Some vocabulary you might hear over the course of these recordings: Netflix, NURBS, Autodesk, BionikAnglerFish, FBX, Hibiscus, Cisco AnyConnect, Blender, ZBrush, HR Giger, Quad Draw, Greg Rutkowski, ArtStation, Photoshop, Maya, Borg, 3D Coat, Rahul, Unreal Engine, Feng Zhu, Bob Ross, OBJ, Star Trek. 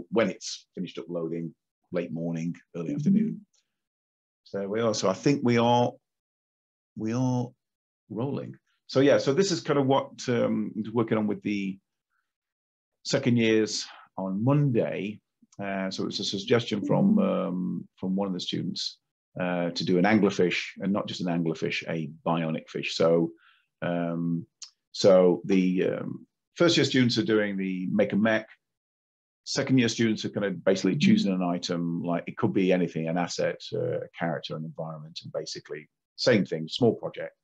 until when it's finished uploading, late morning, early afternoon. So we are, so I think we are rolling. So yeah, so this is kind of what working on with the second years on Monday. So it's a suggestion from one of the students to do an anglerfish, and not just an anglerfish, a bionic fish. So so the first year students are doing the make a mech. Second year students are kind of basically choosing an item, like it could be anything, an asset, a character, an environment, and basically same thing, small project.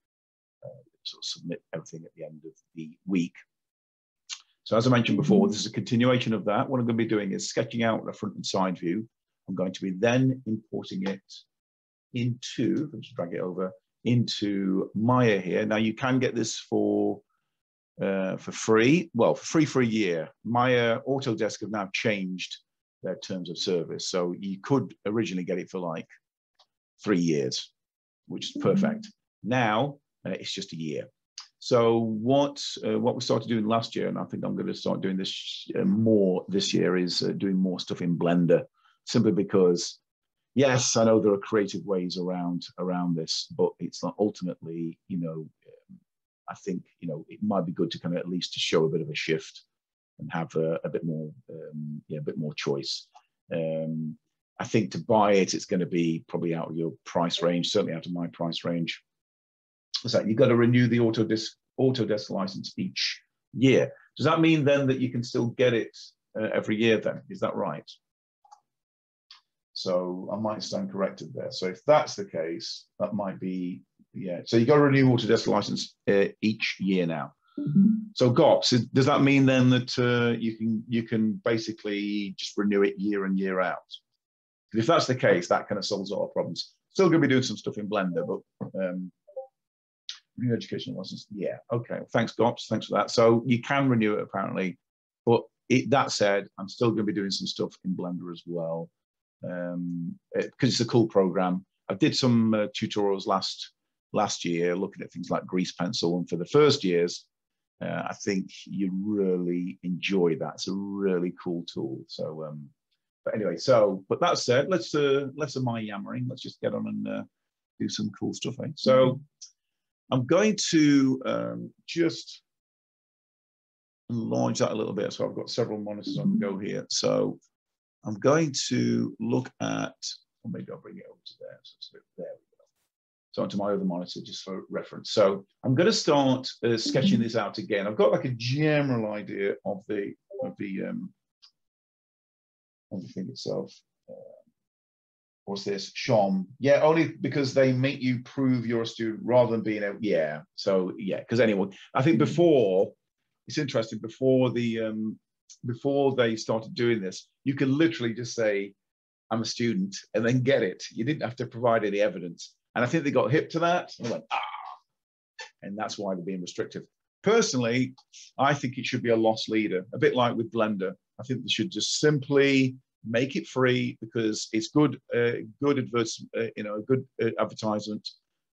Sort of submit everything at the end of the week. So as I mentioned before, this is a continuation of that. What I'm going to be doing is sketching out a front and side view. I'm going to be then importing it into, I'll just drag it over, into Maya here. Now you can get this for free, well, for free for a year. Maya, Autodesk have now changed their terms of service. So you could originally get it for like 3 years, which is perfect. Now, it's just a year. So what we started doing last year, and I think I'm going to start doing this more this year, is doing more stuff in Blender, simply because, yes, I know there are creative ways around this, but it's not ultimately, you know, I think, you know, it might be good to kind of at least to show a bit of a shift and have a bit more, yeah, a bit more choice. I think to buy it, it's going to be probably out of your price range, certainly out of my price range. So you've got to renew the Autodesk license each year. Does that mean then that you can still get it every year then? Is that right? So I might stand corrected there. So if that's the case, that might be, yeah. So you've got to renew Autodesk license each year now. Mm-hmm. So GOPS, does that mean then that you can basically just renew it year in, year out? Because if that's the case, that kind of solves all our problems. Still going to be doing some stuff in Blender, but... New educational license, yeah, okay, thanks GOPS, thanks for that. So you can renew it apparently, but it, that said, I'm still going to be doing some stuff in Blender as well, because it's a cool program. I did some tutorials last year looking at things like grease pencil, and for the first years, I think you really enjoy that. It's a really cool tool. So, but anyway, so but that said, let's less of my yammering. Let's just get on and do some cool stuff. Eh? So. I'm going to just enlarge that a little bit. So I've got several monitors on the go here. So I'm going to look at, or maybe I'll bring it over to there. So it's a bit, there we go. So onto my other monitor just for reference. So I'm going to start sketching this out again. I've got like a general idea of the thing itself. What's this? Shom. Yeah, only because they make you prove you're a student rather than being a, yeah. So yeah, because anyone, I think before, it's interesting, before they started doing this, you could literally just say, I'm a student, and then get it. You didn't have to provide any evidence. And I think they got hip to that. And they went, ah. And that's why they're being restrictive. Personally, I think it should be a loss leader, a bit like with Blender. I think they should just simply make it free, because it's good, you know, a good advertisement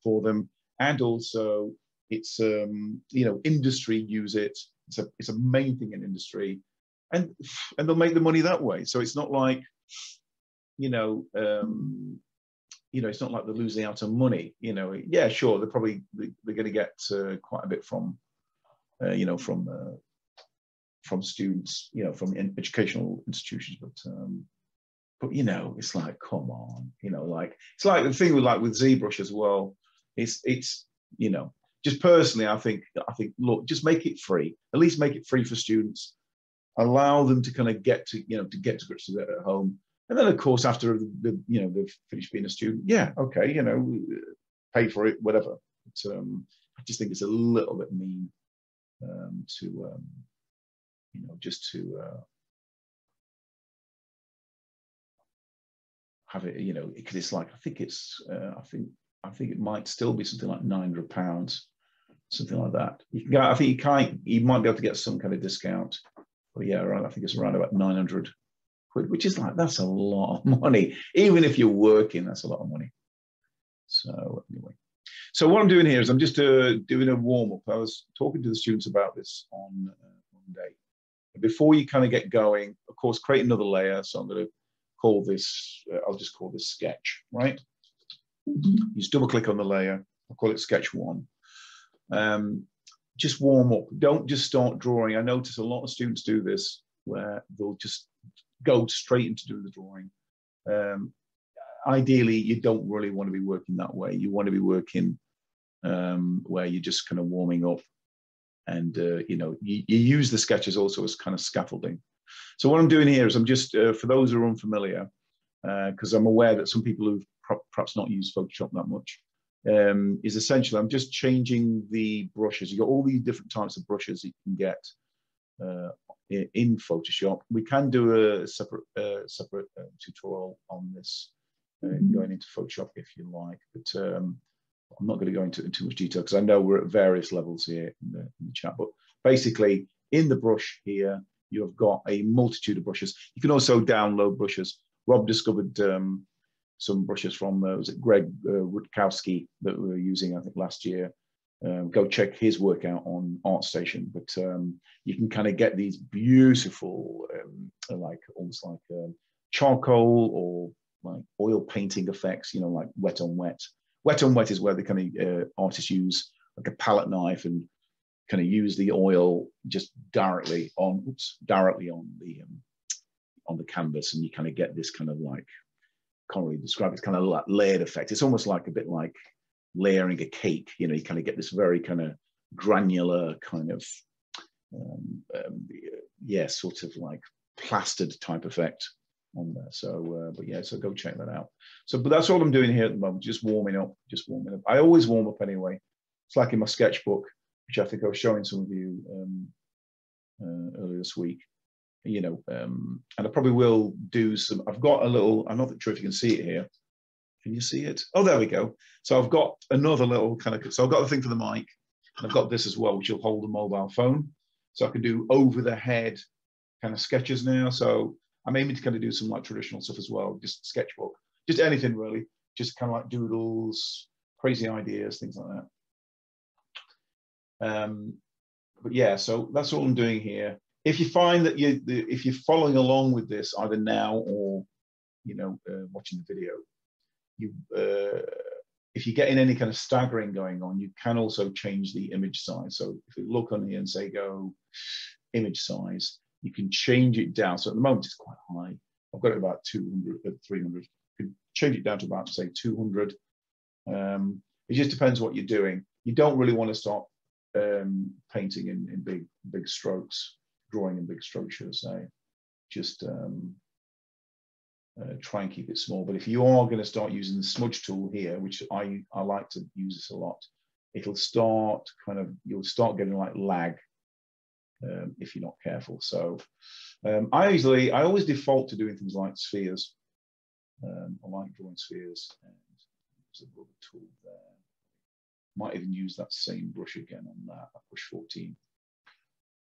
for them, and also it's, you know, industry use it. It's a main thing in industry, and they'll make the money that way. So it's not like, you know, it's not like they're losing out on money. You know, yeah, sure, they're probably they're going to get quite a bit from, you know, from students, you know, from educational institutions, but you know, it's like, come on, you know, like it's like the thing with like with ZBrush as well. It's you know, just personally, I think look, just make it free. At least make it free for students. Allow them to kind of get to, you know, to get to grips with it at home, and then of course after the you know, they've finished being a student, yeah, okay, you know, pay for it, whatever. But, I just think it's a little bit mean to. You know, just to have it, you know, because it's like, I think it's, I think it might still be something like £900, something like that. You can go, I think you can't, you might be able to get some kind of discount. But yeah, right, I think it's around about 900 quid, which is like, that's a lot of money. Even if you're working, that's a lot of money. So anyway. So what I'm doing here is I'm just doing a warm up. I was talking to the students about this on Monday. Before you kind of get going, of course, create another layer. So I'm going to call this, I'll just call this sketch, right? You just double click on the layer. I'll call it sketch one. Just warm up. Don't just start drawing. I notice a lot of students do this where they'll just go straight into doing the drawing. Ideally, you don't really want to be working that way. You want to be working where you're just kind of warming up. And, you know, you use the sketches also as kind of scaffolding. So what I'm doing here is I'm just, for those who are unfamiliar, because I'm aware that some people who've perhaps not used Photoshop that much, is essentially I'm just changing the brushes. You've got all these different types of brushes you can get in Photoshop. We can do a separate tutorial on this going into Photoshop if you like, but I'm not going to go into too much detail because I know we're at various levels here in the chat. But basically, in the brush here, you have got a multitude of brushes. You can also download brushes. Rob discovered some brushes from was it Greg Rutkowski that we were using, I think, last year. Go check his work out on ArtStation. But you can kind of get these beautiful, like almost like charcoal or like oil painting effects. You know, like wet on wet. Wet on wet is where the kind of artists use like a palette knife and kind of use the oil just directly on, on the canvas, and you kind of get this kind of like, can't really describe it, it's kind of like layered effect. It's almost like a bit like layering a cake. You know, you kind of get this very kind of granular kind of, yeah, sort of like plastered type effect on there. So, but yeah, so go check that out. So, but that's all I'm doing here at the moment, just warming up, I always warm up anyway. It's like in my sketchbook, which I think I was showing some of you earlier this week, you know, and I probably will do some, I've got a little, I'm not sure if you can see it here. Can you see it? Oh, there we go. So I've got another little kind of, so I've got the thing for the mic, and I've got this as well, which will hold a mobile phone. So I can do over the head kind of sketches now. So I'm aiming to kind of do some like traditional stuff as well, just sketchbook, just anything really, just kind of like doodles, crazy ideas, things like that. But yeah, so that's all I'm doing here. If you find that if you're following along with this either now or, you know, watching the video, you if you're getting any kind of staggering going on, you can also change the image size. So if you look on here and say go image size, you can change it down. So at the moment it's quite high. I've got it about 200, 300. You can change it down to about, say, 200. It just depends what you're doing. You don't really want to start painting in big strokes, drawing in big strokes, should I say. Just try and keep it small. But if you are going to start using the smudge tool here, which I like to use this a lot, it'll start kind of, you'll start getting like lag if you're not careful. So I always default to doing things like spheres. I like drawing spheres, and there's a rubber tool there. Might even use that same brush again on that brush 14,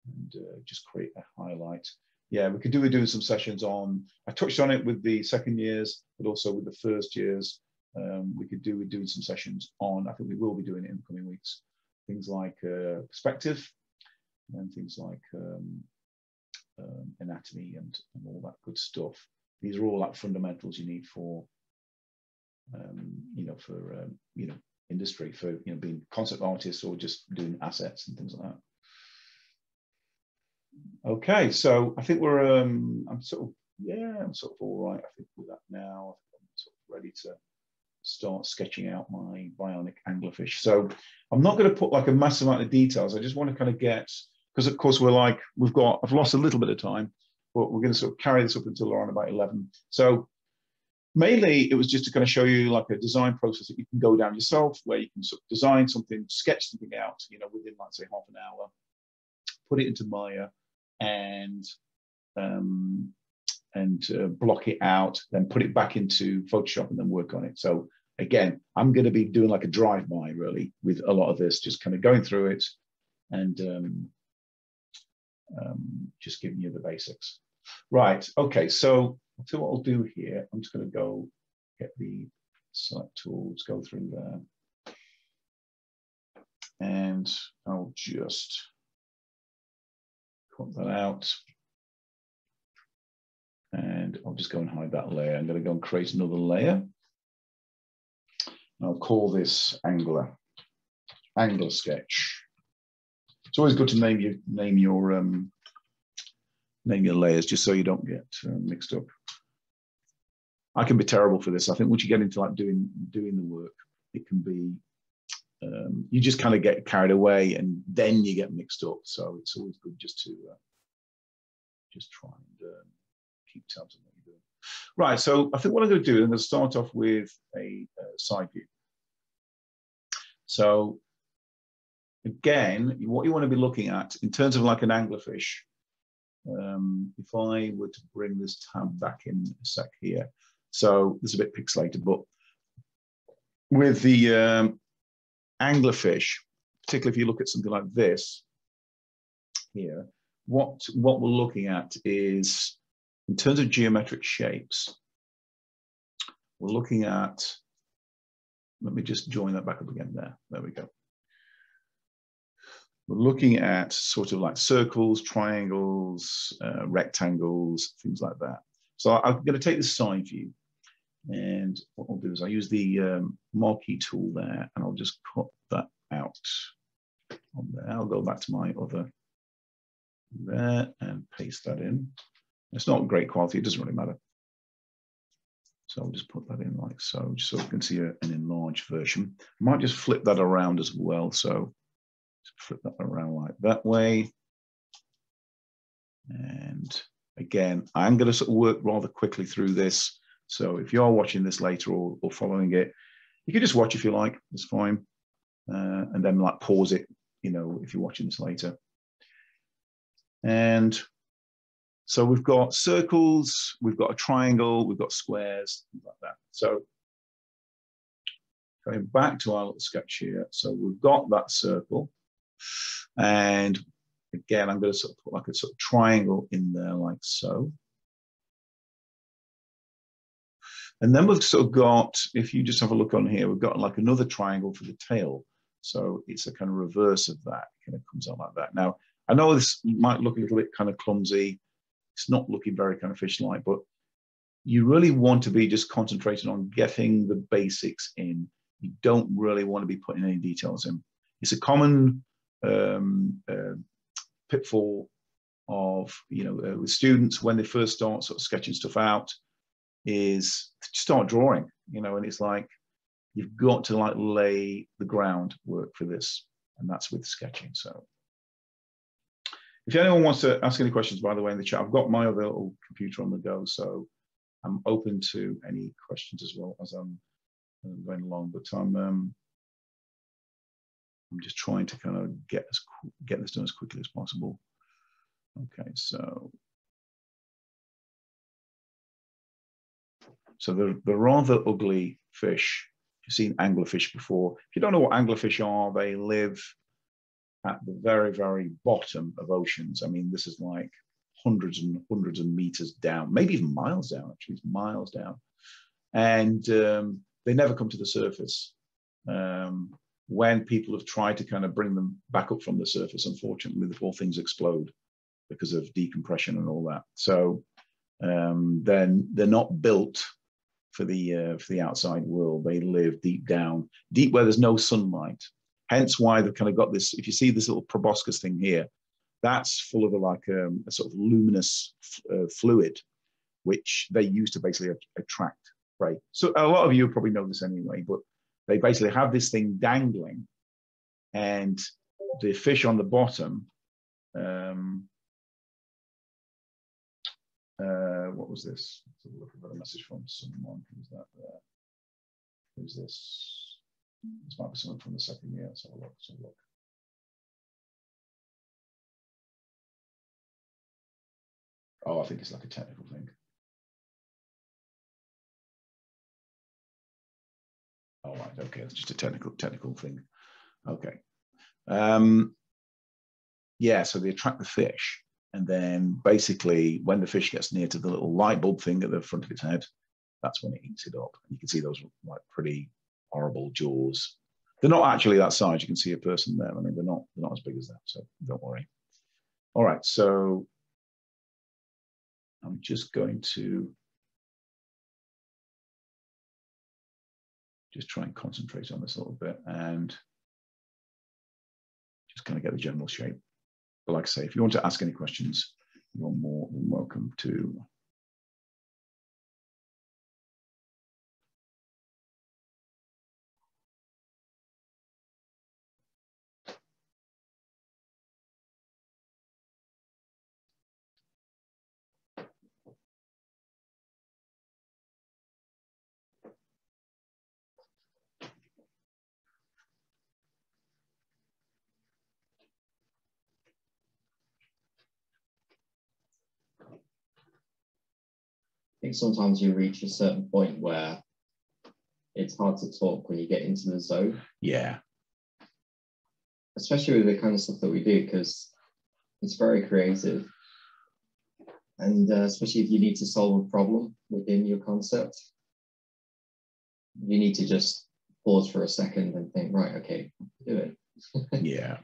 and just create a highlight. Yeah, we could do some sessions on, I touched on it with the second years, but also with the first years. We could do doing some sessions on, I think we will be doing it in the coming weeks, things like perspective, and things like anatomy and all that good stuff. These are all like fundamentals you need for, you know, for you know, industry, for, you know, being concept artists or just doing assets and things like that. Okay, so I think we're I'm sort of all right, I think, with that now. I'm sort of ready to start sketching out my bionic anglerfish. So I'm not going to put like a massive amount of details. I just want to kind of get, because of course we're like, I've lost a little bit of time, but we're going to sort of carry this up until around about 11. So mainly it was just to kind of show you like a design process that you can go down yourself, where you can sort of design something, sketch something out, you know, within like say half an hour, put it into Maya and block it out, then put it back into Photoshop and then work on it. So again, I'm going to be doing like a drive-by really with a lot of this, just kind of going through it and just giving you the basics. Right, okay, so I'll tell you what I'll do here. I'm just going to go get the select tools, go through there, and I'll just cut that out, I'll just go and hide that layer. I'm going to go and create another layer. And I'll call this Angler Sketch. It's always good to name your layers, just so you don't get mixed up. I can be terrible for this. I think once you get into like doing the work, it can be you just kind of get carried away and then you get mixed up. So it's always good just to just try and keep tabs on what you're doing. Right. So I think what I'm going to do, I'm going to start off with a side view. So again, what you want to be looking at in terms of like an anglerfish. If I were to bring this tab back in a sec here, so this is a bit pixelated, but with the anglerfish, particularly if you look at something like this here, what we're looking at is, in terms of geometric shapes, we're looking at, let me just join that back up again there. There we go. We're looking at sort of like circles, triangles, rectangles, things like that. So I'm going to take the side view, and what I'll do is I'll use the marquee tool there, and I'll just cut that out on there. I'll go back to my other there and paste that in. It's not great quality, it doesn't really matter. So I'll just put that in like so, just so you can see an enlarged version. I might just flip that around as well. So flip that around like that way, and again, I'm going to sort of work rather quickly through this, so if you are watching this later or following it, you can just watch if you like, it's fine, and then like pause it, you know, if you're watching this later. And so we've got circles, we've got a triangle, we've got squares, things like that. So going back to our little sketch here, so we've got that circle. And again, I'm going to sort of put like a sort of triangle in there like so. And then we've sort of got, if you just have a look on here, we've got like another triangle for the tail. So it's a kind of reverse of that. It kind of comes out like that. Now, I know this might look a little bit kind of clumsy. It's not looking very kind of fish-like, but you really want to be just concentrating on getting the basics in. You don't really want to be putting any details in. It's a common pitfall of, you know, with students when they first start sort of sketching stuff out, is to start drawing, you know, and it's like, you've got to like lay the groundwork for this, and that's with sketching. So if anyone wants to ask any questions, by the way, in the chat, I've got my other little computer on the go, so I'm open to any questions as well as I'm going along, but I'm just trying to kind of get this done as quickly as possible. Okay, so the rather ugly fish. You've seen anglerfish before. If you don't know what anglerfish are, they live at the very, very bottom of oceans. I mean, this is like hundreds and hundreds of meters down, maybe even miles down, actually, it's miles down. And they never come to the surface. When people have tried to kind of bring them back up from the surface, unfortunately, the poor things explode because of decompression and all that. So then they're not built for the outside world. They live deep down, deep where there's no sunlight. Hence why they've kind of got this, if you see this little proboscis thing here, that's full of like a sort of luminous fluid, which they use to basically attract prey. So a lot of you probably know this anyway, but they basically have this thing dangling, and the fish on the bottom, what was this? Let's have a look. I've got a message from someone. Who's that there? Who's this? This might be someone from the second year. Let's have a look. Let's have a look. Oh, I think it's like a technical thing. All right, okay, it's just a technical thing. Okay. Yeah, so they attract the fish, and then basically when the fish gets near to the little light bulb thing at the front of its head, that's when it eats it up. And you can see those like pretty horrible jaws. They're not actually that size. You can see a person there. I mean, they're not as big as that, so don't worry. All right, so I'm just going to just try and concentrate on this a little bit and just kind of get the general shape. But like I say, if you want to ask any questions, you're more than welcome to. I think sometimes you reach a certain point where it's hard to talk when you get into the zone. Yeah. Especially with the kind of stuff that we do, because it's very creative. And especially if you need to solve a problem within your concept, you need to just pause for a second and think, right, okay, do it. Yeah.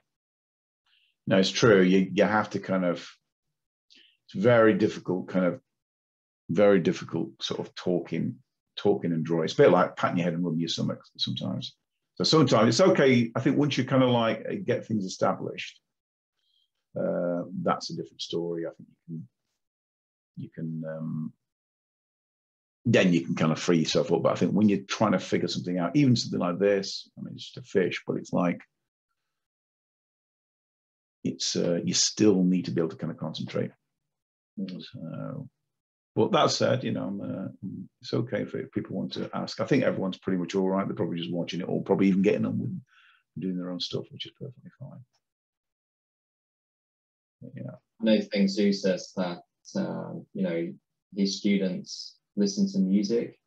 No, it's true. You have to kind of, it's very difficult kind of, very difficult sort of talking and drawing. It's a bit like patting your head and rubbing your stomach sometimes. So sometimes it's okay. I think once you kind of like get things established, that's a different story. I think you can then you can kind of free yourself up. But I think when you're trying to figure something out, even something like this, I mean, it's just a fish, but it's like, it's, you still need to be able to kind of concentrate. So, well, that said, you know, it's okay if people want to ask. I think everyone's pretty much all right. They're probably just watching it all, probably even getting on with doing their own stuff, which is perfectly fine. But, yeah. I know Feng Zhu says that, you know, his students listen to music.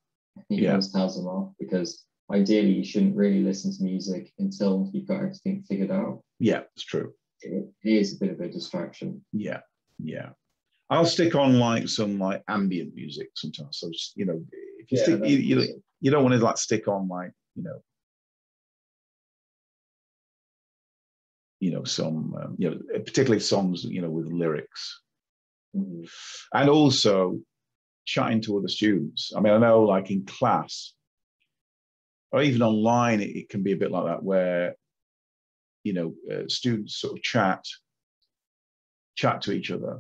He always tells them off because ideally you shouldn't really listen to music until you've got everything figured out. Yeah, it's true. It is a bit of a distraction. Yeah, yeah. I'll stick on like some like ambient music sometimes. So just, you know, if you stick, you don't want to like stick on like, you know, some, you know, particularly songs, you know, with lyrics. Mm-hmm. And also chatting to other students. I mean, I know like in class or even online, it can be a bit like that where, you know, students sort of chat to each other.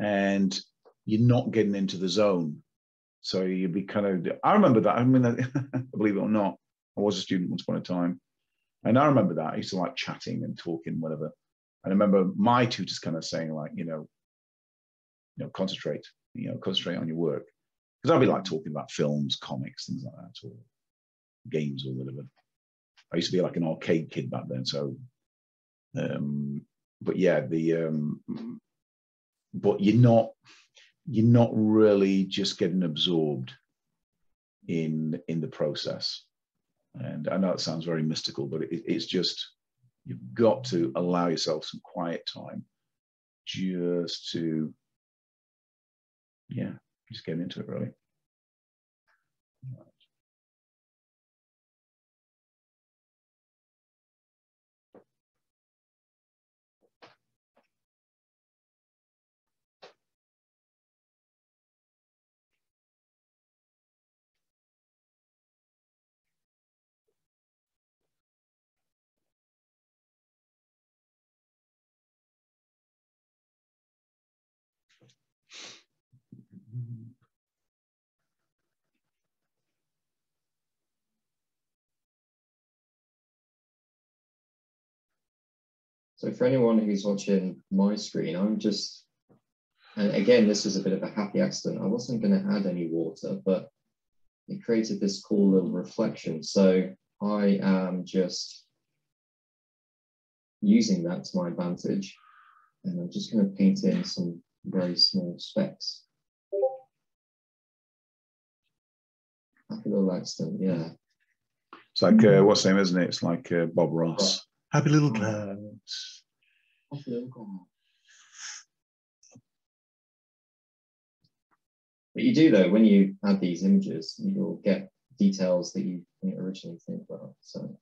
And you're not getting into the zone, so you'd be kind of. I remember that. I mean, believe it or not, I was a student once upon a time, and I remember that I used to like chatting and talking, whatever. And I remember my tutors kind of saying, like, you know, concentrate, you know, concentrate on your work, because I'd be like talking about films, comics, things like that, or games or whatever. I used to be like an arcade kid back then, so. But yeah, But you're not really just getting absorbed in the process. And I know it sounds very mystical, but it's just, you've got to allow yourself some quiet time just to, yeah, just get into it really. So for anyone who's watching my screen, I'm just, and again, this was a bit of a happy accident. I wasn't going to add any water, but it created this cool little reflection. So I am just using that to my advantage. And I'm just going to paint in some very small specks. Happy little accident, yeah. It's like, what's the name, isn't it? It's like Bob Ross. Right. Happy little clouds. Happy little clouds. But you do though, when you add these images, you'll get details that you didn't originally think about. So.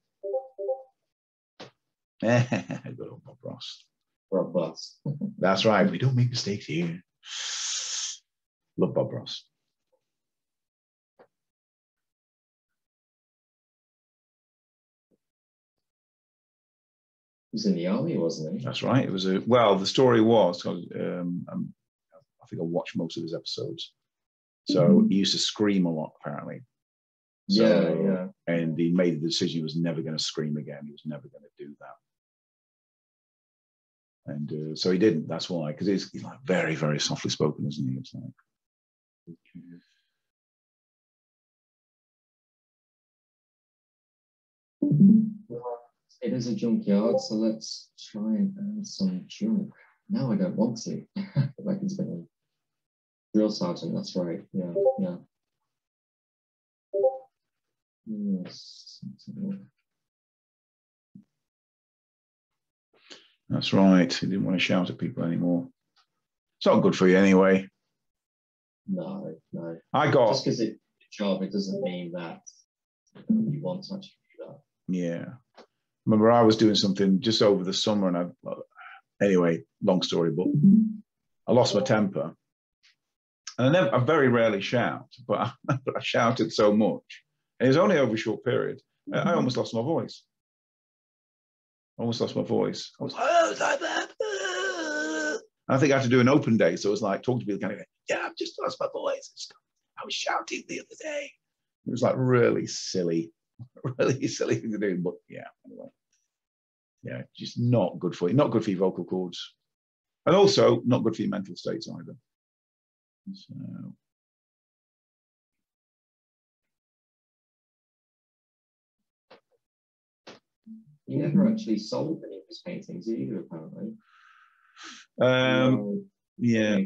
Good old Bob Ross. Bob Ross. That's right. We don't make mistakes here. Love Bob Ross. He was in the army, wasn't he? That's right. It was a, well, the story was, I think I watched most of his episodes. So he used to scream a lot, apparently. So, yeah. And he made the decision he was never going to scream again. He was never going to do that. And so he didn't. That's why, because he's like very, very softly spoken, isn't he? It's like, it is a junkyard, so let's try and earn some junk. No, I don't want to. Like it's been a drill sergeant, that's right. Yeah, yeah. Yes. That's right. He didn't want to shout at people anymore. It's not good for you anyway. No, no. I got just because it's a job, it doesn't mean that you want to actually do that. Yeah. Remember, I was doing something just over the summer, and anyway, long story, but I lost my temper. And I very rarely shout, but I shouted so much. And it was only over a short period. I almost lost my voice. I was like, oh, I think I had to do an open day, so it was like talking to people, kind of, yeah, I've just lost my voice. I was shouting the other day. It was like really silly. Really silly thing to do, but yeah, anyway, yeah, just not good for you. Not good for your vocal cords, and also not good for your mental states either. So, you never actually sold any of his paintings either, apparently. Yeah,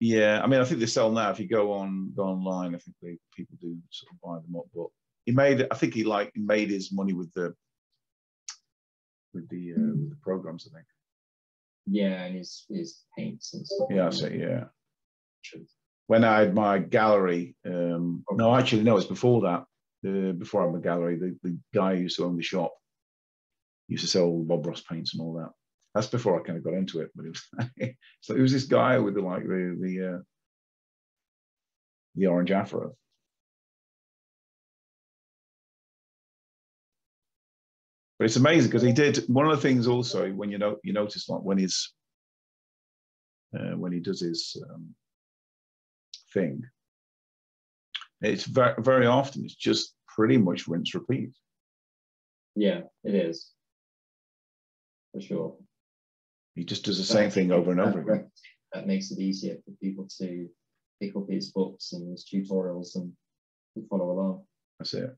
yeah. I mean, I think they sell now. If you go online, I think people do sort of buy them up, but. He made, I think he like made his money with the with the programs, I think. Yeah, and his paints and stuff. Yeah, I see. Yeah. When I had my gallery, no, actually, no, it's before that. Before I had my gallery, the guy who used to own the shop used to sell all the Bob Ross paints and all that. That's before I kind of got into it, but it was so it was this guy with the like the orange afro. But it's amazing because he did one of the things also when you notice like when he's when he does his thing, it's very often it's just pretty much rinse repeat. Yeah, it is for sure. He just does the same thing over and over again. That makes it easier for people to pick up his books and his tutorials and follow along. That's it.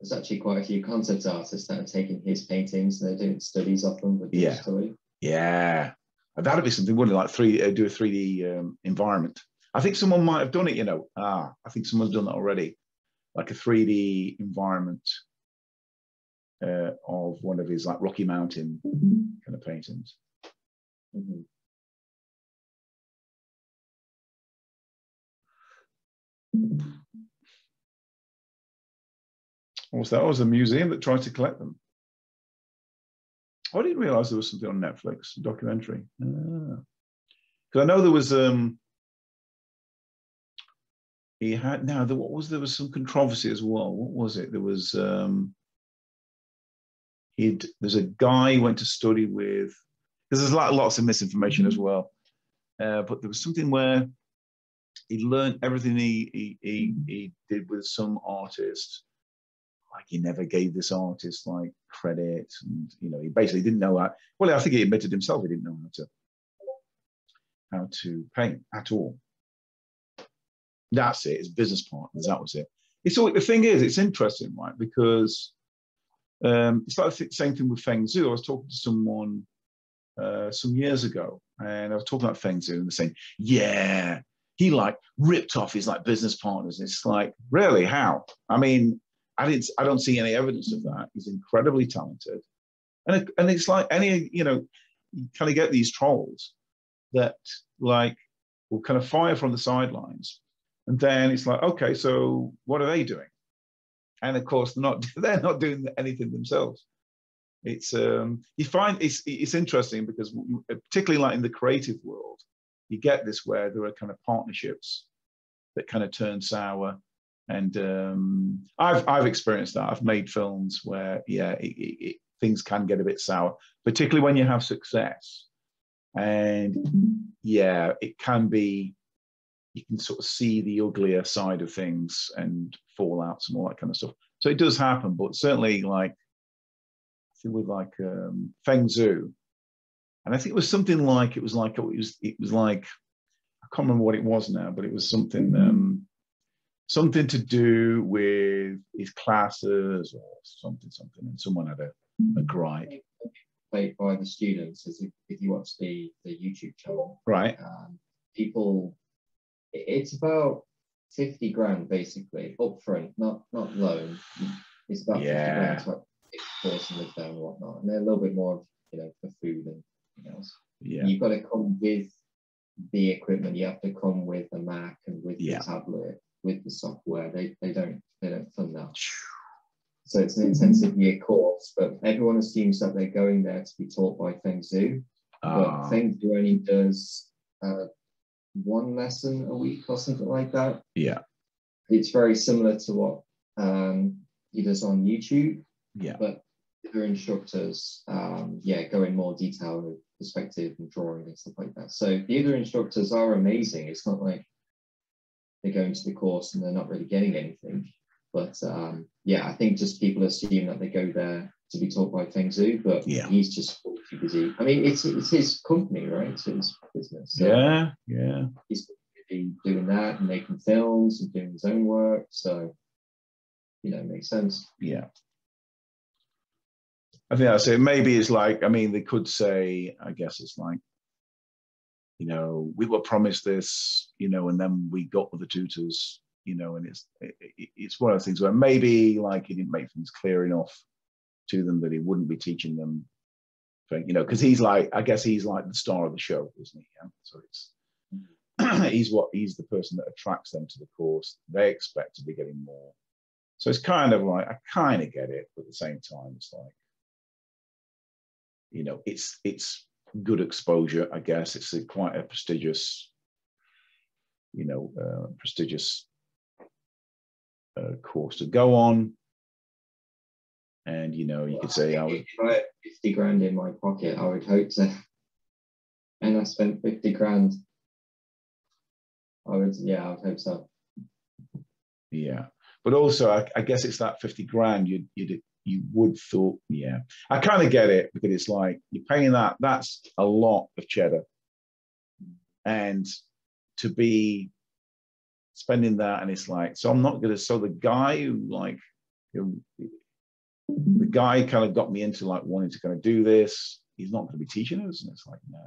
There's actually quite a few concept artists that are taking his paintings and they're doing studies of them with digitally. Yeah, that'd be something, wouldn't it? Like do a 3D environment. I think someone might have done it, you know. I think someone's done that already, like a 3D environment of one of his like Rocky Mountain kind of paintings. What was that? Oh, it was a museum that tried to collect them. I didn't realise there was something on Netflix, a documentary. Because I know there was he had now what was there was some controversy as well. What was it? There was there's a guy he went to study with because there's like lots of misinformation as well. But there was something where he learned everything he did with some artist. Like he never gave this artist like credit, and you know he basically didn't know how. Well, I think he admitted himself he didn't know how to paint at all. That's it. His business partners. That was it. It's all the thing is. It's interesting, right? Because it's like the same thing with Feng Zhu. I was talking to someone some years ago, and I was talking about Feng Zhu, and they're saying, "Yeah, he like ripped off his like business partners." It's like, really? How? I mean. I don't see any evidence of that. He's incredibly talented, and it's like any you kind of get these trolls that like will kind of fire from the sidelines, and then it's like okay, so what are they doing? And of course they're not doing anything themselves. It's you find it's interesting because particularly like in the creative world, you get this where there are kind of partnerships that kind of turn sour. And I've experienced that. I've made films where, yeah, things can get a bit sour, particularly when you have success. And yeah, it can be, you can sort of see the uglier side of things and fallouts and all that kind of stuff. So it does happen, but certainly like, I think with like Feng Zhu, and I think it was something like, it was like, I can't remember what it was now, but it was something, something to do with his classes or something, and someone had a gripe. Played by the students, as if you watch the YouTube channel. Right. People, it's about 50 grand basically, upfront, not loan. It's about 50 grand to like course and live there and whatnot. And they're a little bit more of, you know, for food and everything else. Yeah. You've got to come with the equipment, you have to come with the Mac and with the tablet, with the software. They don't fund that. So it's an intensive year course, but everyone assumes that they're going there to be taught by Feng Zhu. But Feng Zhu only does one lesson a week or something like that. Yeah. It's very similar to what he does on YouTube. Yeah. But their instructors, go in more detail with perspective and drawing and stuff like that. So the other instructors are amazing. It's not like they're going to the course and they're not really getting anything. But I think just people assume that they go there to be taught by Feng Zhu, but he's just too busy. I mean, it's his company, right? It's his business. So yeah. He's doing that and making films and doing his own work. So, you know, it makes sense. Yeah. I think that's it. Maybe it's like, I mean, they could say, I guess it's like, you know, we were promised this, you know, and then we got with the tutors, you know, and it's one of those things where maybe like he didn't make things clear enough to them that he wouldn't be teaching them, you know, because he's like, I guess he's like the star of the show, isn't he? Yeah? So it's he's the person that attracts them to the course. They expect to be getting more. So it's kind of like, I kind of get it, but at the same time, it's like, you know, it's good exposure, I guess. It's quite a prestigious, you know, course to go on, and you know, you could say, I would, if I had 50 grand in my pocket, I would hope to, and I spent 50 grand, I would, I would hope so. Yeah, but also I guess it's that 50 grand you would thought, yeah, I kind of get it, because it's like you're paying that's a lot of cheddar, and to be spending that, and it's like, so I'm not gonna, so the guy who like, the guy kind of got me into like wanting to kind of do this, he's not gonna be teaching us, and it's like, no.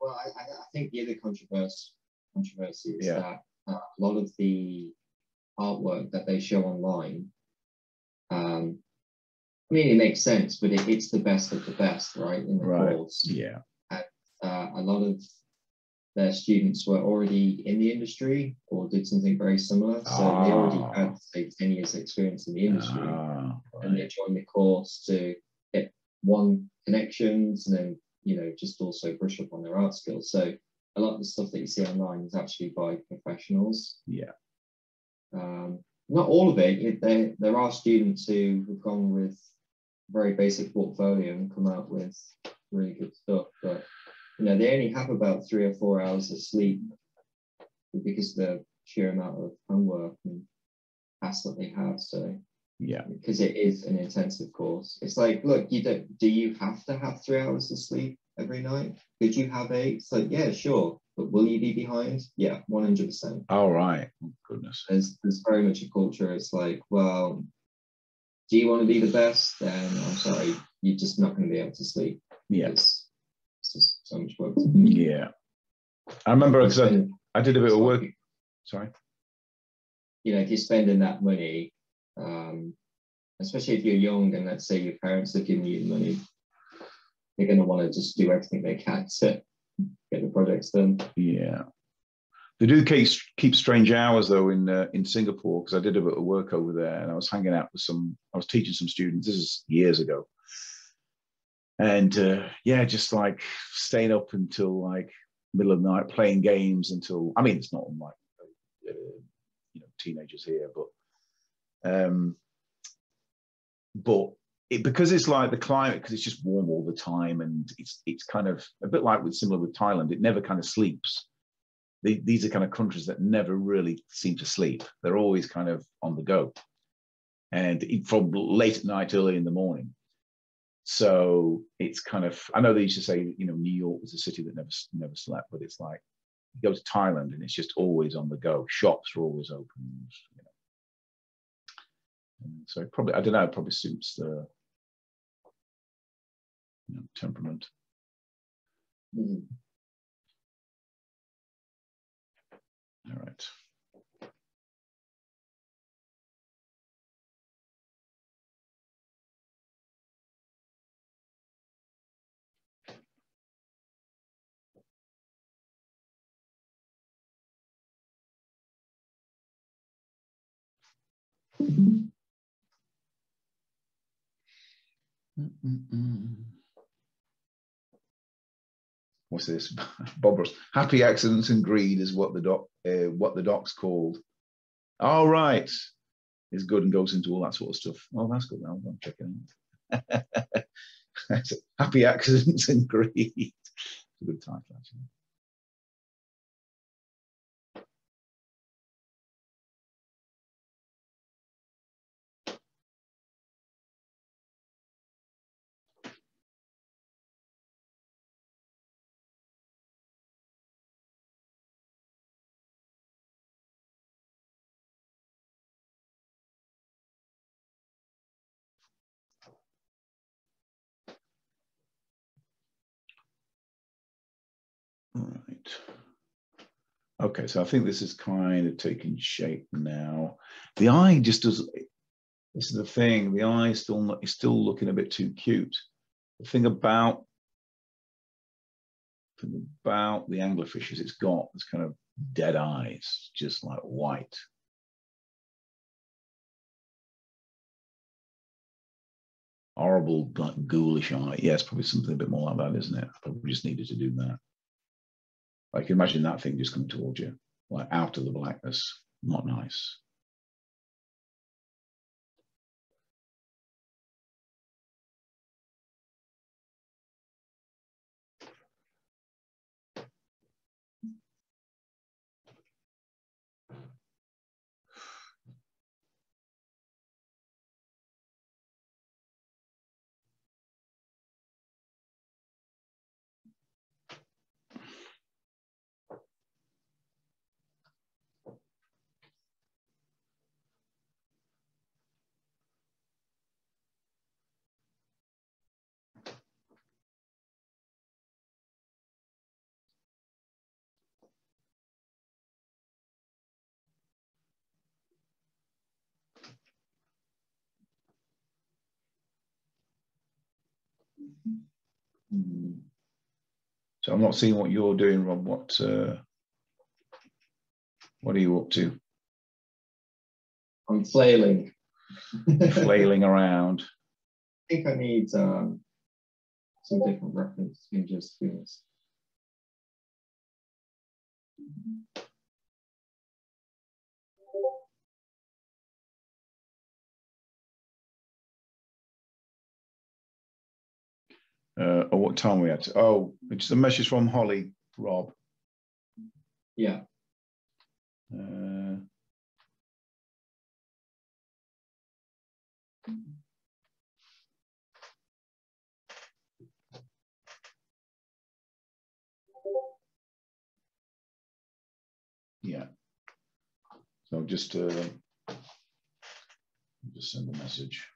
Well, I think the other controversy is that a lot of the artwork that they show online, I mean, it makes sense, but it's the best of the best, right? In the course. Yeah. And, a lot of their students were already in the industry or did something very similar. So they already had, say, 10 years experience in the industry. And they joined the course to get connections, and then, you know, just also brush up on their art skills. So a lot of the stuff that you see online is actually by professionals. Yeah. Not all of it. There are students who have gone with very basic portfolio and come out with really good stuff, but you know, they only have about 3 or 4 hours of sleep because of the sheer amount of homework and tasks that they have. So yeah, because it is an intensive course. It's like, look, do you have to have 3 hours of sleep every night? Could you have 8? It's like, yeah, sure. But will you be behind? Yeah, 100%. All right. Oh, goodness. There's very much a culture. It's like, well, do you want to be the best? Then I'm sorry, you're just not going to be able to sleep. Yes. Yeah. So much work to do. Yeah, I remember because I did a bit of work. Sorry, you know, if you're spending that money, especially if you're young, and let's say your parents have given you the money, they're going to want to just do everything they can to get the projects done. Yeah, they do keep strange hours though in Singapore, because I did a bit of work over there, and I was hanging out with I was teaching some students. This is years ago. And just like staying up until like middle of the night playing games until, I mean, it's not unlike you know, teenagers here, but it, because it's like the climate, because it's just warm all the time, and it's kind of a bit like similar with Thailand. It never kind of sleeps. These are kind of countries that never really seem to sleep. They're always kind of on the go, and from late at night, early in the morning. So it's kind of, I know they used to say, you know, New York was a city that never slept, but it's like you go to Thailand and it's just always on the go. Shops are always open, you know. And so it probably, I don't know, it probably suits the, you know, temperament. Mm. All right. Mm-hmm. What's this? Bob Ross. Happy accidents and greed is what the doc's called. All right, is good and goes into all that sort of stuff. Well, that's good. Now I'm checking it out. Happy accidents and greed. It's a good title, actually. Okay, so I think this is kind of taking shape now. The eye just doesn't, this is the thing, the eye is still looking a bit too cute. The thing about, the anglerfish is it's got this kind of dead eyes, just like white. Horrible, like ghoulish eye. Yeah, it's probably something a bit more like that, isn't it? I probably just needed to do that. I can imagine that thing just coming towards you, like out of the blackness. Not nice. So I'm not seeing what you're doing, Rob. What are you up to? I'm flailing. Flailing around. I think I need some different reference than just this. Or what time are we at? Oh, it's the message from Holly, Rob. Yeah. Yeah. So just send a message.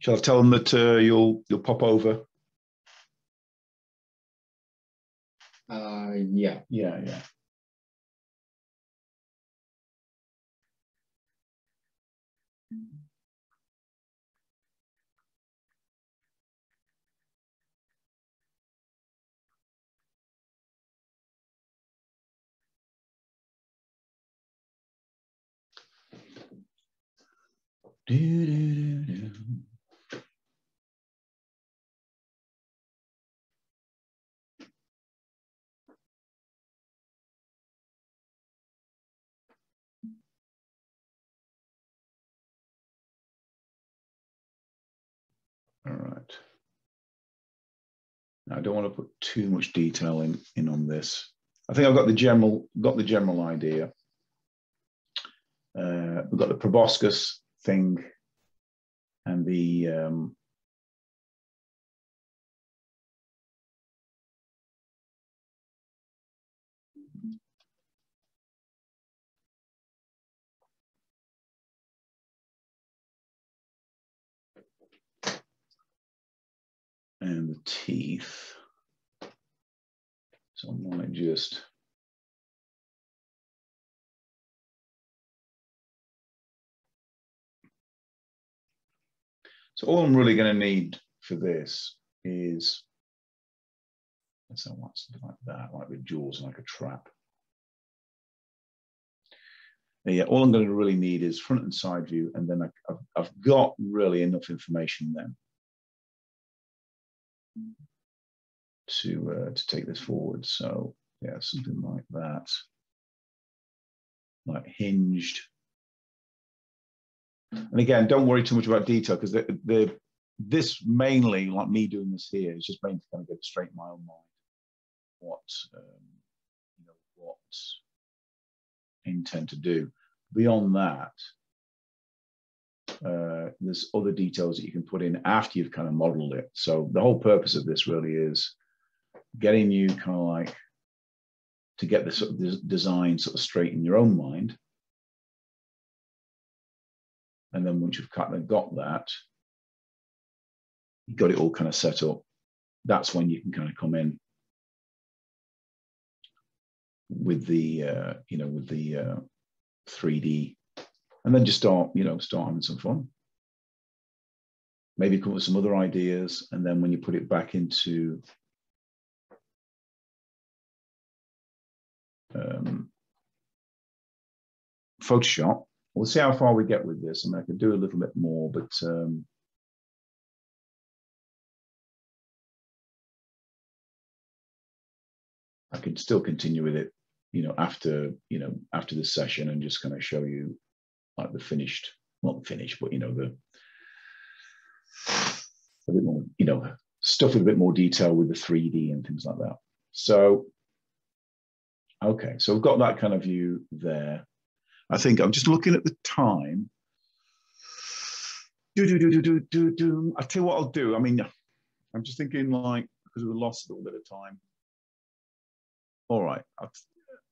Shall I tell them that you'll pop over? Yeah. Yeah, yeah. All right. Now, I don't want to put too much detail in on this. I think I've got the general idea. We've got the proboscis thing and the and the teeth. So I'm going to just so all I'm really going to need for this is, I want something like that, like the jaws, like a trap. And yeah, all I'm going to really need is front and side view, and then I've got really enough information then to take this forward. So yeah, something like that, like hinged. And again, don't worry too much about detail, because this mainly, like me doing this here, is just mainly to kind of get straight in my own mind what I intend to do. Beyond that, there's other details that you can put in after you've kind of modeled it. So the whole purpose of this really is getting you kind of like to get this sort of design sort of straight in your own mind. And then once you've kind of got that, you've got it all kind of set up. That's when you can kind of come in with the, with the 3D, and then just start, start having some fun. Maybe come up with some other ideas, and then when you put it back into Photoshop, we'll see how far we get with this. I mean, I could do a little bit more, but I could still continue with it, after this session, and just kind of show you like the finished, not finished, but a bit more, stuff with a bit more detail with the 3D and things like that. So, okay, so we've got that kind of view there. I think I'm just looking at the time. I'll tell you what I'll do. I mean, I'm just thinking like, because we lost a little bit of time. All right.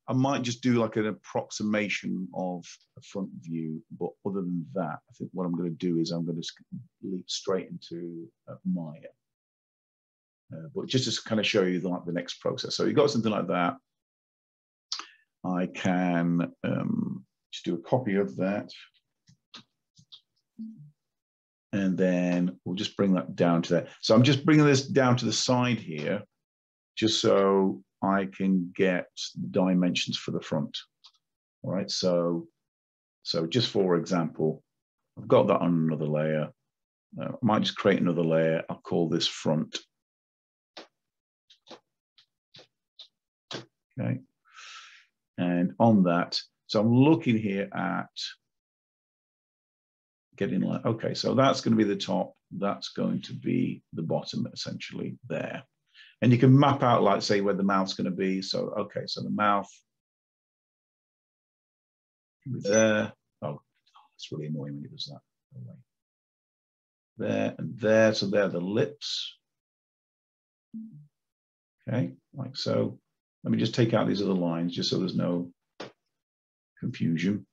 I might just do like an approximation of a front view. But other than that, I think what I'm going to do is I'm going to leap straight into Maya. But just to kind of show you like the next process. So you've got something like that. I can just do a copy of that, and then we'll just bring that down to that. So I'm just bringing this down to the side here, just so I can get dimensions for the front. All right, so just for example, I've got that on another layer. I might just create another layer. I'll call this front. Okay. And on that, so I'm looking here at getting like, okay, so that's going to be the top, that's going to be the bottom, essentially there. And you can map out, like, say, where the mouth's going to be. So, okay, so the mouth can be there. Oh, it's really annoying when it does that. There and there. So there are the lips. Okay, like so. Let me just take out these other lines just so there's no confusion.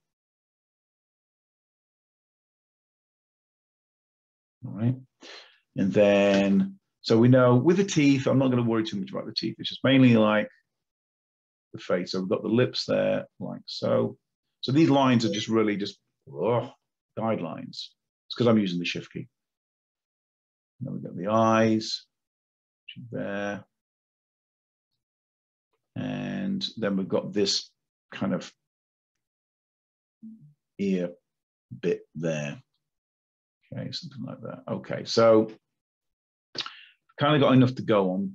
All right. And then, so we know with the teeth, I'm not going to worry too much about the teeth. It's just mainly like the face. So we've got the lips there, like so. So these lines are just really just guidelines. It's because I'm using the shift key. Now we've got the eyes there. And then we've got this kind of ear bit there. Okay, something like that. Okay, so kind of got enough to go on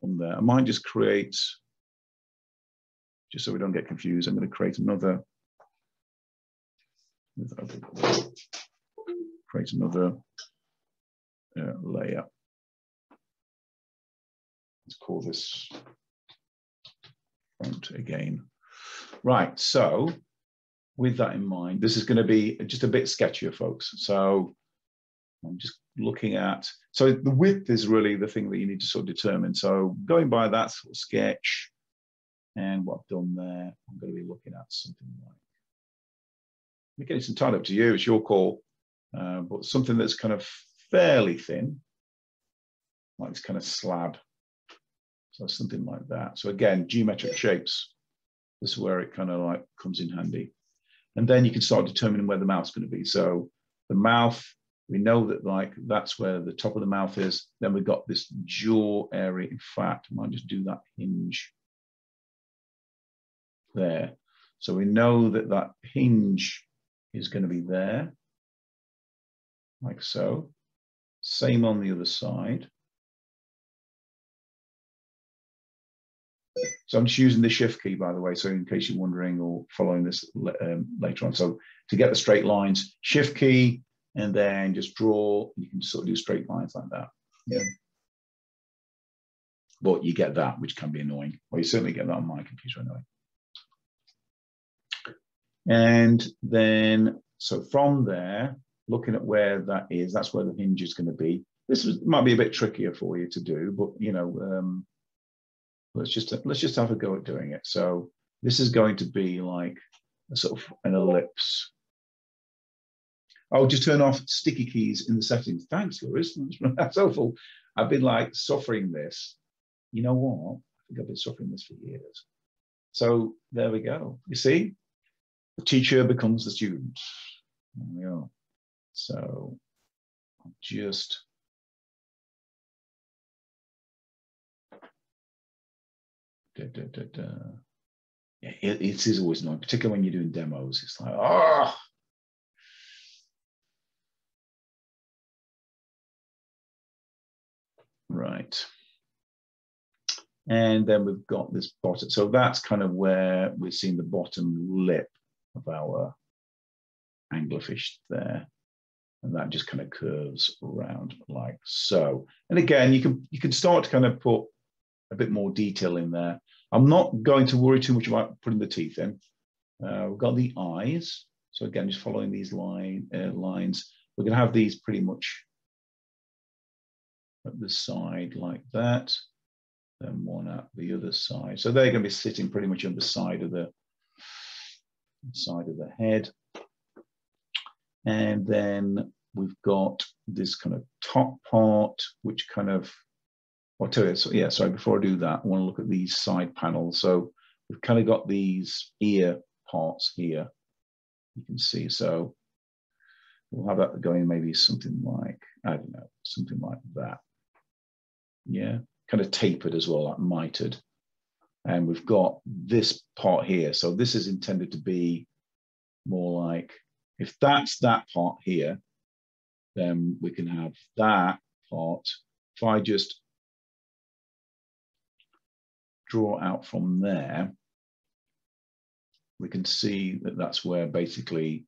from there. I might just create, just so we don't get confused, I'm going to create another layer. Let's call this front again. Right, so with that in mind, this is going to be just a bit sketchier, folks. So I'm just looking at, so the width is really the thing that you need to sort of determine. So going by that sort of sketch and what I've done there, I'm going to be looking at something like, again, it's entirely up to you, it's your call, but something that's kind of fairly thin, like this kind of slab. So something like that. So again, geometric shapes, this is where it kind of like comes in handy. And then you can start determining where the mouth's going to be. So the mouth, we know that like that's where the top of the mouth is. Then we've got this jaw area. In fact, I might just do that hinge there. So we know that that hinge is going to be there, like so. Same on the other side. So I'm just using the shift key, by the way, so in case you're wondering or following this later on. So to get the straight lines, shift key, and then just draw. You can sort of do straight lines like that. Yeah. But you get that, which can be annoying. Well, you certainly get that on my computer annoying. And then, so from there, looking at where that is, that's where the hinge is going to be. This is, might be a bit trickier for you to do, but, you know, let's just have a go at doing it. So this is going to be like a sort of an ellipse. I'll just turn off sticky keys in the settings. Thanks, Lewis. That's helpful. I've been like suffering this. You know what? I think I've been suffering this for years. So there we go. You see, the teacher becomes the student. There we are. So I'll just. Yeah, it is always annoying, particularly when you're doing demos. It's like, ah. Right. And then we've got this bottom. So that's kind of where we're seeing the bottom lip of our anglerfish there. And that just kind of curves around like so. And again, you can start to kind of put a bit more detail in there. I'm not going to worry too much about putting the teeth in. We've got the eyes. So again, just following these lines. We're going to have these pretty much at the side like that. Then one at the other side. So they're going to be sitting pretty much on the side of the head. And then we've got this kind of top part, which kind of, I'll tell you, so, yeah, sorry, before I do that, I want to look at these side panels. So we've kind of got these ear parts here, you can see. So we'll have that going maybe something like, I don't know, something like that. Yeah, kind of tapered as well, like mitered. And we've got this part here. So this is intended to be more like, if that's that part here, then we can have that part. If I just draw out from there, we can see that that's where basically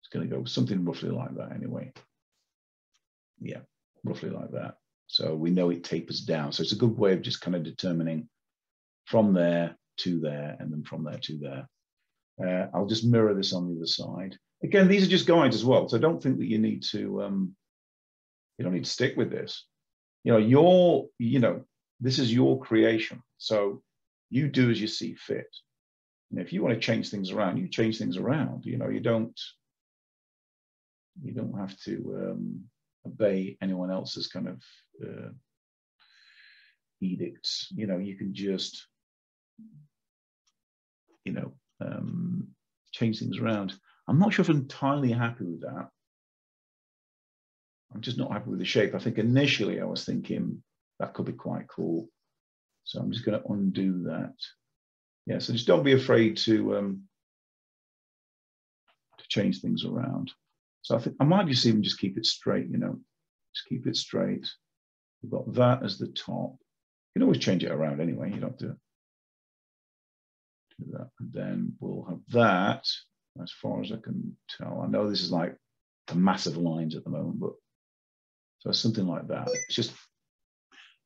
it's going to go something roughly like that anyway. Yeah, roughly like that. So we know it tapers down. So it's a good way of just kind of determining from there to there and then from there to there. I'll just mirror this on the other side. Again, these are just guides as well. So I don't think that you need to you don't need to stick with this. You know, this is your creation. So you do as you see fit. And if you want to change things around, you change things around. You know, you don't have to obey anyone else's kind of edicts. You know, you can just, you know, change things around. I'm not sure if I'm entirely happy with that. I'm just not happy with the shape. I think initially I was thinking that could be quite cool. So I'm just going to undo that. Yeah, so just don't be afraid to to change things around. So I think I might just even just keep it straight, you know, just keep it straight. We've got that as the top. You can always change it around anyway, you don't have to do that. And then we'll have that, as far as I can tell. I know this is like a massive lines at the moment, but so something like that. It's just,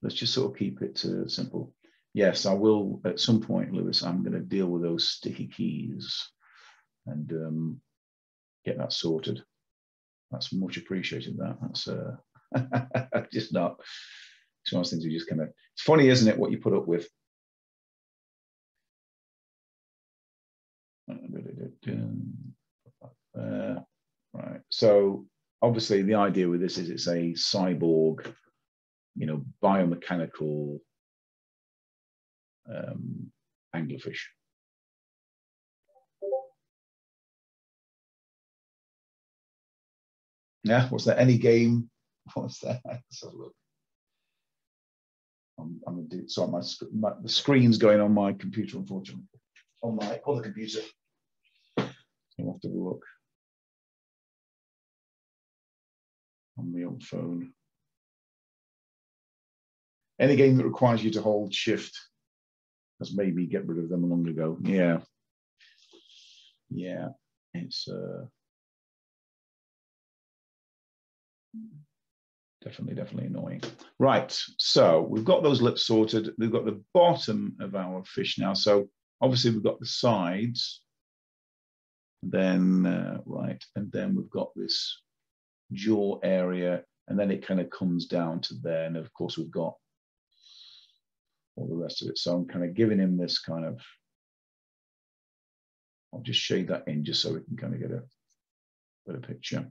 let's just sort of keep it simple. Yes, I will, at some point, Lewis, I'm going to deal with those sticky keys and get that sorted. That's much appreciated, that. That's just not, it's one of those things we just kind of, it's funny, isn't it, what you put up with. Right, so obviously the idea with this is it's a cyborg, you know, biomechanical anglerfish. Yeah, what's that? Any game? What's that? Let's have a look. I'm gonna do, sorry, the screen's going on my computer, unfortunately. On my other computer. I'll have to look on the old phone. Any game that requires you to hold shift, because maybe get rid of them long ago. Yeah. Yeah. It's definitely annoying. Right, so we've got those lips sorted. We've got the bottom of our fish now. So obviously we've got the sides, then right, and then we've got this jaw area, and then it kind of comes down to there. And of course we've got all the rest of it. So I'm kind of giving him this kind of, I'll just shade that in just so we can kind of get a better picture.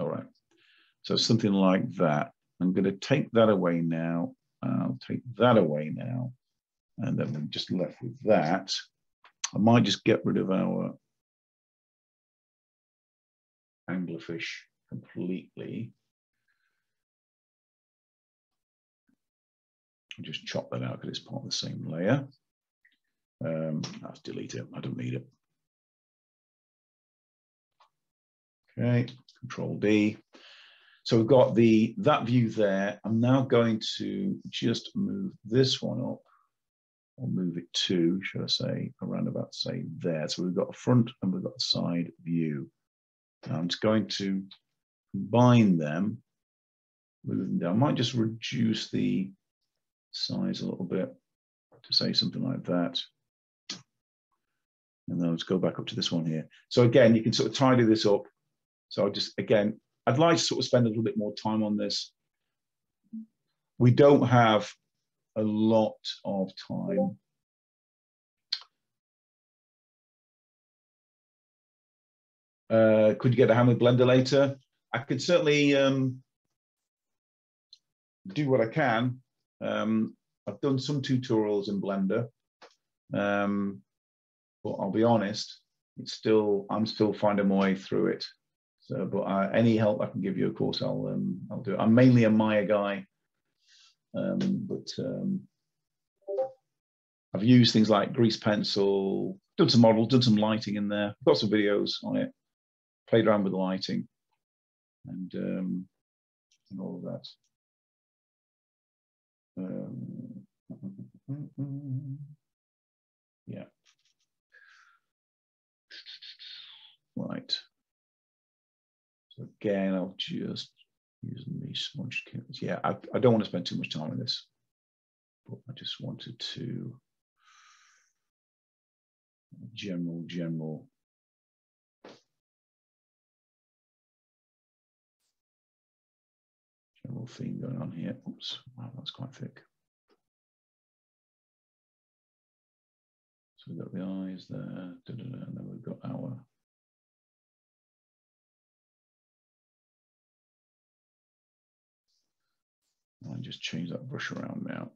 All right, so something like that. I'm going to take that away now. I'll take that away now. And then we're just left with that. I might just get rid of our anglerfish completely. I'll just chop that out because it's part of the same layer. I'll delete it, I don't need it. Okay, Control D. So we've got the that view there. I'm now going to just move this one up, or move it to, should I say, around about, say, there. So we've got a front and we've got a side view. And I'm just going to combine them, move them down. I might just reduce the size a little bit to say something like that. And then let's go back up to this one here. So again, you can sort of tidy this up. So I'll just, again, I'd like to sort of spend a little bit more time on this. We don't have a lot of time. Could you get a hand with Blender later? I could certainly do what I can. I've done some tutorials in Blender, but I'll be honest, it's still, I'm still finding my way through it. So, but any help I can give you, of course, I'll do it. I'm mainly a Maya guy, but I've used things like grease pencil, done some models, done some lighting in there, got some videos on it, played around with the lighting, and all of that. Yeah. Right. Again, I'll just use these smudge cubes. Yeah, I don't want to spend too much time on this, but I just wanted to general. General theme going on here. Oops, wow, that's quite thick. So we've got the eyes there, and then we've got our and just change that brush around now.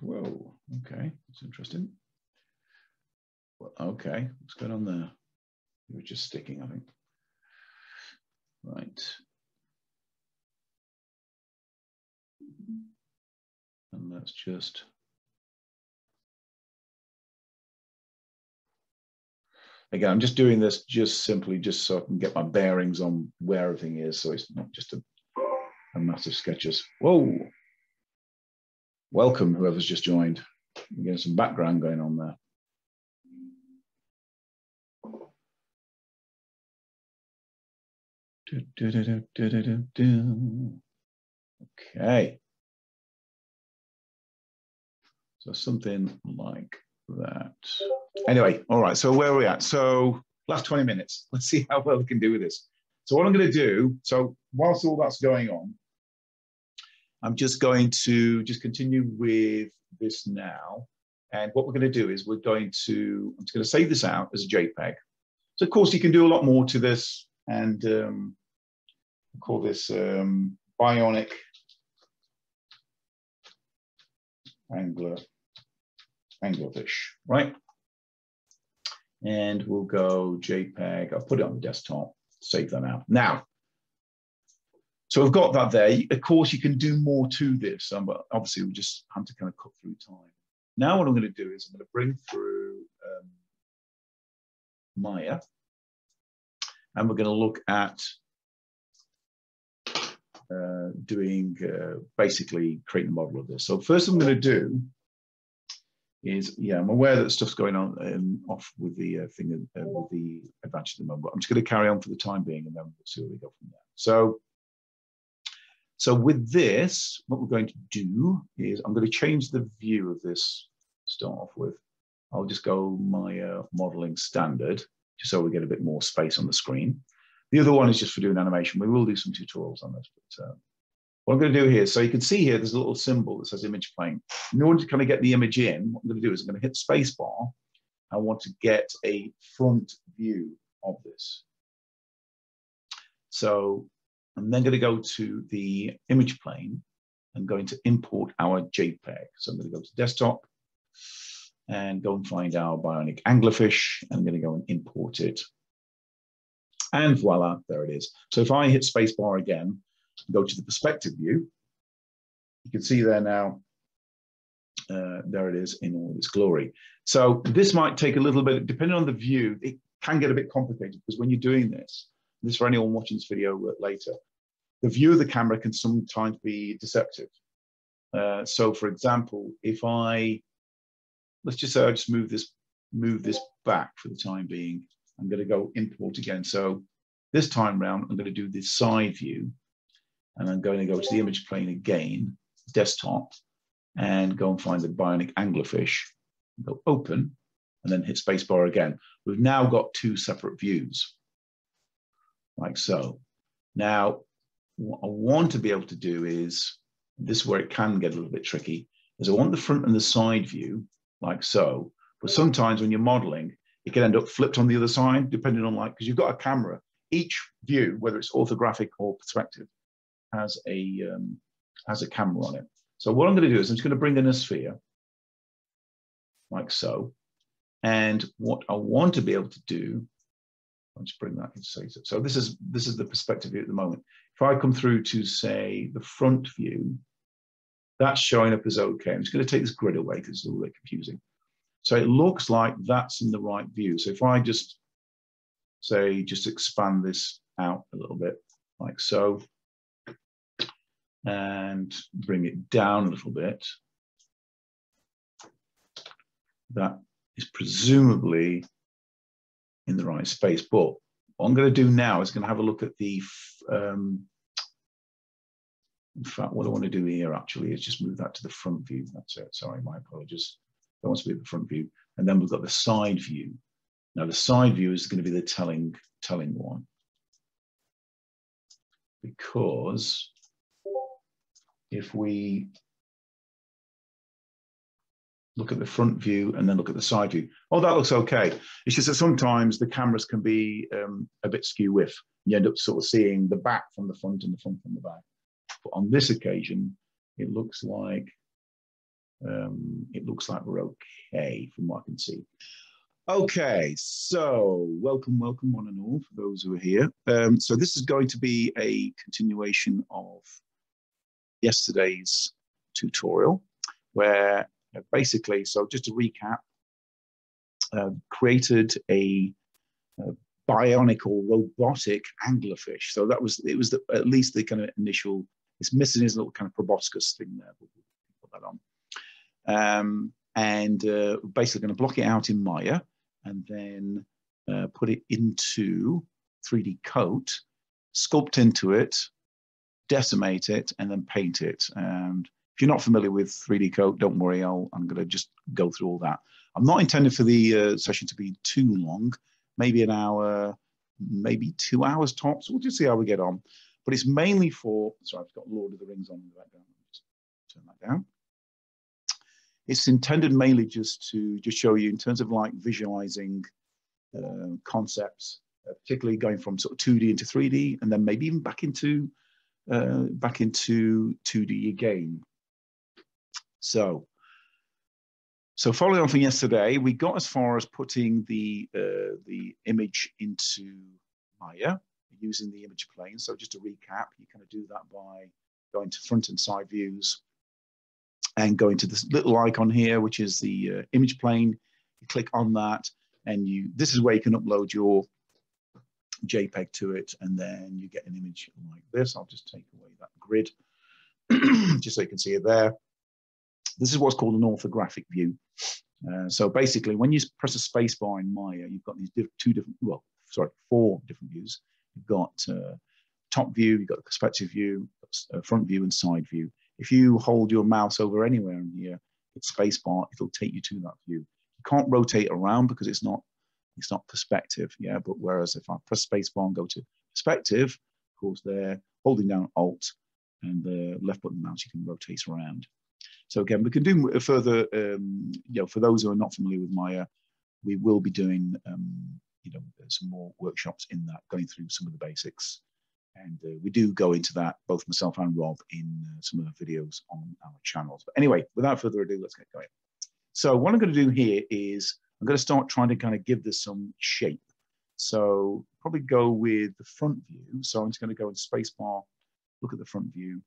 Whoa, okay, that's interesting. Okay, what's going on there? It was just sticking, I think. Right. And that's just. Again, I'm just doing this just simply just so I can get my bearings on where everything is, so it's not just a massive sketches. Whoa. Welcome, whoever's just joined. We're getting some background going on there. Okay. So something like that. Anyway, all right, so where are we at? So last 20 minutes, let's see how well we can do with this. So what I'm going to do, so whilst all that's going on, I'm just going to just continue with this now. And what we're going to do is we're going to, I'm just going to save this out as a JPEG. So of course you can do a lot more to this. And we'll call this Bionic Anglerfish, right? And we'll go JPEG. I'll put it on the desktop, save that out. Now, so I've got that there. Of course, you can do more to this, but obviously we just have to kind of cut through time. Now what I'm going to do is I'm going to bring through Maya. And we're going to look at doing, basically creating a model of this. So first I'm going to do is, yeah, I'm aware that stuff's going on off with the thing, with the advantage at the moment, but I'm just going to carry on for the time being and then we'll see where we go from there. So with this, what we're going to do is I'm going to change the view of this to start off with. I'll just go my modeling standard, just so we get a bit more space on the screen. The other one is just for doing animation. We will do some tutorials on this, but what I'm going to do here, so you can see here, there's a little symbol that says image plane. In order to kind of get the image in, what I'm going to do is I'm going to hit space bar. I want to get a front view of this. So I'm then going to go to the image plane and going to import our JPEG. So I'm going to go to desktop and go and find our Bionic Anglerfish. I'm going to go and import it. And voila, there it is. So if I hit spacebar again, go to the perspective view, you can see there now, there it is in all its glory. So this might take a little bit, depending on the view, it can get a bit complicated because when you're doing this, for anyone watching this video later, the view of the camera can sometimes be deceptive. So for example, if I, let's just say I just move this back for the time being. I'm going to go import again. So this time round, I'm going to do this side view. And I'm going to go to the image plane again, desktop, and go and find the Bionic Anglerfish. Go open, and then hit spacebar again. We've now got two separate views, like so. Now, what I want to be able to do is, this is where it can get a little bit tricky, is I want the front and the side view, like so, but sometimes when you're modeling, it can end up flipped on the other side, depending on like, because you've got a camera, each view, whether it's orthographic or perspective, has a camera on it. So what I'm going to do is I'm just going to bring in a sphere, like so, and what I want to be able to do, I'll just bring that in. So this is the perspective view at the moment. If I come through to say the front view, that's showing up as okay. I'm just going to take this grid away because it's a little bit confusing. So it looks like that's in the right view. So if I just say, just expand this out a little bit, like so, and bring it down a little bit. That is presumably in the right space. But what I'm going to do now is going to have a look at the, in fact, what I want to do here actually is just move that to the front view. That's it. Sorry, my apologies. That wants to be the front view. And then we've got the side view. Now the side view is going to be the telling one, because if we look at the front view and then look at the side view, oh, that looks okay. It's just that sometimes the cameras can be a bit skew-whiff. You end up sort of seeing the back from the front and the front from the back. But on this occasion, it looks like we're okay from what I can see. Okay, so welcome one and all for those who are here. So this is going to be a continuation of yesterday's tutorial where basically, so just to recap, created a bionic or robotic anglerfish. So that was, it was the, at least the kind of initial, it's missing his little kind of proboscis thing there, but we'll put that on. And basically going to block it out in Maya, and then put it into 3D Coat, sculpt into it, decimate it, and then paint it. And if you're not familiar with 3D Coat, don't worry, I'm going to just go through all that. I'm not intending for the session to be too long, maybe an hour, maybe 2 hours tops. We'll just see how we get on. But it's mainly for, sorry, I've got Lord of the Rings on in the background. Just turn that down. It's intended mainly just to show you in terms of like visualizing concepts, particularly going from sort of 2D into 3D, and then maybe even back into 2D again. So following on from yesterday, we got as far as putting the image into Maya using the image plane. So just to recap, you kind of do that by going to front and side views, and go into this little icon here, which is the image plane. You click on that, and you, this is where you can upload your JPEG to it, and then you get an image like this. I'll just take away that grid, just so you can see it there. This is what's called an orthographic view. So basically, when you press a space bar in Maya, you've got these four different views. You've got top view, you've got a perspective view, front view, and side view. If you hold your mouse over anywhere in here, it's spacebar, it'll take you to that view. You can't rotate around because it's not perspective, yeah? But whereas if I press spacebar and go to perspective, of course there, holding down Alt and the left button mouse, you can rotate around. So again, we can do a further, you know, for those who are not familiar with Maya, we will be doing, you know, some more workshops in that, going through some of the basics. And we do go into that, both myself and Rob, in some of the videos on our channels. But anyway, without further ado, let's get going. So what I'm going to do here is I'm going to start trying to kind of give this some shape. So probably go with the front view. So I'm just going to go in spacebar, look at the front view.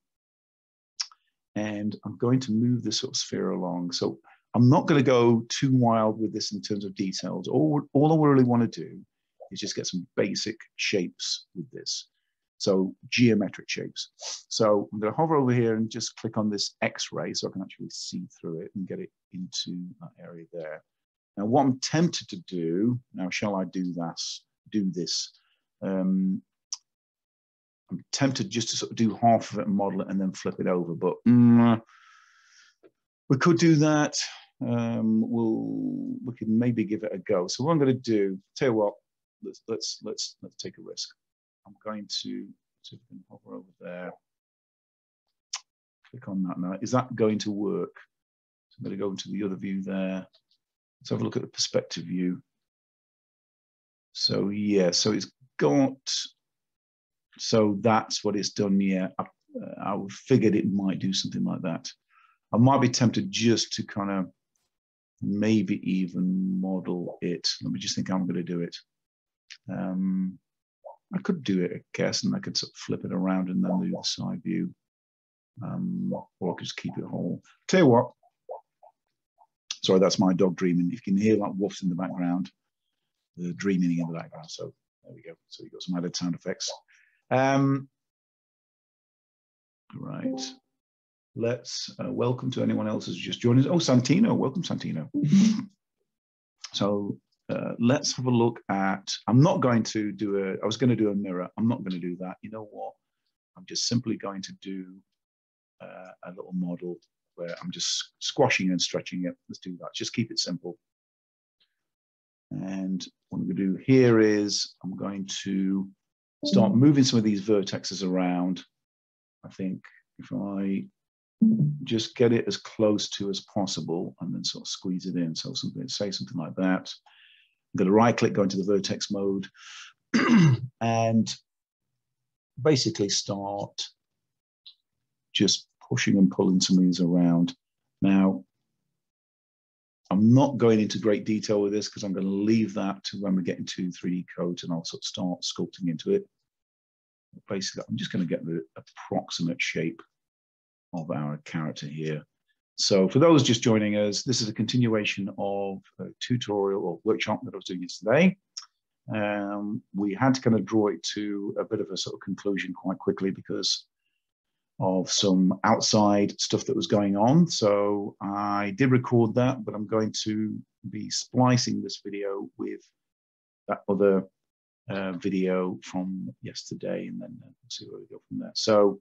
And I'm going to move this sort of sphere along. So I'm not going to go too wild with this in terms of details. All I really want to do is just get some basic shapes with this. So geometric shapes. So I'm going to hover over here and just click on this X-ray so I can actually see through it and get it into that area there. Now what I'm tempted to do, now shall I do that? Do this? I'm tempted just to sort of do half of it and model it and then flip it over, but we could do that. We could maybe give it a go. So what I'm going to do, tell you what, let's take a risk. I'm going to hover over there, click on that now. Is that going to work? So I'm going to go into the other view there. Let's have a look at the perspective view. So yeah, so it's got, so that's what it's done. Yeah, I figured it might do something like that. I might be tempted just to kind of maybe even model it. Let me just think how I'm going to do it. I could do it, I guess, and I could sort of flip it around and then do the side view, or I could just keep it whole. Tell you what, sorry, that's my dog dreaming. If you can hear like woofs in the background, the dreaming in the background. So there we go. So you got some added sound effects. Right. Let's welcome to anyone else who's just joined us. Oh, Santino, welcome, Santino. So. Let's have a look at, I'm not going to do a, I was going to do a mirror. I'm not going to do that. You know what? I'm just simply going to do a little model where I'm just squashing and stretching it. Let's do that. Just keep it simple. And what I'm going to do here is I'm going to start moving some of these vertexes around. I think if I just get it as close to as possible and then sort of squeeze it in. So something, say something like that. I'm going to right click, go into the vertex mode and basically start just pushing and pulling some of these around. Now, I'm not going into great detail with this because I'm going to leave that to when we get into 3D Coat, and I'll sort of start sculpting into it. Basically, I'm just going to get the approximate shape of our character here. So for those just joining us, this is a continuation of a tutorial or workshop that I was doing yesterday. We had to kind of draw it to a bit of a sort of conclusion quite quickly because of some outside stuff that was going on. So I did record that, but I'm going to be splicing this video with that other video from yesterday, and then we'll see where we go from there. So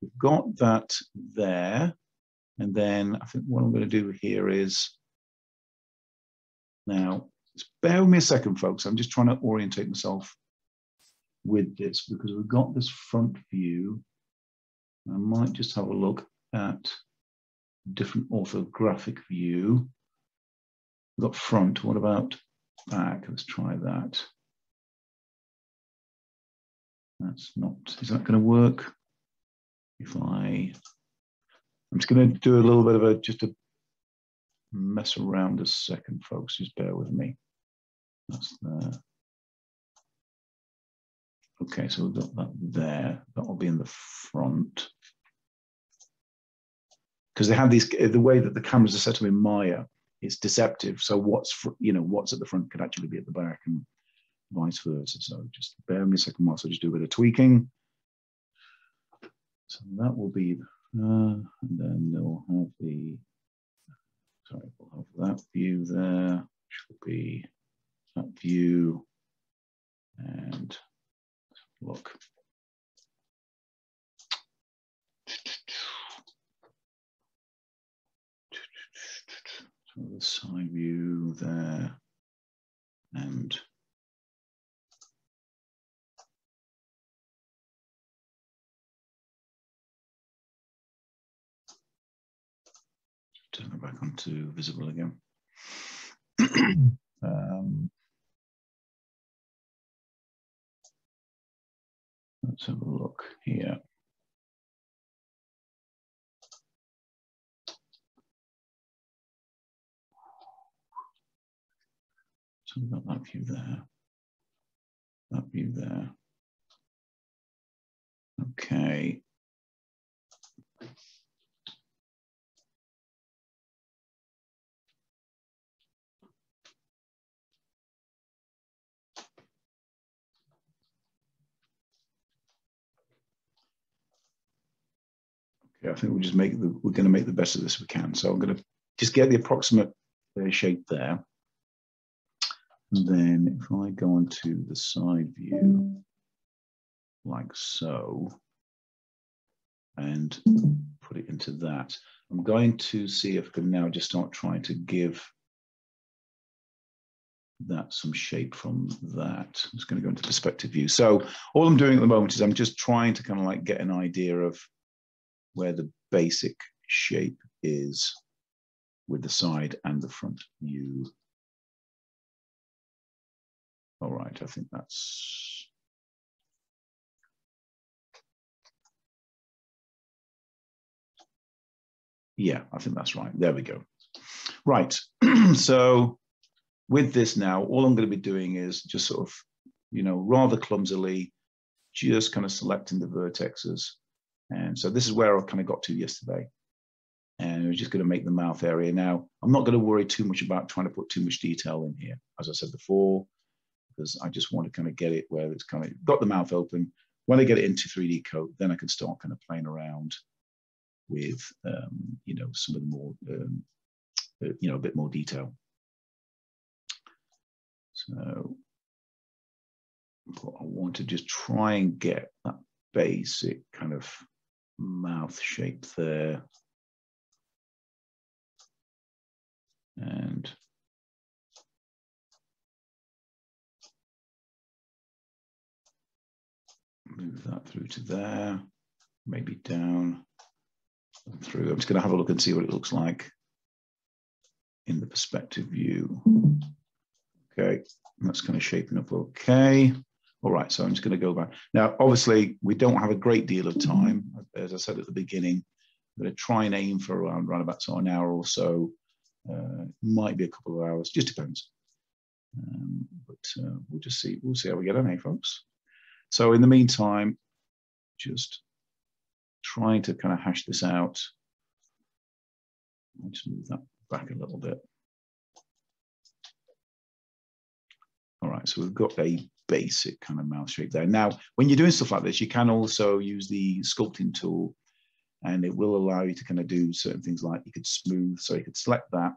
we've got that there, and then I think what I'm going to do here is, now just bear with me a second, folks. I'm just trying to orientate myself with this because we've got this front view. I might just have a look at different orthographic view. We've got front, what about back? Let's try that. That's not, is that going to work? If I'm just going to do a little bit of a, just to mess around a second, folks, just bear with me. That's there. Okay, so we've got that there. That will be in the front. Because they have these, the way that the cameras are set up in Maya is deceptive. So what's, you know, what's at the front could actually be at the back and vice versa. So just bear me a second whilst I just do a bit of tweaking. So that will be, and then they'll have the, sorry, we'll have that view there, which will be that view, and look. So the side view there, and turn it back onto visible again. Let's have a look here. So we've got that view there, that view there. Okay. I think we'll just make the, we're going to make the best of this we can. So I'm going to just get the approximate shape there. And then if I go onto the side view, like so, and put it into that, I'm going to see if I can now just start trying to give that some shape from that. I'm just going to go into perspective view. So all I'm doing at the moment is I'm just trying to kind of like get an idea of where the basic shape is with the side and the front view. All right, I think that's... yeah, I think that's right. There we go. Right, so with this now, all I'm going to be doing is just sort of, you know, rather clumsily, just kind of selecting the vertexes. And so this is where I kind of got to yesterday, and we're just going to make the mouth area. Now, I'm not going to worry too much about trying to put too much detail in here, as I said before, because I just want to kind of get it where it's kind of got the mouth open. When I get it into 3D Coat, then I can start kind of playing around with, you know, some of the more, you know, a bit more detail. So I want to just try and get that basic kind of mouth shape there, and move that through to there, maybe down and through. I'm just going to have a look and see what it looks like in the perspective view. Okay, that's kind of shaping up okay. All right, so I'm just going to go back. Now, obviously, we don't have a great deal of time. As I said at the beginning, I'm going to try and aim for around about an hour or so It might be a couple of hours, just depends. But we'll just see. We'll see how we get on, eh, folks? So in the meantime, just trying to kind of hash this out. I'll just move that back a little bit. All right, so we've got a basic kind of mouth shape there. Now, when you're doing stuff like this, you can also use the sculpting tool, and it will allow you to kind of do certain things like you could smooth, so you could select that.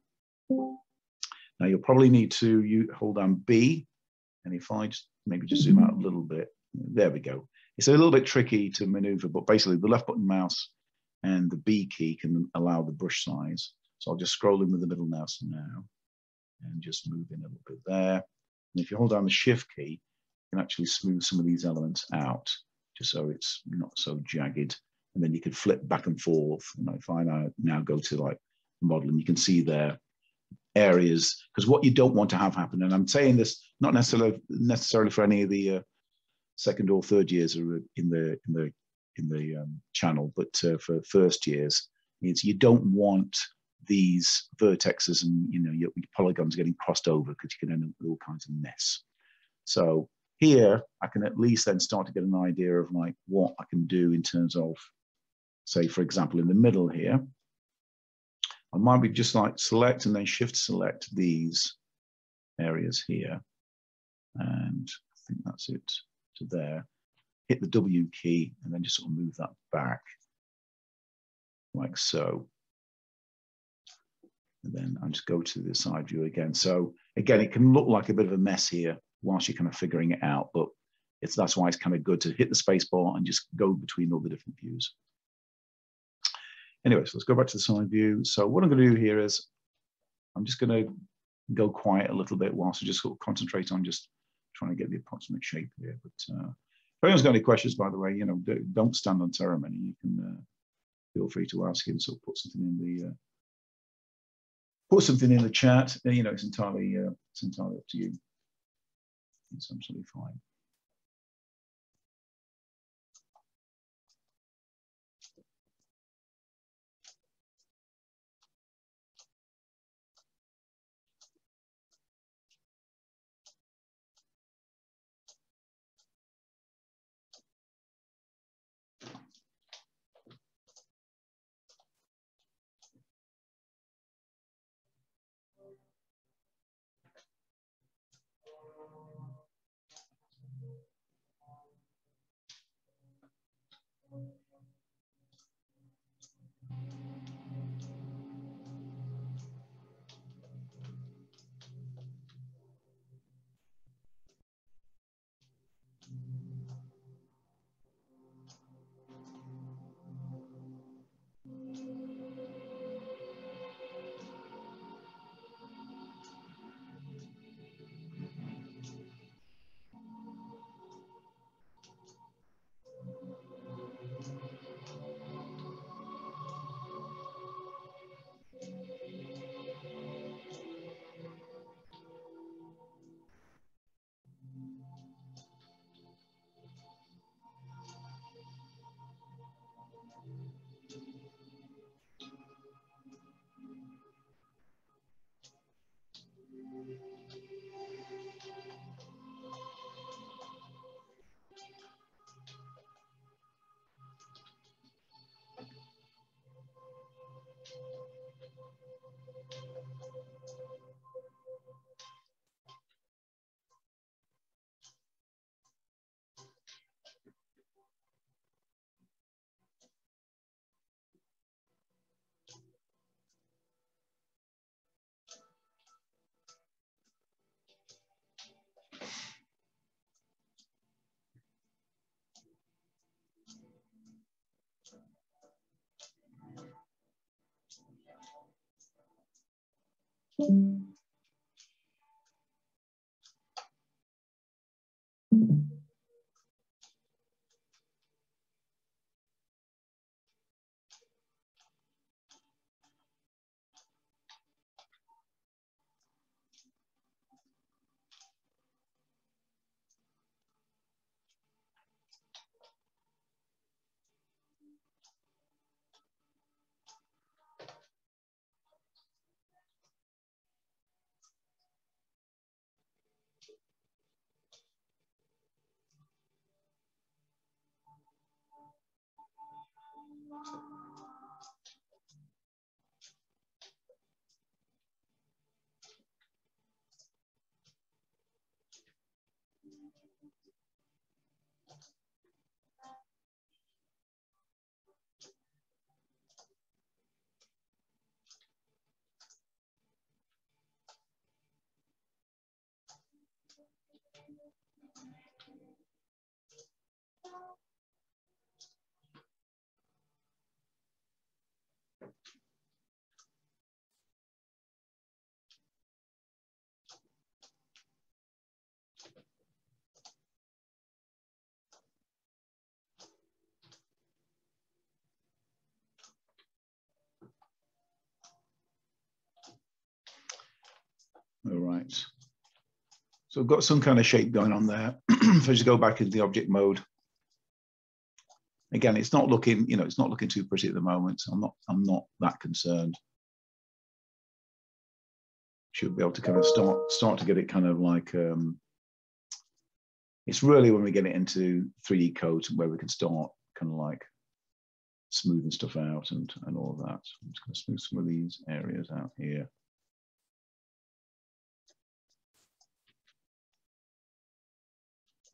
Now you'll probably need to hold down B, and if I just maybe just zoom out a little bit, there we go. It's a little bit tricky to maneuver, but basically the left button mouse and the B key can allow the brush size. So I'll just scroll in with the middle mouse now and just move in a little bit there. And if you hold down the shift key, you can actually smooth some of these elements out just so it's not so jagged. And then you could flip back and forth. And if I now go to like modeling, you can see there areas, because what you don't want to have happen, and I'm saying this not necessarily for any of the second or third years are in the channel, but for first years, is you don't want these vertexes and your polygons getting crossed over, because you can end up with all kinds of mess. So here I can at least then start to get an idea of like what I can do in terms of, say for example, in the middle here, I might be just like select and then shift select these areas here, and I think that's it to there. Hit the W key and then just sort of move that back like so. And then I'll just go to the side view again. So again, it can look like a bit of a mess here whilst you're kind of figuring it out, but that's why it's kind of good to hit the space bar and just go between all the different views. Anyway, so let's go back to the side view. So what I'm going to do here is I'm just going to go quiet a little bit whilst I just sort of concentrate on just trying to get the approximate shape here. But if anyone's got any questions, by the way, don't stand on ceremony. You can feel free to ask him, sort of put something in the chat. It's entirely up to you. It's absolutely fine. All right, so we've got some kind of shape going on there. If I just go back into the object mode, again, it's not looking, you know, it's not looking too pretty at the moment. I'm not that concerned. Should be able to kind of start to get it kind of like, it's really when we get it into 3D Coat where we can start kind of like smoothing stuff out and all of that. So I'm just going to smooth some of these areas out here.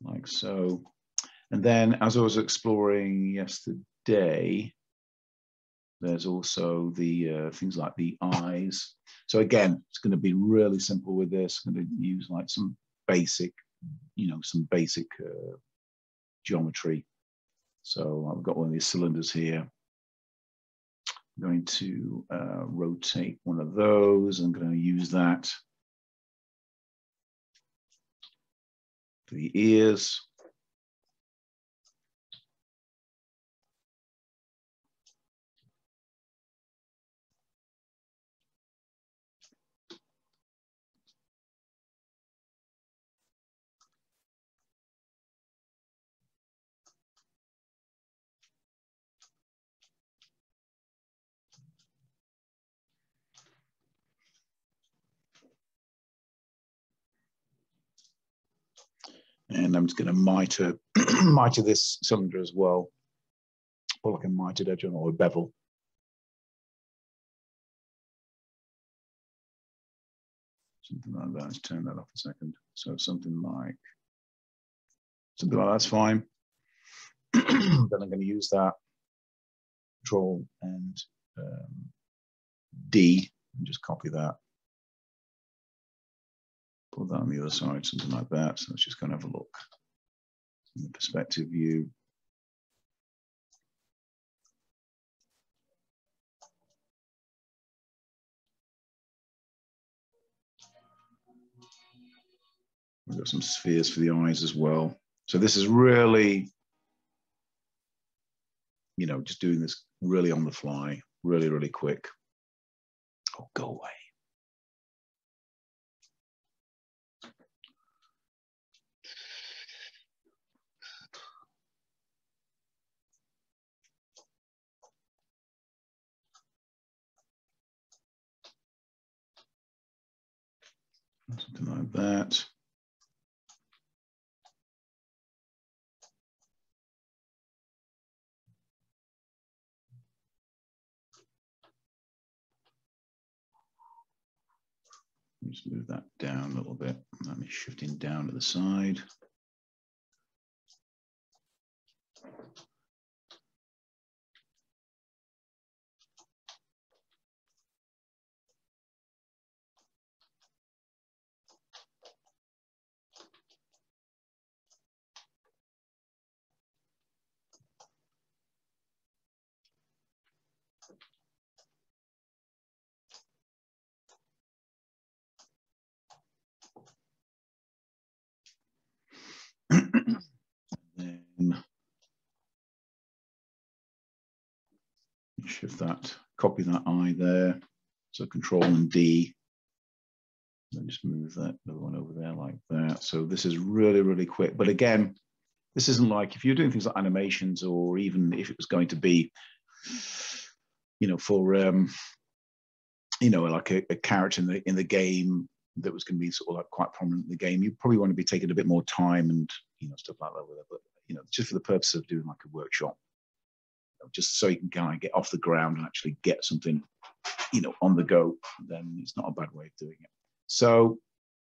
Like so. And then as I was exploring yesterday, there's also the things like the eyes. So again, it's going to be really simple with this. I'm going to use like some basic, you know, some basic geometry. So I've got one of these cylinders here. I'm going to rotate one of those. I'm going to use that. The ears. And I'm just going to miter this cylinder as well, or like a mitered edge or a bevel. Something like that. Let's turn that off a second. So something like that's fine. Then I'm going to use that Control and D and just copy that. Put that on the other side, something like that. So let's just go and have a look in the perspective view. We've got some spheres for the eyes as well. So this is really, you know, just doing this really on the fly, really, really quick. Oh, go away. Something like that. Just move that down a little bit. That is shifting down to the side. Shift that, copy that eye there. So Control and D. Let me just move that other one over there like that. So this is really, really quick. But again, this isn't like if you're doing things like animations, or even if it was going to be, you know, for you know, like a character in the game that was going to be sort of like quite prominent in the game. You probably want to be taking a bit more time and, you know, stuff like that with it. But you know, just for the purpose of doing like a workshop, just so you can kind of get off the ground and actually get something, you know, on the go, then it's not a bad way of doing it. So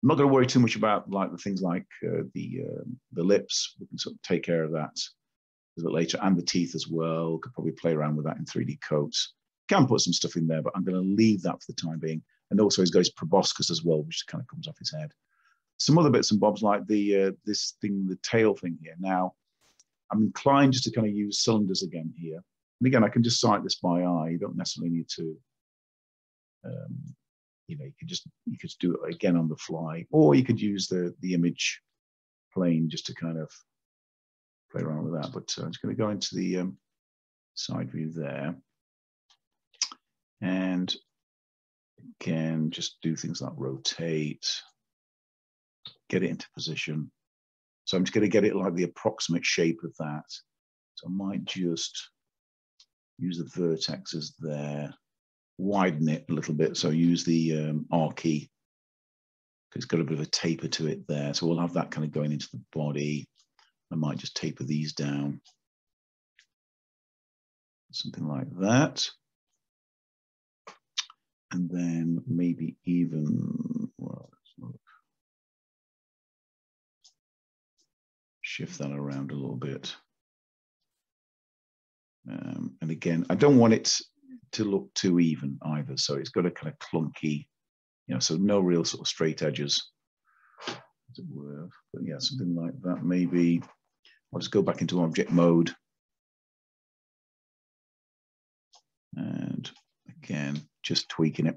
I'm not going to worry too much about like the things like the lips. We can sort of take care of that a bit later, and the teeth as well. Could probably play around with that in 3D coats. Can put some stuff in there, but I'm going to leave that for the time being. And also his goes proboscis as well, which kind of comes off his head. Some other bits and bobs like the this thing, the tail thing here. Now, I'm inclined just to kind of use cylinders again here. And again, I can just sight this by eye. You don't necessarily need to, you know, you could just do it again on the fly, or you could use the image plane just to kind of play around with that. But I'm just going to go into the side view there, and again, just do things like rotate, get it into position. So I'm just going to get it like the approximate shape of that. So I might just use the vertexes there, widen it a little bit. So use the R key, because it's got a bit of a taper to it there. So we'll have that kind of going into the body. I might just taper these down, something like that. And then maybe even, well, shift that around a little bit. And again, I don't want it to look too even either. So it's got a kind of clunky, you know, so no real sort of straight edges, as it were. But yeah, something like that. Maybe I'll just go back into object mode. And again, just tweaking it.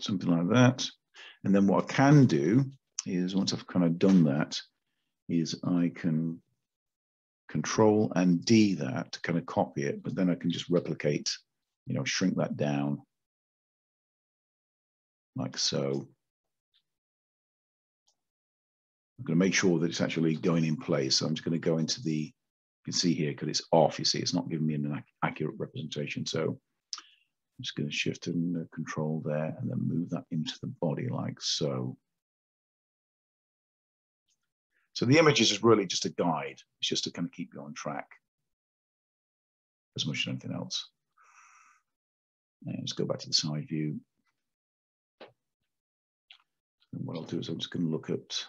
Something like that. And then what I can do is, once I've kind of done that, is I can Control and D that to kind of copy it, but then I can just replicate, you know, shrink that down like so. I'm going to make sure that it's actually going in place. So I'm just going to go into the, you can see here, because it's off, you see, it's not giving me an accurate representation. So I'm just going to shift and Control there, and then move that into the body like so. So the image is really just a guide. It's just to kind of keep you on track as much as anything else. And let's go back to the side view. And what I'll do is I'm just going to look at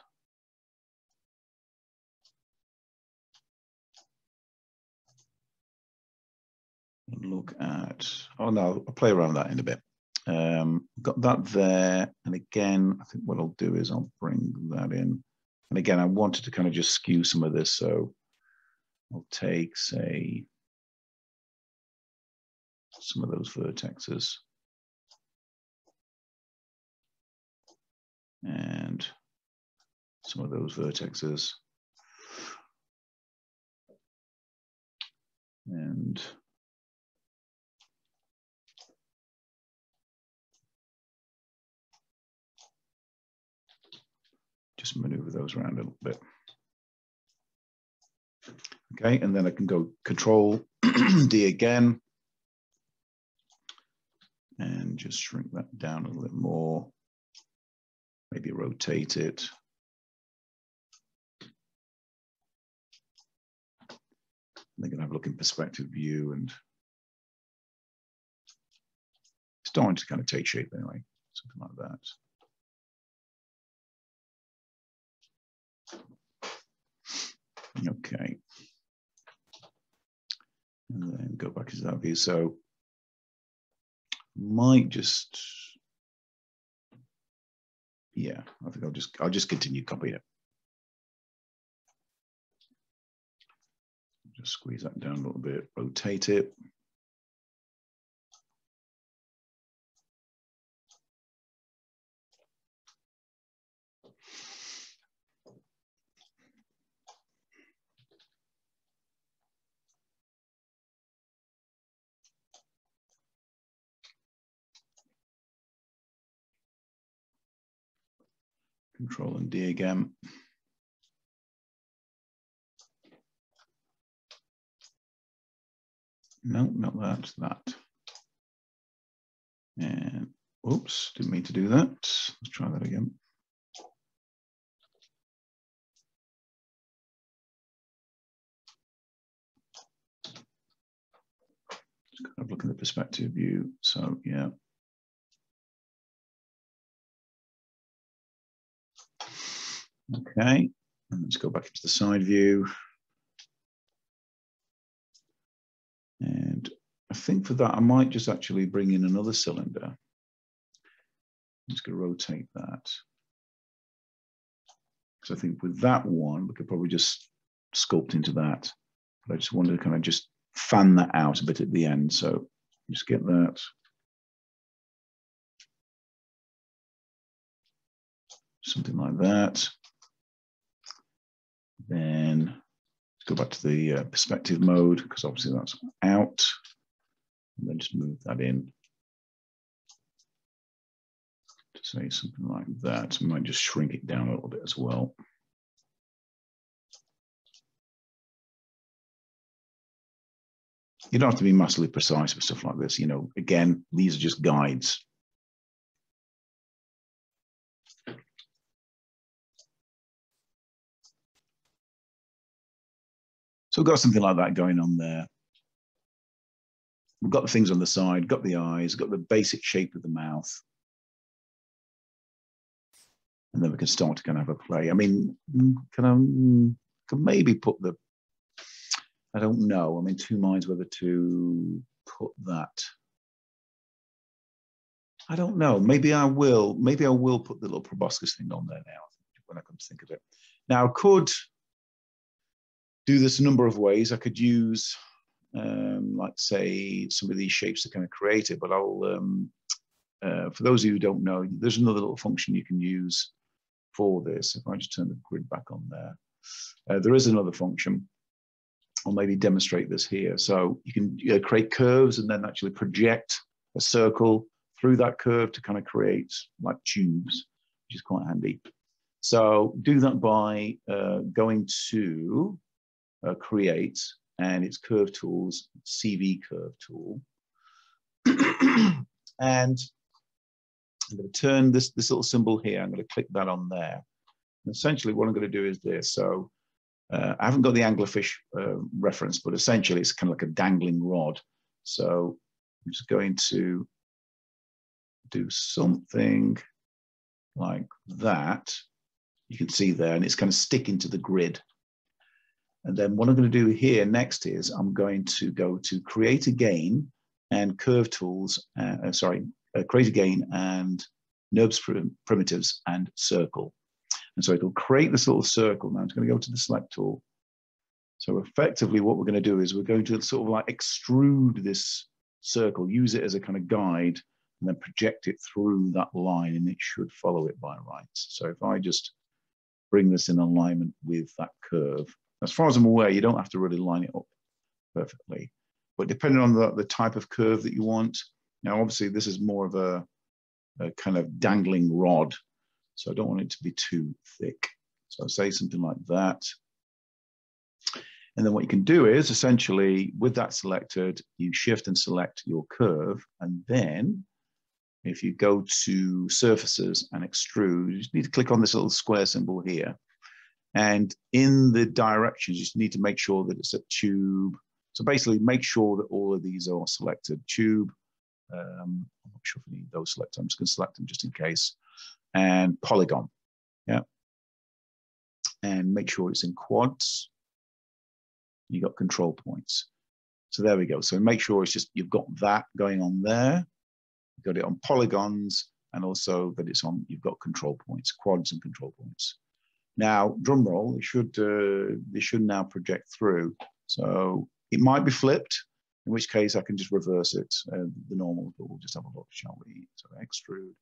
oh no, I'll play around with that in a bit. Got that there, and again, I think what I'll do is I'll bring that in. And again, I wanted to kind of just skew some of this, so I'll take, say, some of those vertexes and some of those vertexes, and just maneuver those around a little bit. Okay, and then I can go Control D again and just shrink that down a little bit more. Maybe rotate it. They're going to have a look in perspective view, and it's starting to kind of take shape anyway, something like that. Okay, and then go back into that view. So might just, yeah, I think I'll just continue copying it. Just squeeze that down a little bit, rotate it. Control and D again. No, not that, that. And, oops, didn't mean to do that. Let's try that again. Just kind of look at the perspective view. So yeah. Okay, and let's go back into the side view. And I think for that, I might just actually bring in another cylinder. I'm just going to rotate that. So I think with that one, we could probably just sculpt into that. But I just wanted to kind of just fan that out a bit at the end. So just get that. Something like that. Then let's go back to the perspective mode, because obviously that's out. And then just move that in to say something like that. I might just shrink it down a little bit as well. You don't have to be massively precise with stuff like this. You know, again, these are just guides. So we've got something like that going on there. We've got the things on the side, got the eyes, got the basic shape of the mouth. And then we can start to kind of have a play. I mean, can maybe put the, I don't know. I'm in two minds whether to put that. I don't know. Maybe I will put the little proboscis thing on there now when I come to think of it. Now I could do this a number of ways. I could use, like say, some of these shapes to kind of create it, but I'll, for those of you who don't know, there's another little function you can use for this. If I just turn the grid back on there, there is another function. I'll maybe demonstrate this here. So you can create curves and then actually project a circle through that curve to kind of create like tubes, which is quite handy. So do that by going to, create, and it's curve tools, CV curve tool. And I'm going to turn this little symbol here. I'm going to click that on there. And essentially what I'm going to do is this. So I haven't got the anglerfish reference, but essentially it's kind of like a dangling rod. So I'm just going to do something like that. You can see there, and it's kind of sticking to the grid. And then what I'm going to do here next is I'm going to go to create again and curve tools, create again and NURBS primitives and circle. And so it'll create this little circle. Now it's going to go to the select tool. So effectively what we're going to do is we're going to sort of like extrude this circle, use it as a kind of guide, and then project it through that line, and it should follow it by rights. So if I just bring this in alignment with that curve, as far as I'm aware, you don't have to really line it up perfectly, but depending on the type of curve that you want. Now, obviously this is more of a kind of dangling rod, so I don't want it to be too thick. So I'll say something like that. And then what you can do is essentially with that selected, you shift and select your curve. And then if you go to surfaces and extrude, you just need to click on this little square symbol here. And in the directions, you just need to make sure that it's a tube. So basically make sure that all of these are selected. Tube, I'm not sure if we need those selected. I'm just going to select them just in case. And polygon, yeah. And make sure it's in quads. You got control points. So there we go. So make sure it's just, you've got that going on there. You've got it on polygons, and also that it's on, you've got control points, quads and control points. Now, drum roll, it should now project through. So it might be flipped, in which case I can just reverse it, the normal, but we'll just have a look, shall we? So extrude,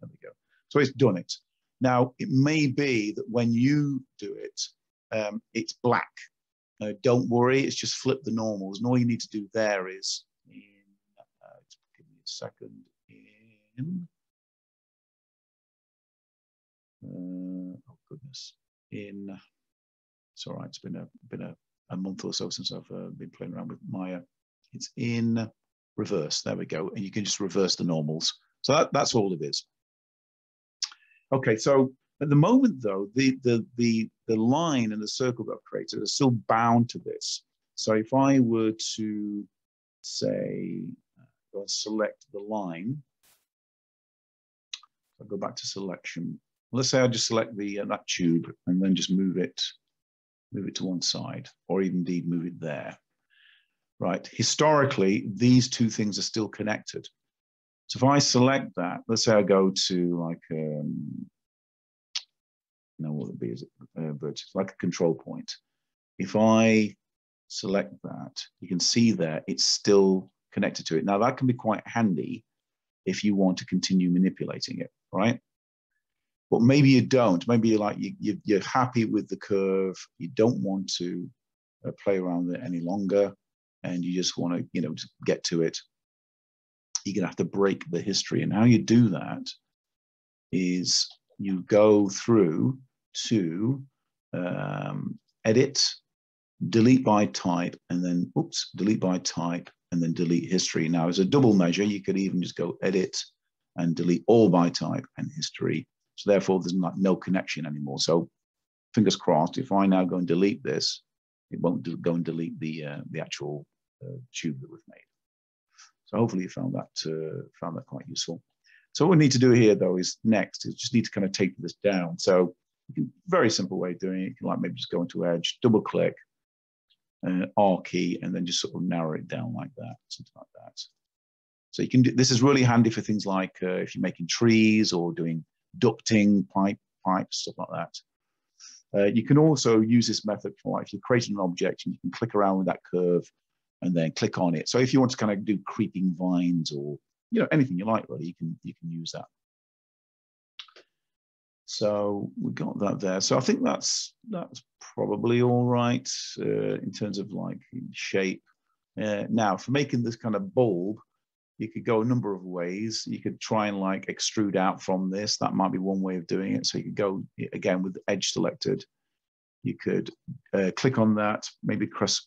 there we go. So it's done it. Now, it may be that when you do it, it's black. Don't worry, it's just flip the normals. And all you need to do there is, just give me a second, it's all right, it's been a month or so since I've been playing around with Maya. It's in reverse, there we go, and you can just reverse the normals. So that's all it is. Okay, so at the moment though, the line and the circle that I've created are still bound to this. So if I were to say, go and select the line. I'll go back to selection. Let's say I just select the that tube and then just move it to one side, or indeed move it there. Right, historically, these two things are still connected. So if I select that, let's say I go to like, you know what it would be, is it, but it's like a control point. If I select that, you can see there, it's still connected to it. Now that can be quite handy if you want to continue manipulating it, right? But maybe you don't, maybe you're like, you're happy with the curve, you don't want to play around with it any longer, and you just want to, you know, just get to it. You're gonna have to break the history. And how you do that is you go through to edit, delete by type, and then, oops, delete by type, and then delete history. Now, as a double measure, you could even just go edit and delete all by type and history. So therefore, there's not, no connection anymore. So fingers crossed, if I now go and delete this, it won't go and delete the actual tube that we've made. So hopefully you found that quite useful. So what we need to do here, though, is next, is just need to kind of take this down. So very simple way of doing it. You can like maybe just go into Edge, double click, R key, and then just sort of narrow it down like that, something like that. So you can do, this is really handy for things like if you're making trees or doing ducting, pipes, stuff like that. You can also use this method for like if you're creating an object and you can click around with that curve and then click on it. So if you want to kind of do creeping vines or, you know, anything you like, really, you can use that. So we got that there. So I think that's probably all right in terms of like shape. Now for making this kind of bulb, you could go a number of ways. You could try and like extrude out from this. That might be one way of doing it. So you could go again with the edge selected. You could click on that, maybe press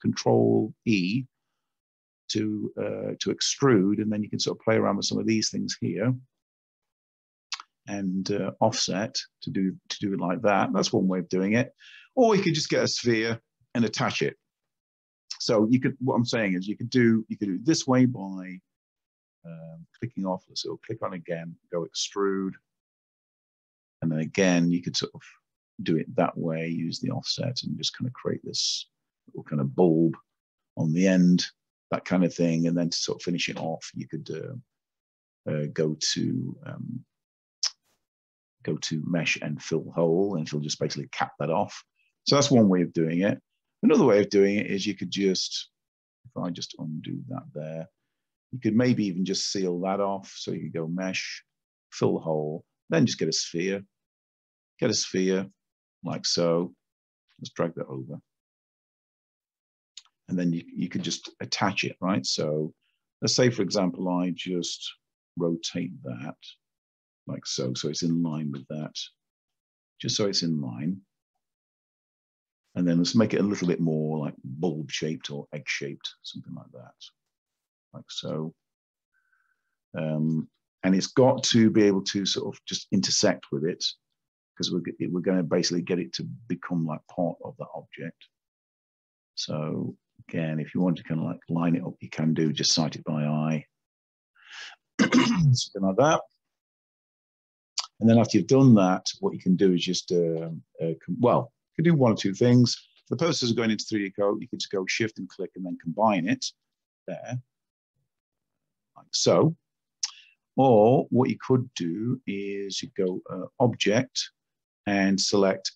Control E to extrude, and then you can sort of play around with some of these things here and offset to do it like that. That's one way of doing it. Or you could just get a sphere and attach it. So you could, what I'm saying is you could do it this way by clicking off, so it'll click on again, go extrude. And then again, you could sort of do it that way, use the offset and just kind of create this little kind of bulb on the end, that kind of thing. And then to sort of finish it off, you could go to mesh and fill hole, and it'll just basically cap that off. So that's one way of doing it. Another way of doing it is you could just, if I just undo that there, you could maybe even just seal that off. So you could go mesh, fill hole, then just get a sphere like so. Let's drag that over. And then you could just attach it, right? So let's say, for example, I just rotate that like so, so it's in line with that, just so it's in line. And then let's make it a little bit more like bulb shaped or egg shaped, something like that, like so. And it's got to be able to sort of just intersect with it, because we're going to basically get it to become like part of that object. So again, if you want to kind of like line it up, you can do, just sight it by eye, something like that. And then after you've done that, what you can do is just, well, you can do one or two things. For the purposes of going into 3D Coat, you can just go shift and click and then combine it there, like so. Or what you could do is you go object and then select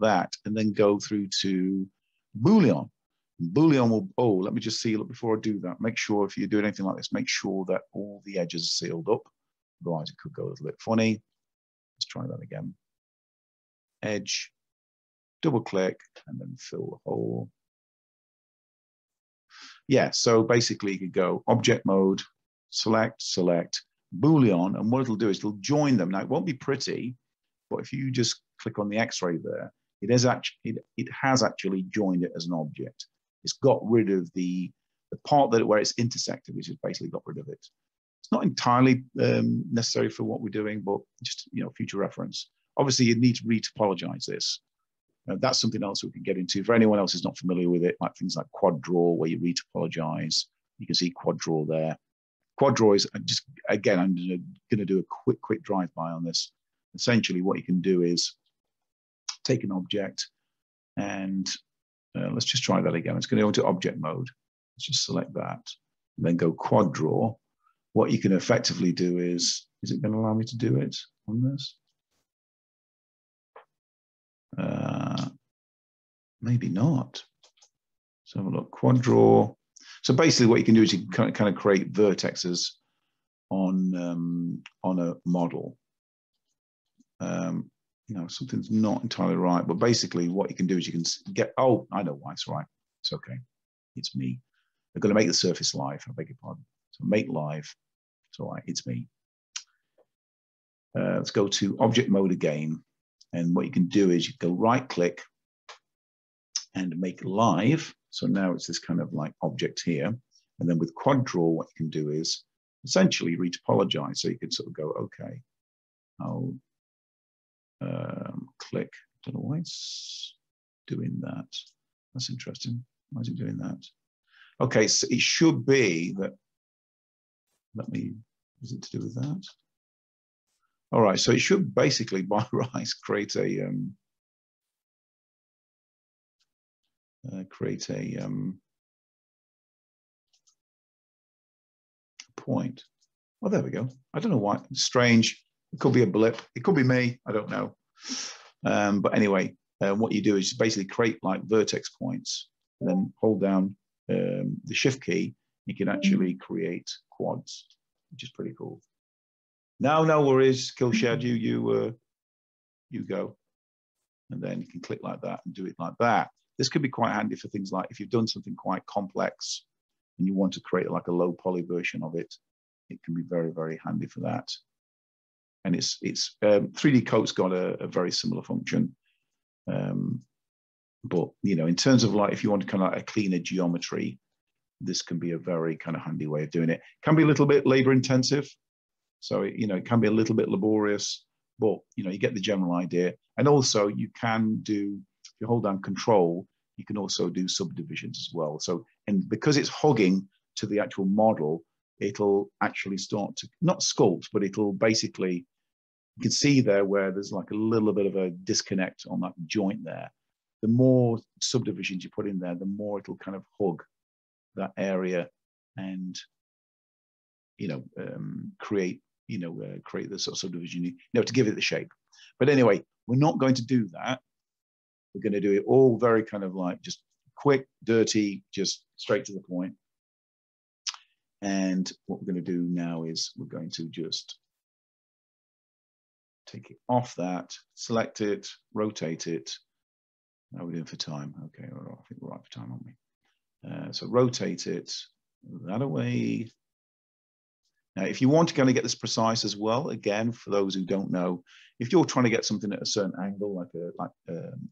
that, and then go through to Boolean. Boolean will, oh, let me just seal it before I do that. Make sure if you're doing anything like this, make sure that all the edges are sealed up. Otherwise it could go a little bit funny. Let's try that again. Edge, double click, and then fill the hole. Yeah, so basically you could go object mode, select, Boolean, and what it'll do is it'll join them. Now it won't be pretty, but if you just click on the X-ray there, it has actually joined it as an object. It's got rid of the part that where it's intersected, which has basically got rid of it. It's not entirely necessary for what we're doing, but just, you know, future reference. Obviously, you need to retopologize this. That's something else we can get into. For anyone else who's not familiar with it, like things like Quad Draw, where you retopologize, you can see Quad Draw there. Quad Draw is just, again, I'm going to do a quick drive-by on this. Essentially, what you can do is take an object and let's just try that again. It's going to go into object mode. Let's just select that and then go Quad Draw. What you can effectively do is it going to allow me to do it on this? Maybe not. Let's have a look, Quad Draw. So basically what you can do is you can kind of create vertexes on a model. You know, something's not entirely right, but basically what you can do is you can get, oh, I know why it's right. It's okay, it's me. They're gonna make the surface live, I beg your pardon. So make live, it's all right, it's me. Let's go to object mode again. And what you can do is you go right click and make live. So now it's this kind of like object here. And then with Quad Draw, what you can do is essentially retopologize. So you could sort of go, okay, I'll click. I don't know why it's doing that. That's interesting. Why is it doing that? Okay, so it should be that, let me, is it to do with that? All right, so it should basically, by rights, create a point. Oh, there we go. I don't know why. It's strange. It could be a blip. It could be me. I don't know. But anyway, what you do is basically create like vertex points, and then hold down the shift key. You can actually create quads, which is pretty cool. No, no worries. Kill Shad, you go, and then you can click like that and do it like that. This could be quite handy for things like if you've done something quite complex and you want to create like a low poly version of it. It can be very, very handy for that. And it's 3D Coat's got a very similar function, but you know, in terms of like if you want to kind of like a cleaner geometry, this can be a very kind of handy way of doing it. Can be a little bit labor intensive. So, you know, it can be a little bit laborious, but, you know, you get the general idea. And also you can do, if you hold down control, you can also do subdivisions as well. So, and because it's hogging to the actual model, it'll actually start to, not sculpt, but it'll basically, you can see there where there's like a little bit of a disconnect on that joint there. The more subdivisions you put in there, the more it'll kind of hug that area and, you know, create the sort of subdivision, you know, to give it the shape. But anyway, we're not going to do that. We're going to do it all very kind of like just quick, dirty, just straight to the point. And what we're going to do now is we're going to just take it off that, select it, rotate it. Now we're in for time. Okay, I think we're right for time, aren't we? So rotate it that away. Now, if you want to kind of get this precise as well, again, for those who don't know, if you're trying to get something at a certain angle,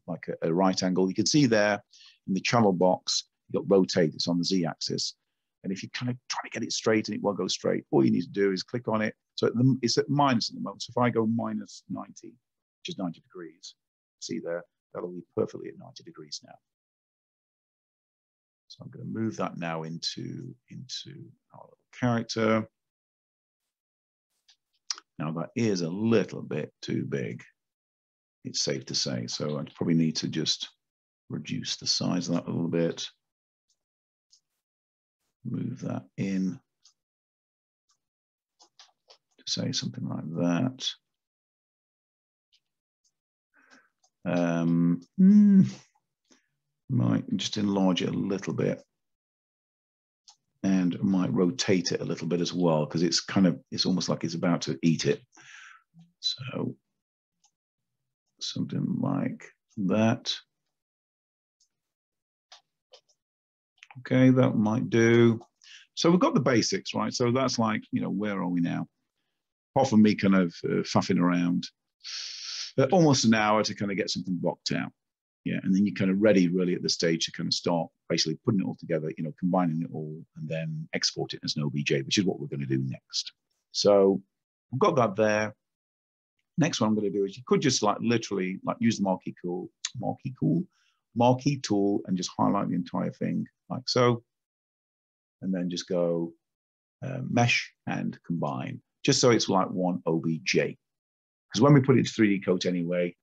like a right angle, you can see there in the channel box, you've got rotate, it's on the Z axis. And if you kind of try to get it straight and it won't go straight, all you need to do is click on it. So it's at minus at the moment. So if I go minus 90, which is 90 degrees, see there, that'll be perfectly at 90 degrees now. So I'm going to move that now into our little character. Now that is a little bit too big, it's safe to say. So I probably need to just reduce the size of that a little bit. Move that in to say something like that. Might just enlarge it a little bit. And might rotate it a little bit as well, because it's kind of, it's almost like it's about to eat it. So something like that. Okay, that might do. So we've got the basics, right? So that's like, you know, where are we now? Apart from me kind of faffing around almost an hour to kind of get something blocked out. Yeah, and then you're kind of ready really at this stage to kind of start basically putting it all together, you know, combining it all and then export it as an OBJ, which is what we're going to do next. So we've got that there. Next one I'm going to do is you could just like literally like use the marquee marquee tool, and just highlight the entire thing like so, and then just go mesh and combine, just so it's like one OBJ. Because when we put it to 3D Coat anyway,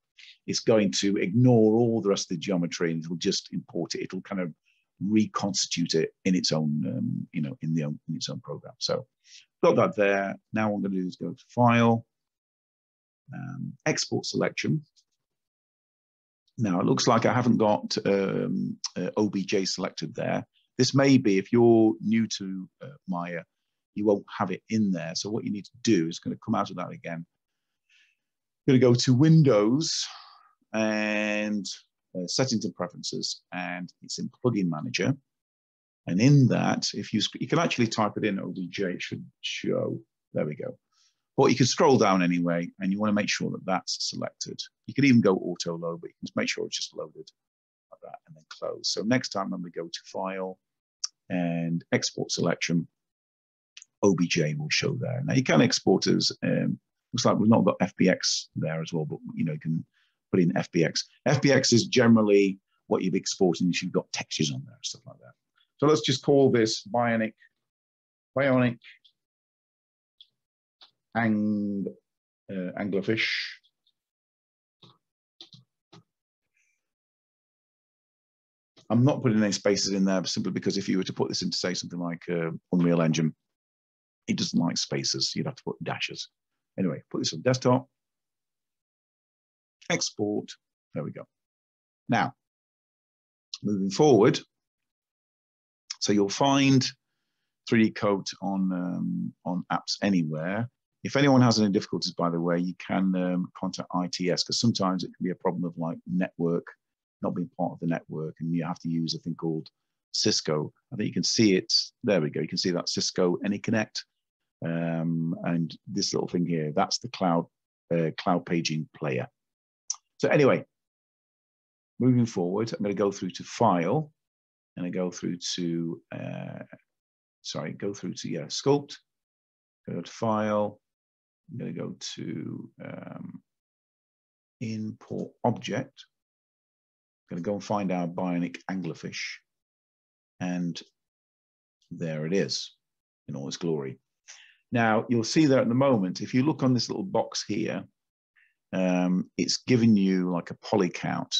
it's going to ignore all the rest of the geometry and it'll just import it. It'll kind of reconstitute it in its own, you know, in its own program. So got that there. Now what I'm going to do is go to File, Export Selection. Now it looks like I haven't got OBJ selected there. This may be, if you're new to Maya, you won't have it in there. So what you need to do is going to come out of that again. Going to go to Windows and Settings and Preferences, and it's in Plugin Manager. And in that, if you can actually type it in OBJ, it should show. There we go. But you can scroll down anyway, and you want to make sure that that's selected. You could even go auto load, but you can just make sure it's just loaded like that, and then close. So next time when we go to File and Export Selection, OBJ will show there. Now you can export as looks like we've not got FBX there as well, but you know, you can put in FBX. FBX is generally what you've exported if you've got textures on there, stuff like that. So let's just call this bionic anglerfish. I'm not putting any spaces in there simply because if you were to put this into, say, something like Unreal Engine, it doesn't like spaces. You'd have to put dashes. Anyway, put this on desktop, export, there we go. Now, moving forward, so you'll find 3D Coat on apps anywhere. If anyone has any difficulties, by the way, you can contact ITS, because sometimes it can be a problem of like network, not being part of the network, and you have to use a thing called Cisco. I think you can see it, there we go, you can see that Cisco AnyConnect. And this little thing here, that's the cloud paging player. So anyway, moving forward, I'm going to go through to File, and I go through to, Sculpt, go to File, I'm going to go to Import Object, I'm going to go and find our bionic anglerfish, and there it is in all its glory. Now, you'll see there at the moment, if you look on this little box here, it's giving you like a poly count.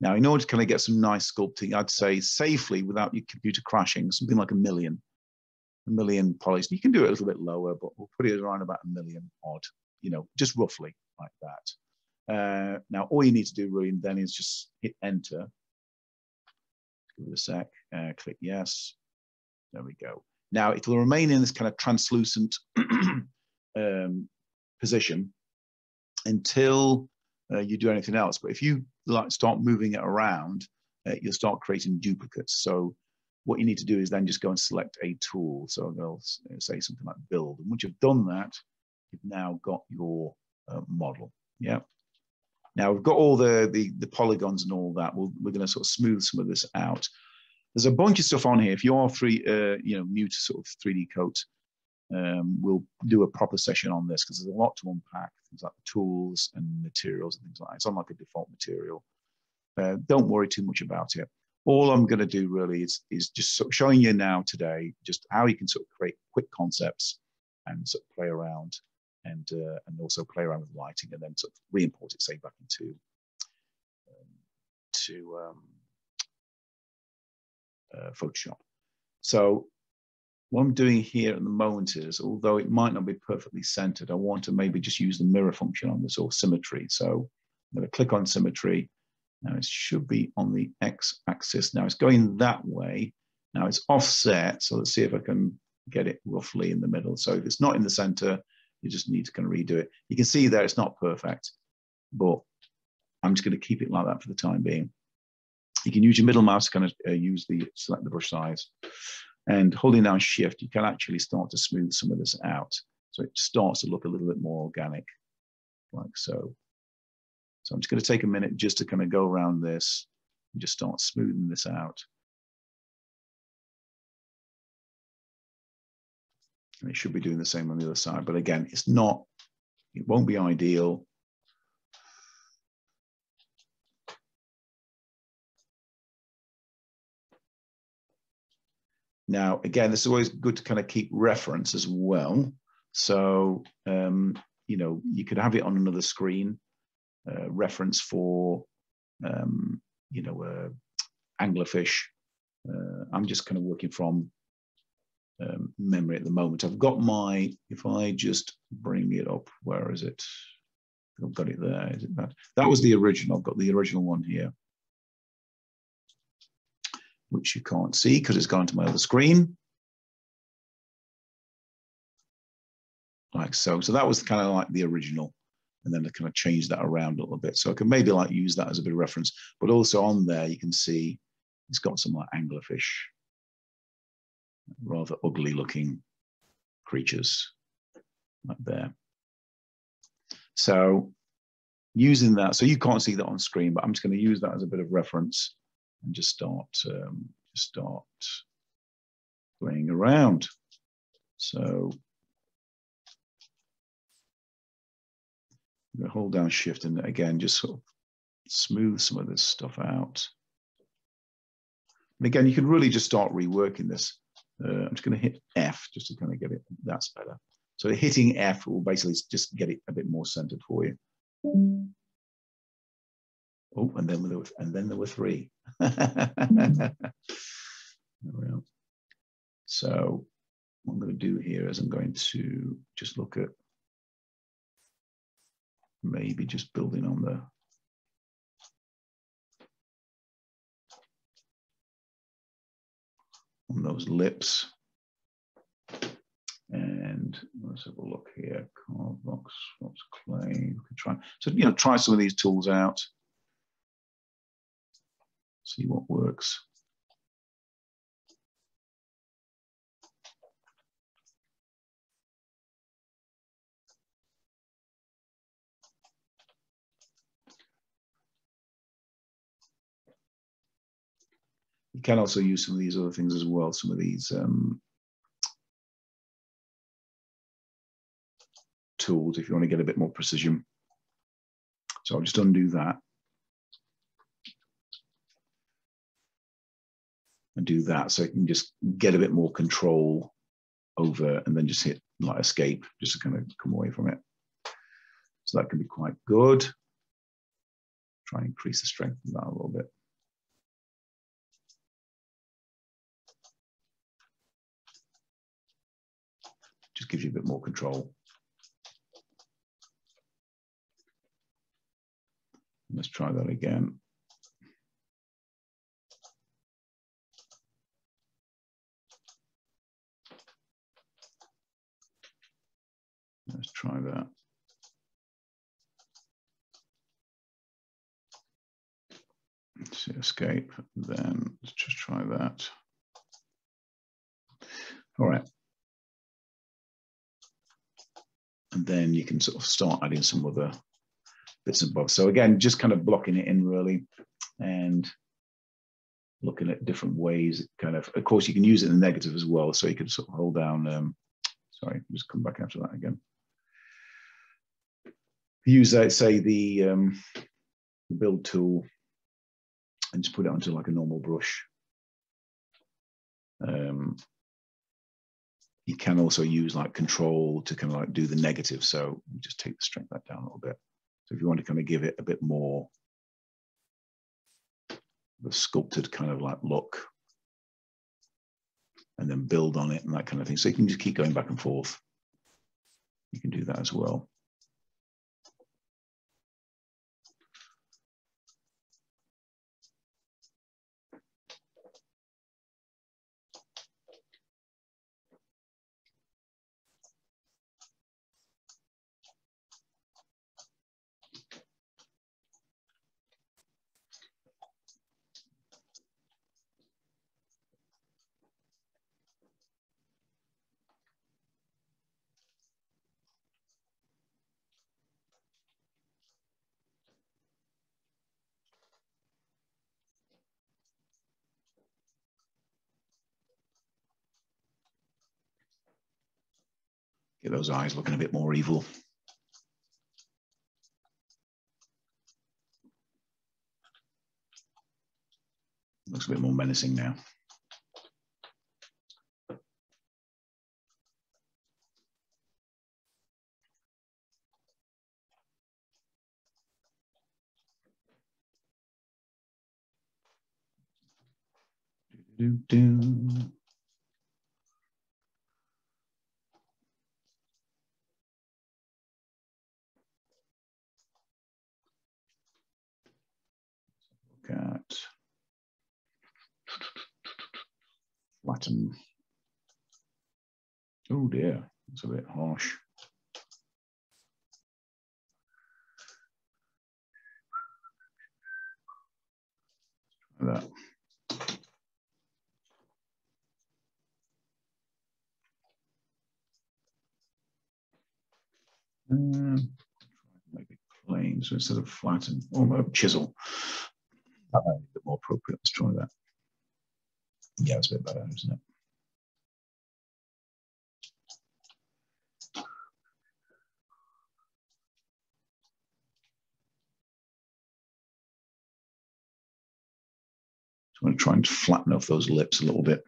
Now, in order to kind of get some nice sculpting, I'd say safely, without your computer crashing, something like a million polys. You can do it a little bit lower, but we'll put it around about 1,000,000 odd, you know, just roughly like that. Now, all you need to do really then is just hit Enter. Give it a sec, click Yes. There we go. Now, it'll remain in this kind of translucent position until you do anything else. But if you like start moving it around, you'll start creating duplicates. So what you need to do is then just go and select a tool. So they'll say something like Build. And once you've done that, you've now got your model. Yeah. Now, we've got all the polygons and all that. We're going to sort of smooth some of this out. There's a bunch of stuff on here. If you are new to sort of 3D Coat, we'll do a proper session on this because there's a lot to unpack. Things like the tools and materials and things like that. It's on like a default material. Don't worry too much about it. All I'm going to do really is just sort of showing you now today just how you can sort of create quick concepts and sort of play around and also play around with lighting and then sort of re-import it, say, back into Photoshop. So what I'm doing here at the moment is, although it might not be perfectly centered, I want to maybe just use the mirror function on this, or symmetry. So I'm going to click on symmetry. Now it should be on the x-axis. Now it's going that way. Now it's offset. So let's see if I can get it roughly in the middle. So if it's not in the center, you just need to kind of redo it. You can see there it's not perfect, but I'm just going to keep it like that for the time being. You can use your middle mouse to kind of select the brush size, and holding down Shift, you can actually start to smooth some of this out. So it starts to look a little bit more organic, like so. So I'm just going to take a minute just to kind of go around this and just start smoothing this out. And it should be doing the same on the other side, but again, it's not, it won't be ideal. Now, again, this is always good to kind of keep reference as well. So, you know, you could have it on another screen, reference for, you know, anglerfish. I'm just kind of working from memory at the moment. I've got my, if I just bring it up, where is it? I've got it there, is it that? That was the original. I've got the original one here, which you can't see because it's gone to my other screen. Like so. So that was kind of like the original. And then I kind of changed that around a little bit. So I can maybe like use that as a bit of reference, but also on there, you can see it's got some like anglerfish, rather ugly looking creatures like there. So using that, so you can't see that on screen, but I'm just going to use that as a bit of reference and just start playing around. So I'm going to hold down shift and again, just sort of smooth some of this stuff out. And again, you can really just start reworking this. I'm just going to hit F just to kind of get it, that's better. So hitting F will basically just get it a bit more centered for you. Oh, and then there were three. There we are. So what I'm going to do here is I'm going to just look at maybe just building on the on those lips. And let's have a look here. Carve box, what's clay? We can try. So, you know, try some of these tools out. See what works. You can also use some of these other things as well. Some of these tools if you want to get a bit more precision. So I'll just undo that and do that so you can just get a bit more control over, and then just hit like escape just to kind of come away from it. So that can be quite good. Try and increase the strength of that a little bit. Just gives you a bit more control. Let's try that again. Let's try that. Let's see, escape, then let's just try that. All right. And then you can sort of start adding some other bits and bobs. So again, just kind of blocking it in really and looking at different ways. Kind of course, you can use it in the negative as well. So you can sort of hold down, sorry, just come back after that again. Use, say, the build tool and just put it onto like a normal brush. You can also use like control to kind of like do the negative. So just take the strength back down a little bit. So if you want to kind of give it a bit more the sculpted kind of like look and then build on it and that kind of thing. So you can just keep going back and forth. You can do that as well. Get those eyes looking a bit more evil. Looks a bit more menacing now. We've got flatten. Oh dear, it's a bit harsh. That. Make it plain, so instead of flatten, or chisel. The more appropriate. Let's try that. Yeah, it's a bit better, isn't it? I'm going to try and flatten off those lips a little bit.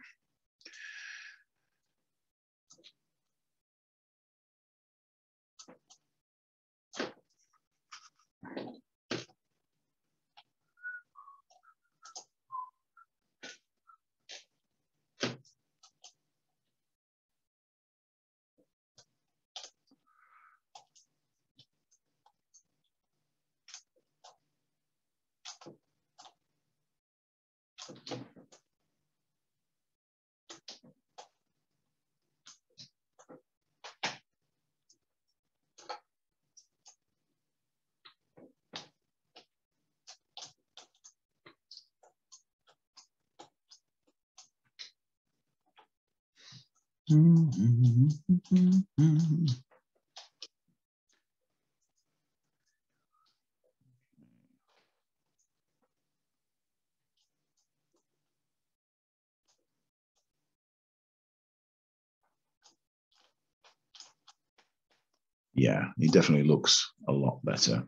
Yeah, he definitely looks a lot better.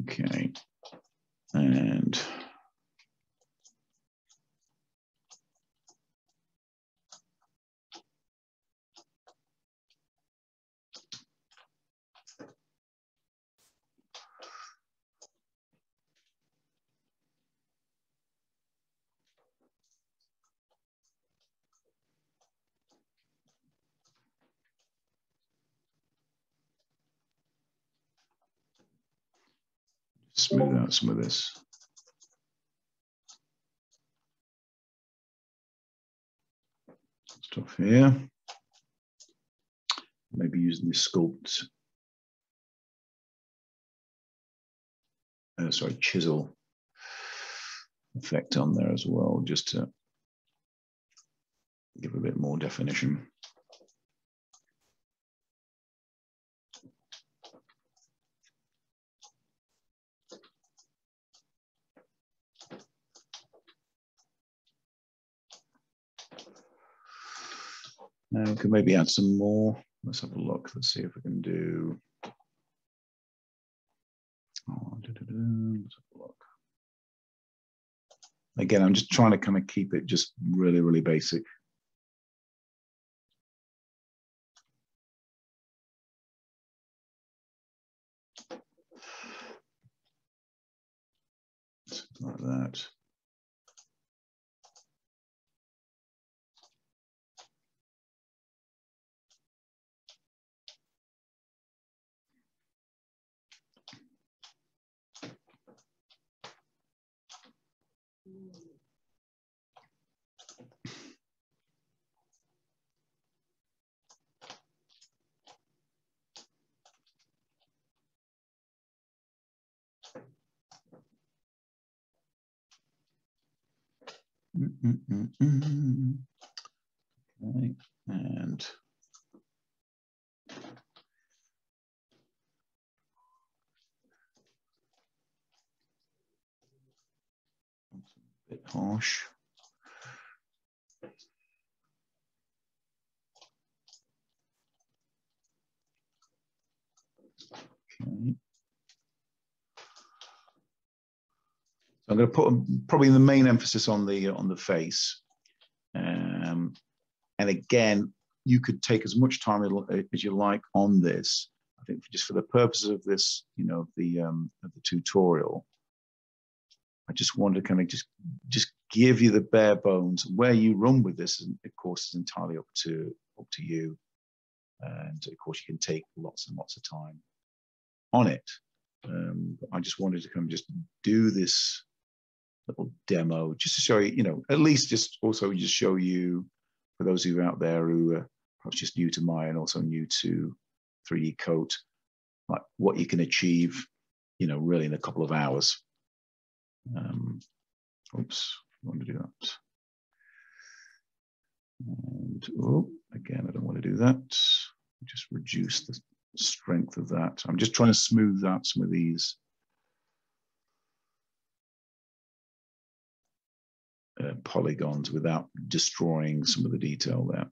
Okay, and smooth out some of this. Stuff here. Maybe using the sculpt. Sorry, chisel effect on there as well, just to give a bit more definition. Now we can maybe add some more. Let's have a look. Let's see if we can do. Let's have a look. Again, I'm just trying to kind of keep it just really, really basic. Something like that. Okay, and that's a bit harsh. Okay. I'm going to put probably the main emphasis on the face, and again, you could take as much time as you like on this. I think just for the purposes of this, you know, of the tutorial, I just want to kind of just give you the bare bones. Where you run with this, of course, is entirely up to you. And of course, you can take lots and lots of time on it. I just wanted to come just do this little demo just to show you, you know, at least just also just show you, for those of you out there who are perhaps just new to Maya and also new to 3D Coat, like what you can achieve, you know, really in a couple of hours. Oops, I want to do that. And oh, again, I don't want to do that. Just reduce the strength of that. I'm just trying to smooth out some of these polygons without destroying some of the detail there.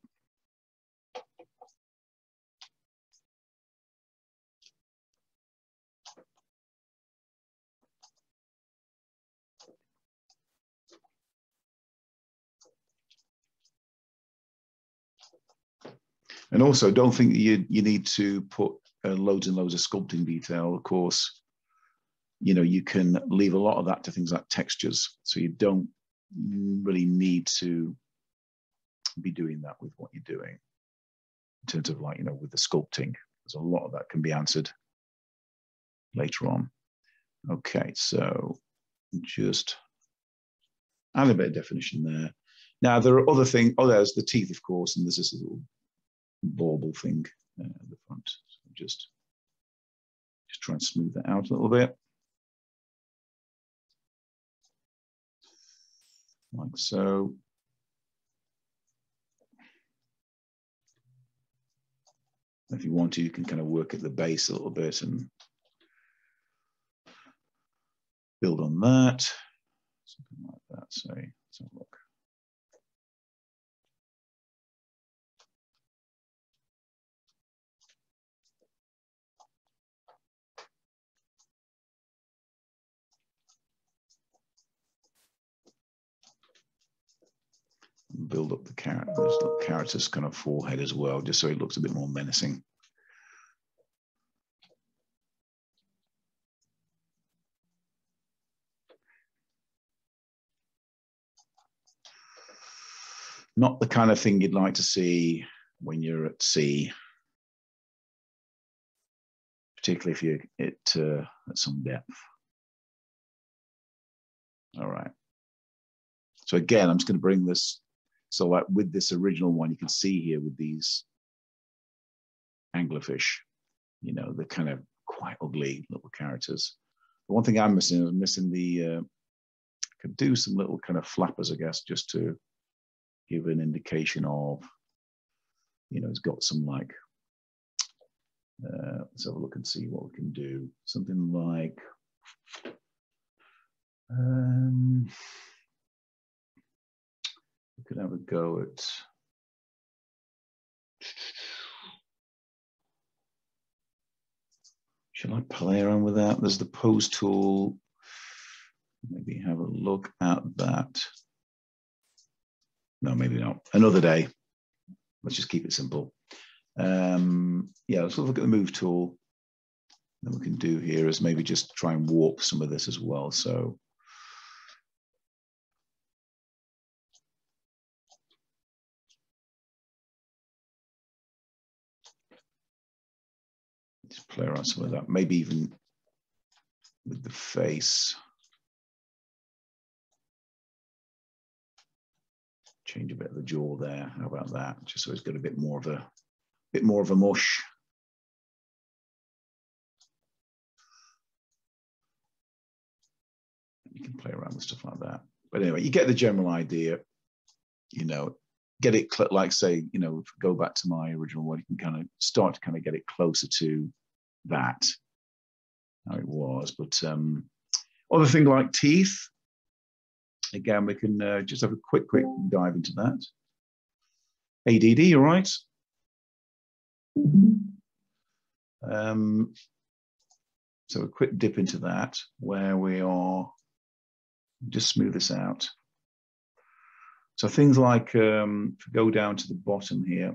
And also, don't think that you need to put loads and loads of sculpting detail. Of course, you know, you can leave a lot of that to things like textures. So you don't really need to be doing that with what you're doing in terms of, like, you know, with the sculpting. There's a lot of that can be answered later on. Okay, so just add a bit of definition there. Now, there are other things. Oh, there's the teeth, of course, and there's this little bauble thing at the front. So just try and smooth that out a little bit, like so. If you want to, you can kind of work at the base a little bit and build on that, something like that. So let's have a look. Build up the character's kind of forehead as well, just so it looks a bit more menacing. Not the kind of thing you'd like to see when you're at sea, particularly if you're at some depth. All right. So again, I'm just going to bring this. So like with this original one, you can see here with these anglerfish, you know, they're kind of quite ugly little characters. The one thing I'm missing is could do some little kind of flappers, I guess, just to give an indication of, you know, it's got some like, let's have a look and see what we can do. Something like, could have a go at, shall I play around with that? There's the pose tool. Maybe have a look at that. No, maybe not. Another day. Let's just keep it simple. Yeah, let's look at the move tool. Then we can do here is maybe just try and warp some of this as well. So just play around some of that, maybe even with the face. Change a bit of the jaw there. How about that? Just so it's got a bit more of a mush. You can play around with stuff like that. But anyway, you get the general idea. You know, get it like, say, you know, go back to my original one. You can kind of start to kind of get it closer to that, how it was. But other thing like teeth, again, we can just have a quick dive into that. ADD, you're right. So a quick dip into that, where we are, just smooth this out. So things like, if we go down to the bottom here,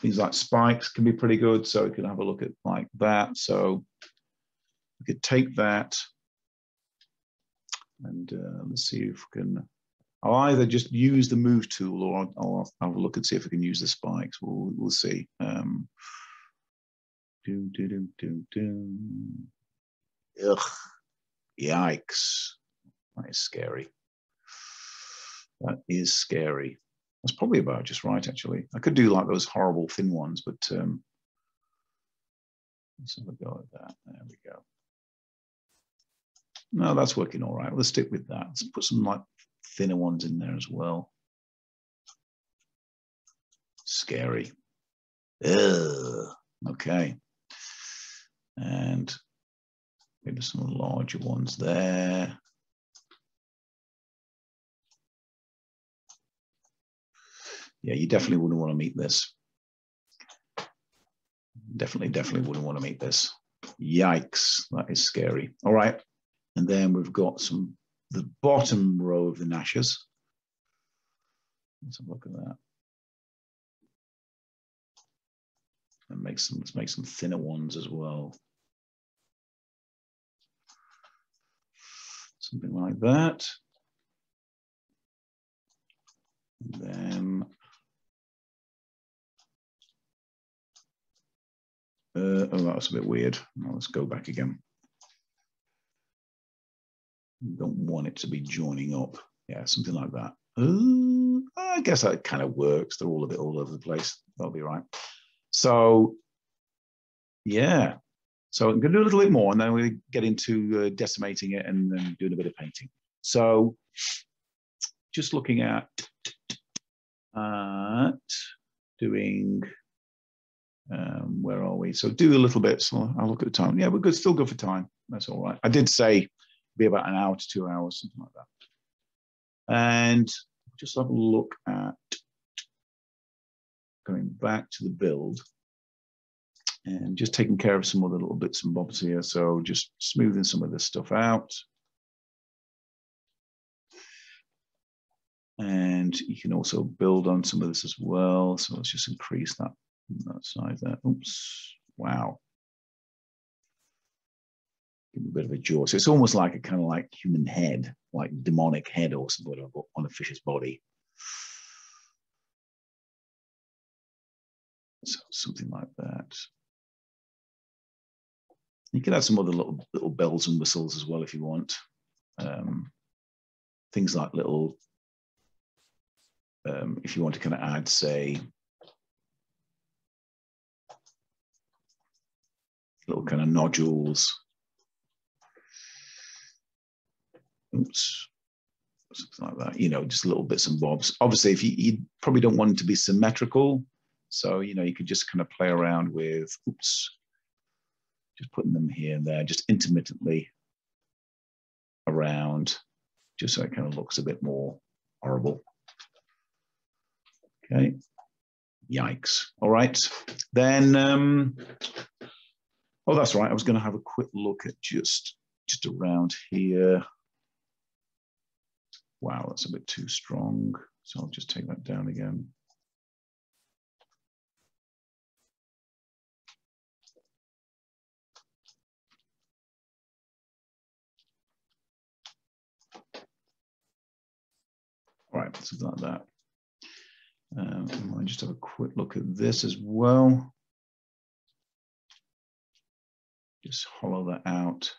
things like spikes can be pretty good. So we can have a look at like that. So we could take that And let's see if we can, I'll either just use the move tool or I'll have a look and see if we can use the spikes. We'll see. Ugh, yikes. That is scary. That is scary. That's probably about just right, actually. I could do like those horrible thin ones, but let's have a go at that. There we go. No, that's working all right. Let's stick with that. Let's put some like thinner ones in there as well. Scary. Ugh. Okay. And maybe some larger ones there. Yeah, you definitely wouldn't want to meet this. Definitely wouldn't want to meet this. Yikes, that is scary. All right, and then we've got some, the bottom row of the gnashes. Let's have a look at that. And make some, let's make some thinner ones as well. Something like that. And then oh, that was a bit weird. Now let's go back again. Don't want it to be joining up. Yeah, something like that. I guess that kind of works. They're all a bit all over the place. That'll be right. So, yeah. So I'm going to do a little bit more, and then we're going to get into decimating it and then doing a bit of painting. So just looking at doing... where are we? So do a little bit. So I'll look at the time. Yeah, we're good. Still good for time. That's all right. I did say be about an hour to 2 hours, something like that. And just have a look at going back to the build and just taking care of some other little bits and bobs here. So just smoothing some of this stuff out. And you can also build on some of this as well. So let's just increase that. That side there. Oops. Wow. Give me a bit of a jaw. So it's almost like a kind of like human head, like demonic head or something on a fish's body. So something like that. You can add some other little bells and whistles as well if you want. Things like little, if you want to kind of add, say, little kind of nodules. Oops, something like that. You know, just little bits and bobs. Obviously, if you probably don't want it to be symmetrical, so you know you could just kind of play around with. Oops, just putting them here and there, just intermittently around, just so it kind of looks a bit more horrible. Okay. Yikes. All right, then. Oh, that's right. I was going to have a quick look at just around here. Wow, that's a bit too strong. So I'll just take that down again. All right, something like that. I'll just have a quick look at this as well. Just hollow that out.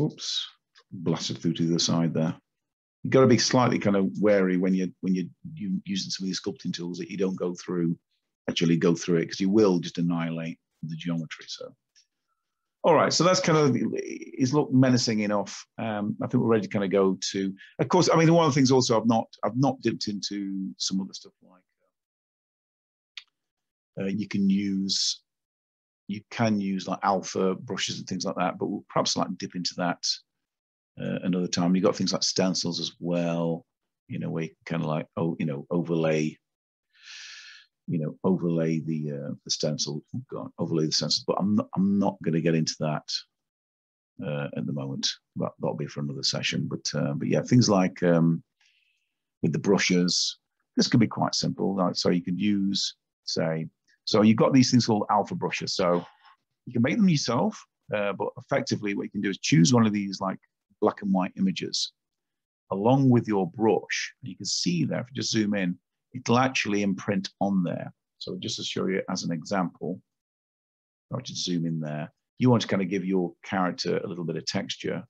Oops, blasted through to the side there. You've got to be slightly kind of wary when you're using some of these sculpting tools that you don't go through, actually go through it, because you will just annihilate the geometry. So, all right, so that's kind of, it's looked menacing enough. I think we're ready to kind of go to, of course, I mean, one of the things also I've not dipped into some other stuff like. You can use like alpha brushes and things like that, but we'll perhaps like dip into that another time. You've got things like stencils as well, you know, where you kind of like, oh, overlay the stencil. Oh God, overlay the stencils. But I'm not going to get into that at the moment. That'll be for another session. But yeah, things like with the brushes, this could be quite simple. Like, so you could use. So you've got these things called alpha brushes. So you can make them yourself, But effectively what you can do is choose one of these like black and white images along with your brush. And you can see there, if you just zoom in, it'll actually imprint on there. So just to show you as an example, I'll just zoom in there. You want to kind of give your character a little bit of texture.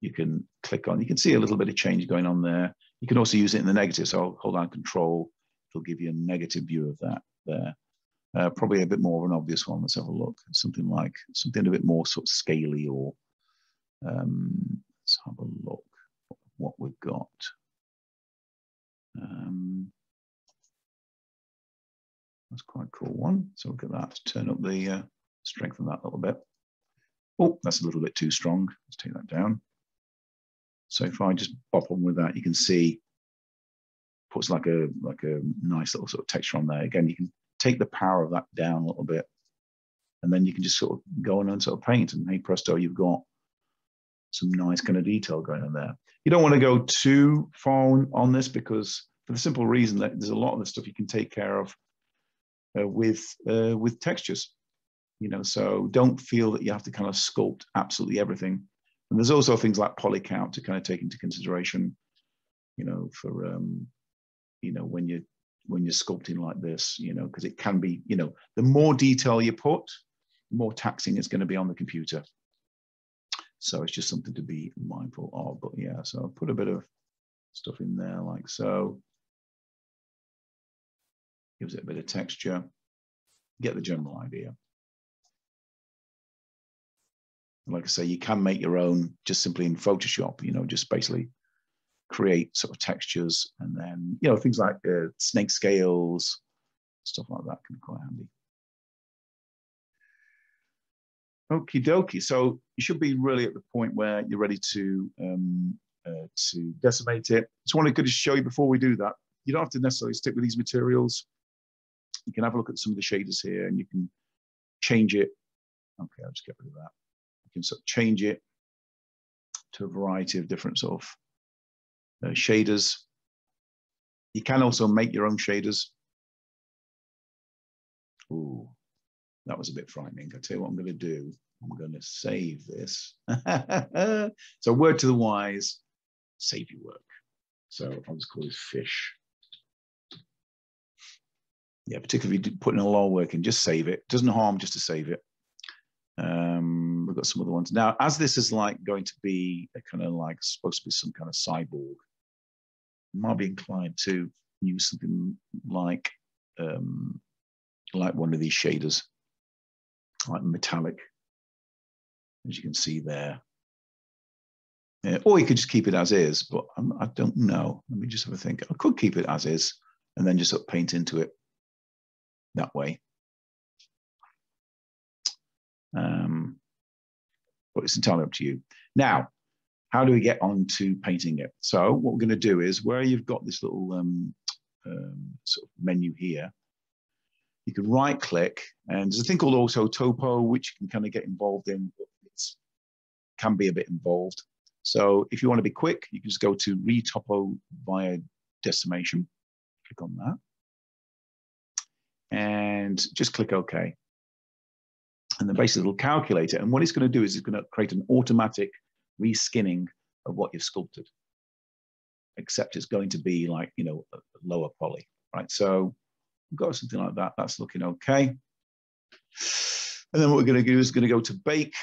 You can click on, you can see a little bit of change going on there. You can also use it in the negative. So I'll hold down Control. It'll give you a negative view of that there. Probably a bit more of an obvious one. Let's have a look. Something like, something a bit more sort of scaly or, let's have a look what we've got. That's quite a cool one. So look at that. Let's turn up the, strengthen that a little bit. Oh, that's a little bit too strong. Let's take that down. So if I just pop on with that, you can see puts like a nice little sort of texture on there. Again, you can take the power of that down a little bit, and then you can just sort of go on and sort of paint, and hey presto, you've got some nice kind of detail going on there. You don't want to go too far on this because for the simple reason that there's a lot of the stuff you can take care of with textures, you know, so don't feel that you have to kind of sculpt absolutely everything. And there's also things like polycount to kind of take into consideration, you know, for, you know, when you're sculpting like this, you know, because it can be, you know, the more detail you put, the more taxing it's going to be on the computer. So it's just something to be mindful of. But yeah, so I'll put a bit of stuff in there like so. Gives it a bit of texture. Get the general idea. And like I say, you can make your own just simply in Photoshop, you know, just basically create sort of textures, and then, you know, things like snake scales, stuff like that can be quite handy. Okie dokie. So you should be really at the point where you're ready to decimate it. Just wanted to show you before we do that, you don't have to necessarily stick with these materials. You can have a look at some of the shaders here and you can change it. Okay, I'll just get rid of that. You can sort of change it to a variety of different sort of shaders. You can also make your own shaders. Ooh, that was a bit frightening. I'll tell you what I'm going to do. I'm going to save this. So word to the wise, save your work. So I'll just call this fish. Yeah, particularly if you're putting a lot of work in, just save it. Doesn't harm just to save it. We've got some other ones. Now, as this is like going to be a kind of like supposed to be some kind of cyborg, might be inclined to use something like one of these shaders, like metallic, as you can see there. Yeah, or you could just keep it as is, but I don't know. Let me just have a think. I could keep it as is and then just sort of paint into it that way. But it's entirely up to you. Now, how do we get on to painting it? So what we're going to do is where you've got this little sort of menu here, you can right click, and there's a thing called Auto Topo, which you can kind of get involved in, but it can be a bit involved. So if you want to be quick, you can just go to Retopo via decimation, click on that, and just click OK. And then basically it'll calculate it. And what it's going to do is it's going to create an automatic reskinning of what you've sculpted, except it's going to be like, you know, a lower poly, right? So we've got something like that. That's looking okay. And then what we're going to do is going to go to bake,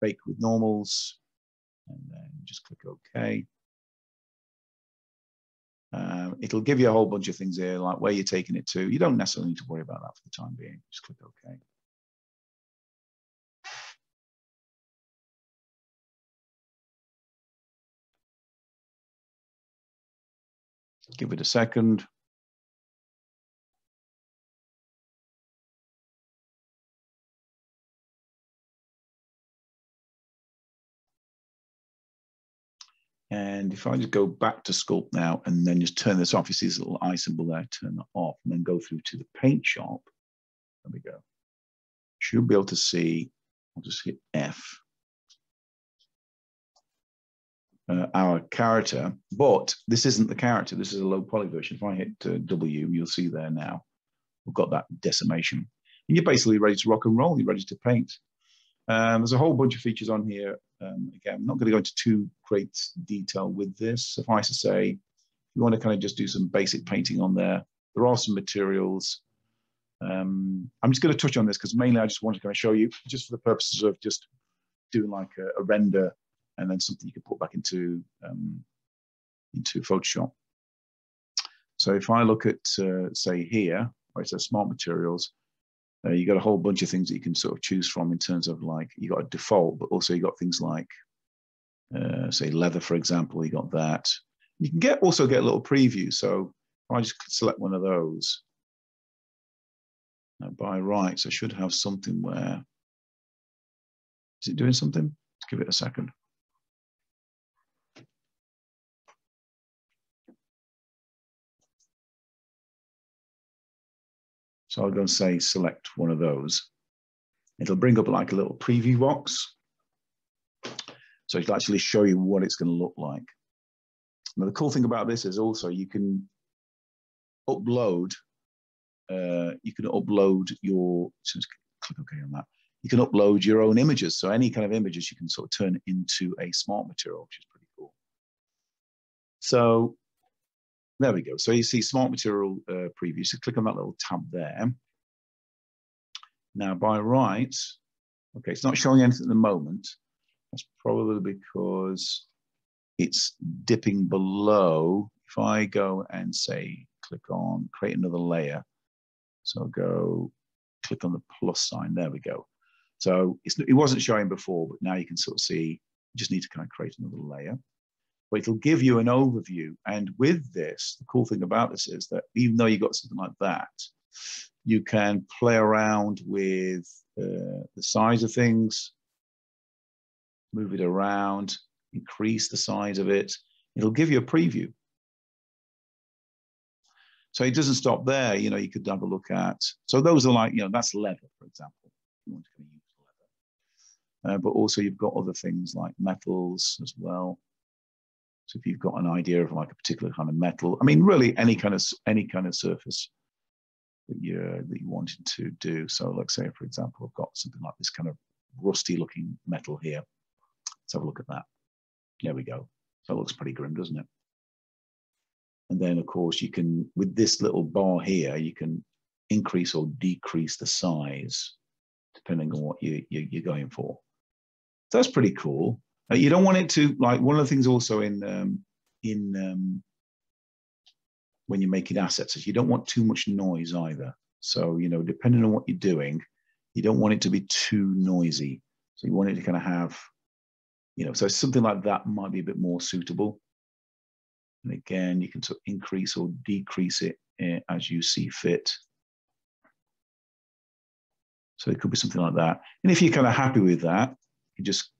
bake with normals, and then just click OK. It'll give you a whole bunch of things here, like where you're taking it to. You don't necessarily need to worry about that for the time being. Just click OK. Give it a second. And if I just go back to sculpt now and then just turn this off, you see this little eye symbol there, turn that off, and then go through to the paint shop. There we go. Should be able to see, I'll just hit F. Our character, but this isn't the character, this is a low poly version. If I hit W, you'll see there now, we've got that decimation. And you're basically ready to rock and roll, you're ready to paint. There's a whole bunch of features on here. Again, I'm not going to go into too great detail with this. Suffice to say, if you want to kind of just do some basic painting on there, there are some materials. I'm just going to touch on this because mainly I just want to kind of show you, just for the purposes of just doing like a render and then something you can put back into Photoshop. So if I look at, say here, where it says Smart Materials, you got a whole bunch of things that you can sort of choose from in terms of like, you got a default, but also you got things like, say leather, for example, you got that. You can get also get a little preview. So if I just select one of those. Now by rights, I should have something where, is it doing something? Let's give it a second. So I'll go and say, select one of those. It'll bring up like a little preview box. So it'll actually show you what it's going to look like. Now, the cool thing about this is also you can upload your, just click OK on that. You can upload your own images. So any kind of images you can sort of turn into a smart material, which is pretty cool. So there we go. So you see smart material preview. So click on that little tab there. Now by rights, okay, it's not showing anything at the moment. That's probably because it's dipping below. If I go and say, click on create another layer. So I'll go click on the plus sign. There we go. So it wasn't showing before, but now you can sort of see, you just need to kind of create another layer. But it'll give you an overview. And with this, the cool thing about this is that even though you've got something like that, you can play around with the size of things, move it around, increase the size of it. It'll give you a preview. So it doesn't stop there. You know, you could have a look at, so those are like, you know, that's leather, for example. You want to use leather. But also you've got other things like metals as well. So if you've got an idea of like a particular kind of metal, I mean, really any kind of surface that you wanted to do. So let's say, for example, I've got something like this kind of rusty looking metal here. Let's have a look at that. There we go. That looks pretty grim, doesn't it? And then of course you can, with this little bar here, you can increase or decrease the size depending on what you're going for. So that's pretty cool. You don't want it to, like, one of the things also when you're making assets is you don't want too much noise either. So, you know, depending on what you're doing, you don't want it to be too noisy. So you want it to kind of have, you know, so something like that might be a bit more suitable. And again, you can sort of increase or decrease it as you see fit. So it could be something like that. And if you're kind of happy with that, you just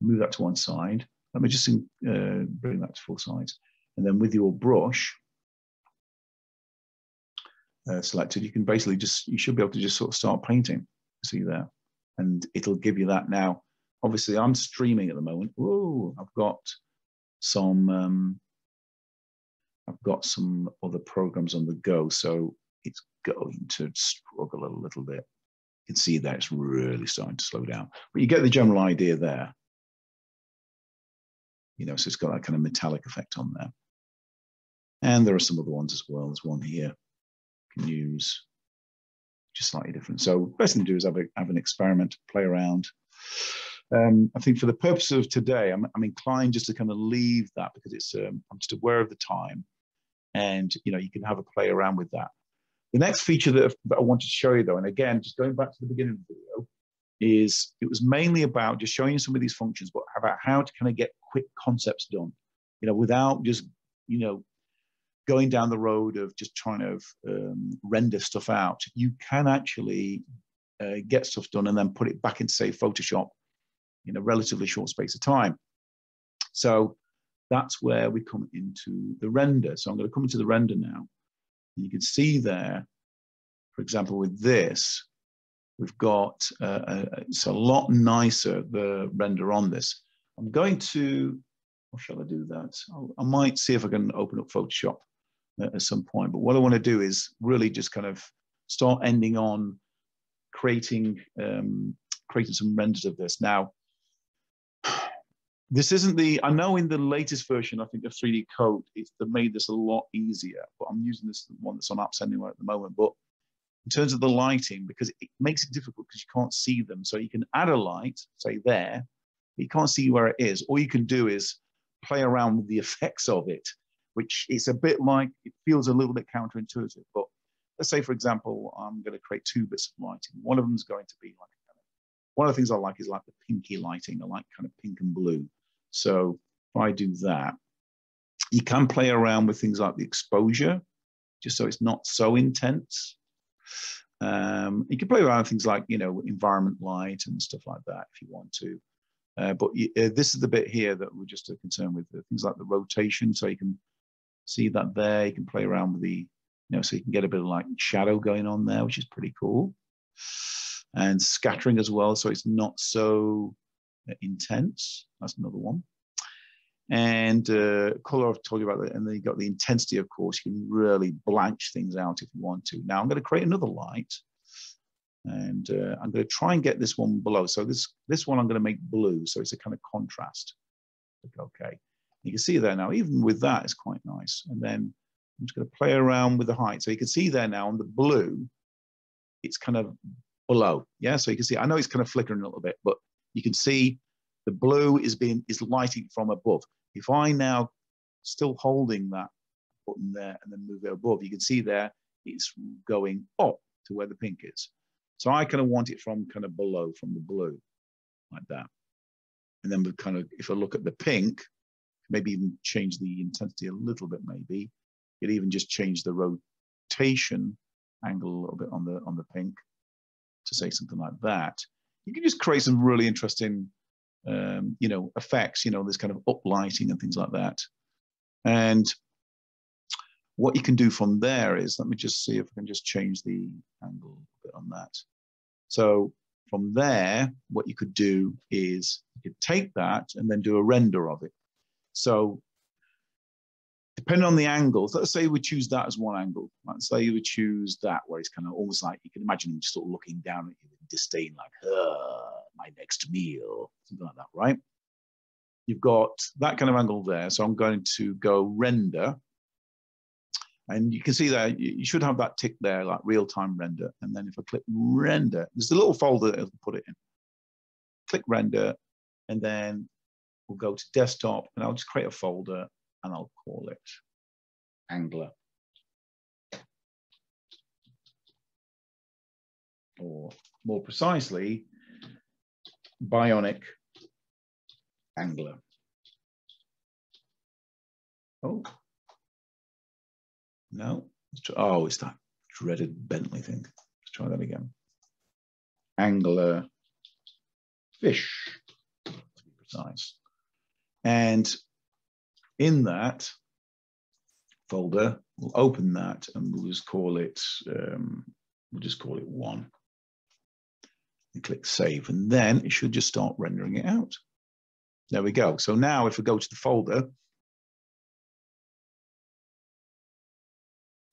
move that to one side. Let me just bring that to full size. And then with your brush selected, you can basically just, you should be able to just sort of start painting. See there? And it'll give you that now. Obviously, I'm streaming at the moment. Oh, I've got some other programs on the go, so it's going to struggle a little bit. You can see that it's really starting to slow down. But you get the general idea there. You know, so it's got that kind of metallic effect on there. And there are some other ones as well. There's one here you can use, just slightly different. So best thing to do is have an experiment, play around. I think for the purpose of today, I'm inclined just to kind of leave that because it's, I'm just aware of the time and, you know, you can have a play around with that. The next feature that I wanted to show you though, and again, just going back to the beginning of the video, is it was mainly about just showing you some of these functions, but about how to kind of get quick concepts done, you know, without just, you know, going down the road of just trying to render stuff out. You can actually get stuff done and then put it back into, say, Photoshop in a relatively short space of time. So that's where we come into the render. So I'm going to come into the render now. And you can see there, for example, with this, we've got, it's a lot nicer, the render on this. I'm going to, or shall I do that? I might see if I can open up Photoshop at some point, but what I want to do is really just kind of start ending on creating created some renders of this. Now, this isn't the, I know in the latest version, I think of 3D Coat, they've made this a lot easier, but I'm using this one that's on apps anywhere at the moment. But in terms of the lighting, because it makes it difficult because you can't see them. So you can add a light, say there, but you can't see where it is. All you can do is play around with the effects of it, which is a bit like, it feels a little bit counterintuitive. But let's say, for example, I'm going to create two bits of lighting. One of them is going to be like, one of the things I like is like the pinky lighting. I like kind of pink and blue. So if I do that, you can play around with things like the exposure, just so it's not so intense. You can play around with things like, you know, environment light and stuff like that if you want to. But this is the bit here that we're just concerned with, things like the rotation. So you can see that there. You can play around with the, you know, so you can get a bit of like shadow going on there, which is pretty cool. And scattering as well, so it's not so intense. That's another one. And color, I've told you about that. And then you've got the intensity, of course. You can really blanch things out if you want to. Now I'm going to create another light. And I'm going to try and get this one below. So this one I'm going to make blue. So it's a kind of contrast. Okay. You can see there now, even with that, it's quite nice. And then I'm just going to play around with the height. So you can see there now on the blue, it's kind of below. Yeah. So you can see, I know it's kind of flickering a little bit, but you can see the blue is lighting from above. If I now still holding that button there and then move it above, you can see there it's going up to where the pink is. So I kind of want it from kind of below, from the blue, like that. And then we kind of, if I look at the pink, maybe even change the intensity a little bit, maybe. It even just change the rotation angle a little bit on the pink to say something like that. You can just create some really interesting, you know, effects, you know, this kind of up lighting and things like that. And what you can do from there is, let me just see if I can just change the angle a bit on that. So from there, what you could do is you could take that and then do a render of it. So depending on the angles, let's say we choose that as one angle. Let's say you would choose that where it's kind of almost like, you can imagine him just sort of looking down at you in disdain, like, my next meal, something like that, right? You've got that kind of angle there. So I'm going to go render. And you can see there, you should have that tick there, like real-time render. And then if I click render, there's a little folder that it'll put it in. Click render, and then we'll go to desktop, and I'll just create a folder, and I'll call it Angler. Or more precisely, Bionic Angler. Oh. No. Oh, it's that dreaded Bentley thing. Let's try that again. Angler fish, to be precise. And in that folder, we'll open that and we'll just call it. We'll just call it one. And click save, and then it should just start rendering it out. There we go. So now, if we go to the folder,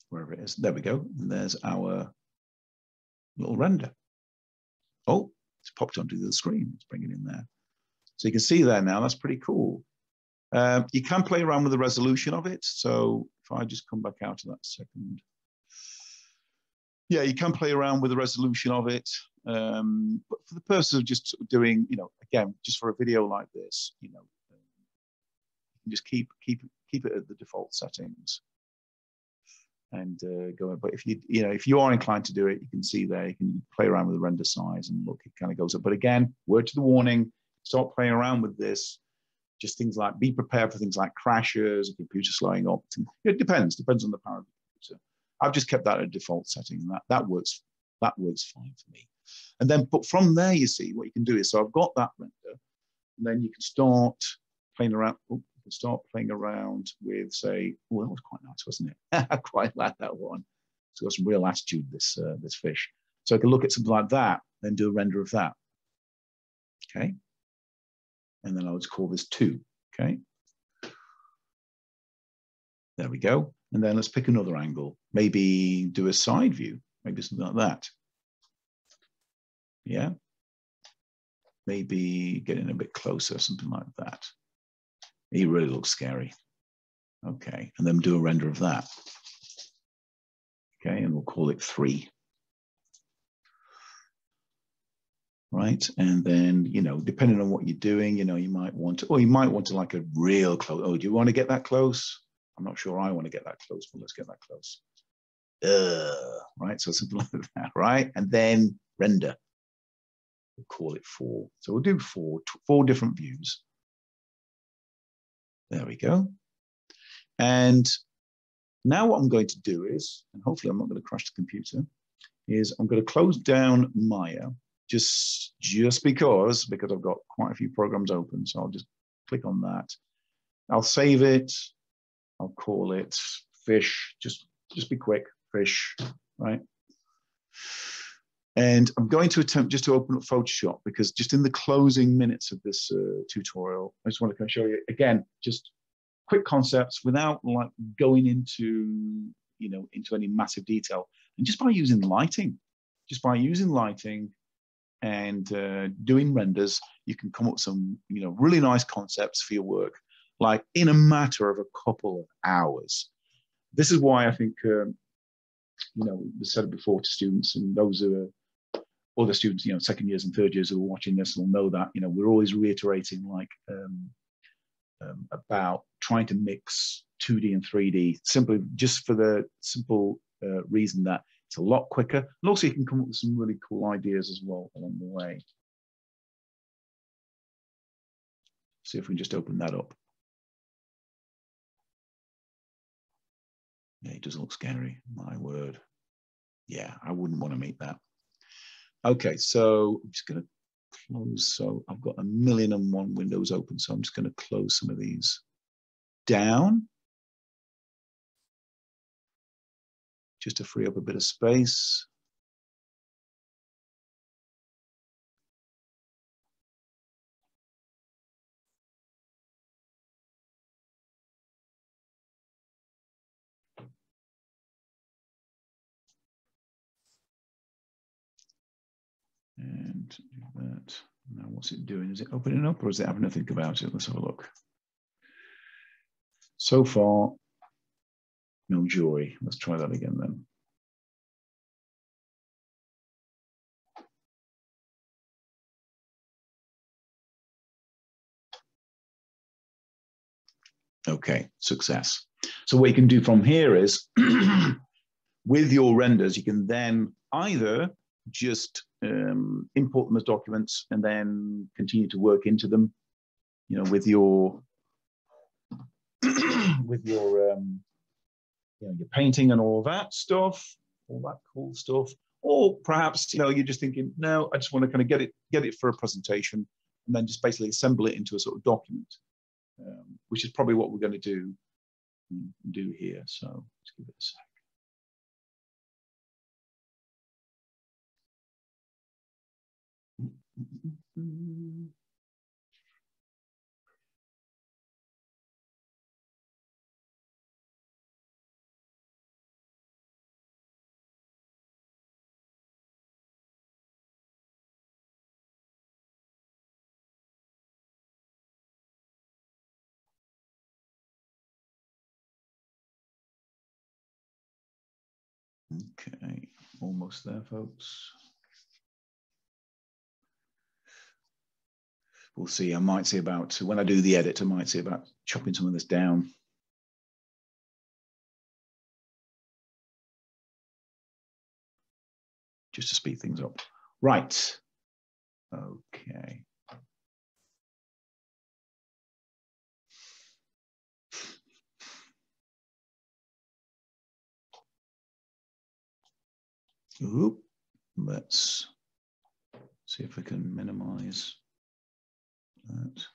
wherever it is, there we go. And there's our little render. Oh, it's popped onto the screen. Let's bring it in there. So you can see there now, that's pretty cool. You can play around with the resolution of it. So if I just come back out of that second. Yeah, you can play around with the resolution of it. But for the purpose of just doing, you know, again, just for a video like this, you know, just keep it at the default settings. And go, but if you are inclined to do it, you can see there, you can play around with the render size and look, it kind of goes up. But again, word to the warning, start playing around with this. Just things like, be prepared for things like crashes, a computer slowing up. It depends on the power of the computer. I've just kept that at a default setting, and that works fine for me. And then, but from there, you see what you can do is, so I've got that render, and then you can start playing around. Oh, start playing around with, say, oh, that was quite nice, wasn't it? I quite like that one. It's got some real attitude, this fish. So I can look at something like that, then do a render of that. Okay. And then I would call this 2. Okay. There we go. And then let's pick another angle. Maybe do a side view, maybe something like that. Yeah. maybe getting a bit closer, something like that. He really looks scary. Okay, and then do a render of that. Okay, and we'll call it 3. Right, and then, you know, depending on what you're doing, you know, you might want to, or you might want to like a real close. Oh, do you want to get that close? I'm not sure I want to get that close, but let's get that close. Right, so something like that, right? And then render. We'll call it 4. So we'll do 4 different views. There we go. And now what I'm going to do is, and hopefully I'm not going to crash the computer, is I'm going to close down Maya just because I've got quite a few programs open. So I'll just click on that. I'll save it. I'll call it fish. Just be quick, fish, right? And I'm going to attempt just to open up Photoshop, because just in the closing minutes of this tutorial, I just want to kind of show you again, just quick concepts without like going into, you know, into any massive detail. And just by using lighting, and doing renders, you can come up with some, you know, really nice concepts for your work, like in a matter of a couple of hours. This is why I think, you know, we said it before to students, and those who are other students, you know, second years and third years who are watching this will know that, you know, we're always reiterating like about trying to mix 2D and 3D, simply just for the simple reason that it's a lot quicker. And also you can come up with some really cool ideas as well along the way. See if we can just open that up. Yeah, it does look scary, my word. Yeah, I wouldn't want to meet that. Okay, so I'm just going to close. So I've got 1,000,001 windows open, so I'm just going to close some of these down just to free up a bit of space. And do that. Now, what's it doing? Is it opening up, or is it having to think about it? Let's have a look. So far, no joy. Let's try that again then. Okay, success. So what you can do from here is, with your renders, you can then either just import them as documents and then continue to work into them, you know, with your you know, your painting and all that stuff, all that cool stuff. Or perhaps, you know, you're just thinking, no, I just want to kind of get it for a presentation, and then just basically assemble it into a sort of document, which is probably what we're going to do here. So let's give it a sec. Okay, almost there, folks. We'll see. I might see about, when I do the edit, I might see about chopping some of this down. Just to speed things up. Right. Okay. Ooh, let's see if we can minimize that.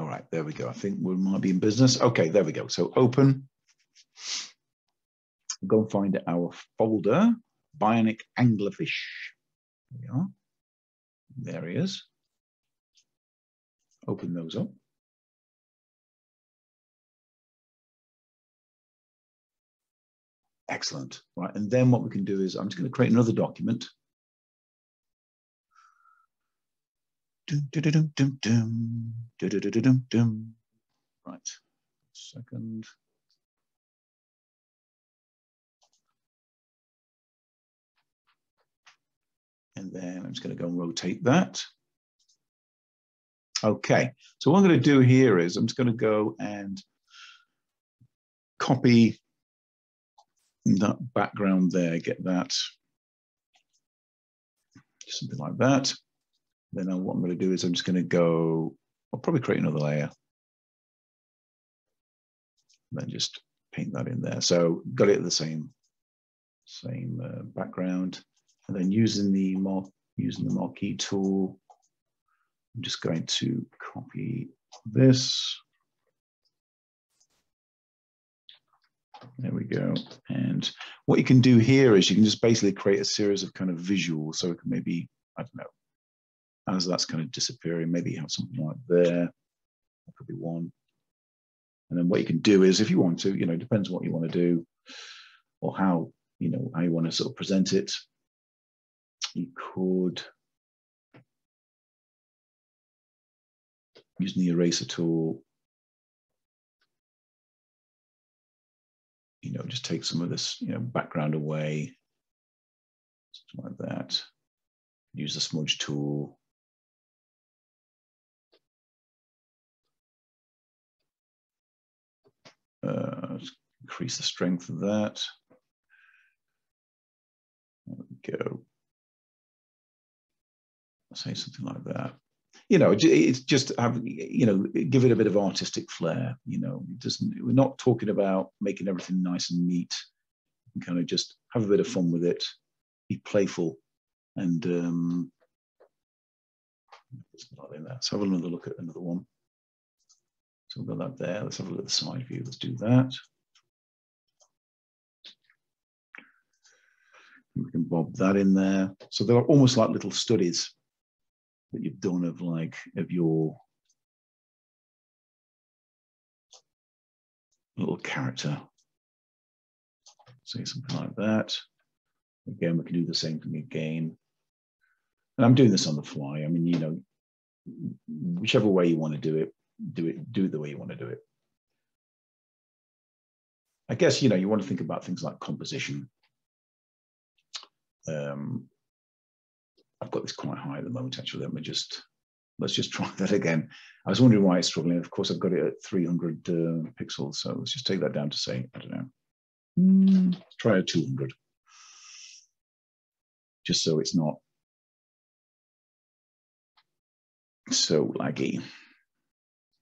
All right, there we go. I think we might be in business. Okay, there we go. So open. Go and find our folder, Bionic Anglerfish. There we are. There he is. Open those up. Excellent. Right, and then what we can do is I'm just going to create another document. Right, second. And then I'm just going to go and rotate that. Okay, so what I'm going to do here is I'm just going to go and copy that background there, get that, something like that. Then what I'm going to do is I'm just going to go, I'll probably create another layer. And then just paint that in there. So got it the same background. And then using the marquee tool, I'm just going to copy this. There we go. And what you can do here is you can just basically create a series of kind of visuals. So it can maybe, I don't know, as that's kind of disappearing, maybe you have something like there. That could be one. And then what you can do is if you want to, you know, it depends on what you want to do or how, you know, how you want to sort of present it. You could, using the eraser tool, you know, just take some of this, you know, background away, something like that. Use the smudge tool. Increase the strength of that. There we go. Say something like that, you know, it's just, you know, give it a bit of artistic flair, you know, it doesn't, we're not talking about making everything nice and neat, you kind of just have a bit of fun with it, be playful, and it's not in that. Let's have another look at another one. So we've got that there, let's have a look at the side view, let's do that. We can bob that in there. So they're almost like little studies that you've done of like, of your little character. Say something like that. Again, we can do the same thing again. And I'm doing this on the fly. I mean, you know, whichever way you want to do it the way you want to do it. I guess, you know, you want to think about things like composition. I've got this quite high at the moment, actually. Let's just try that again. I was wondering why it's struggling. Of course, I've got it at 300 pixels. So let's just take that down to say, I don't know, try a 200. Just so it's not so laggy.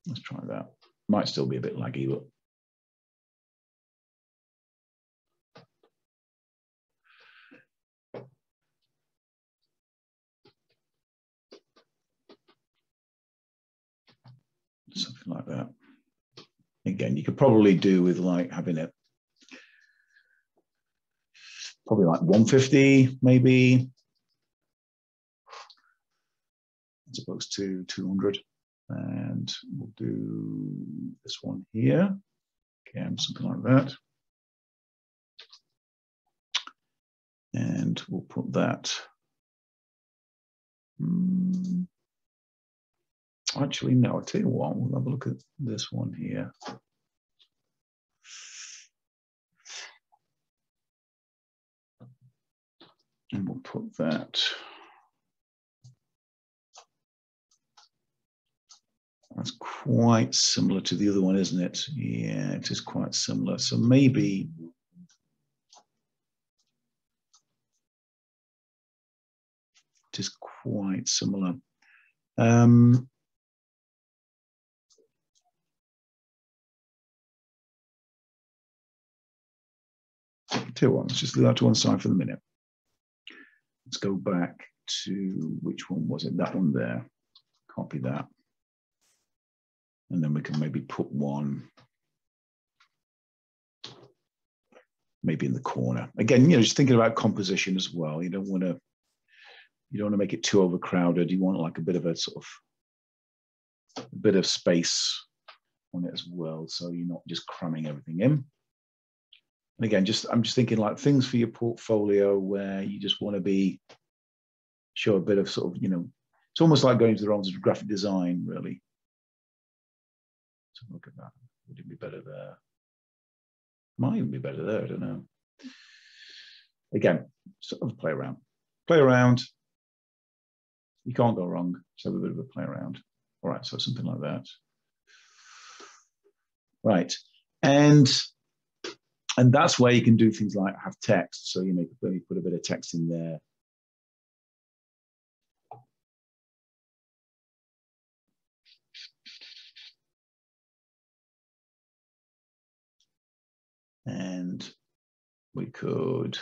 Let's try that. Might still be a bit laggy, but. Something like that. Again, you could probably do with like having it probably like 150 maybe, as opposed to 200. And we'll do this one here. Again, something like that. And we'll put that. Actually, no, I'll tell you what, we'll have a look at this one here. And we'll put that. That's quite similar to the other one, isn't it? Yeah, it is quite similar. So maybe. It is quite similar. Tell you what, let's just leave that to one side for the minute. Let's go back to which one was it? That one there. Copy that. And then we can maybe put one maybe in the corner. Again, you know, just thinking about composition as well. You don't want to make it too overcrowded. You want like a bit of space on it as well, so you're not just cramming everything in. And again, I'm just thinking like things for your portfolio where you just want to show a bit of sort of, you know, it's almost like going to the realms of graphic design, really. So look at that. Would it be better there? Might even be better there, I don't know. Again, sort of play around. Play around. You can't go wrong. Just have a bit of a play around. All right, so something like that. Right, and that's where you can do things like have text. So, you know, you put a bit of text in there. And we could,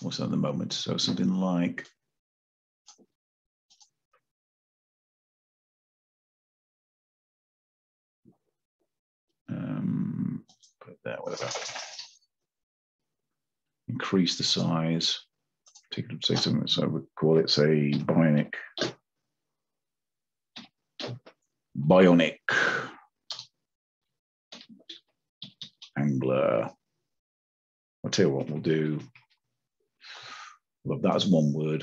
what's at the moment? So something like, put it there, whatever. Increase the size. Take it, say something, so I would call it, say, bionic. Angler. I'll tell you what we'll do. Well, that's one word.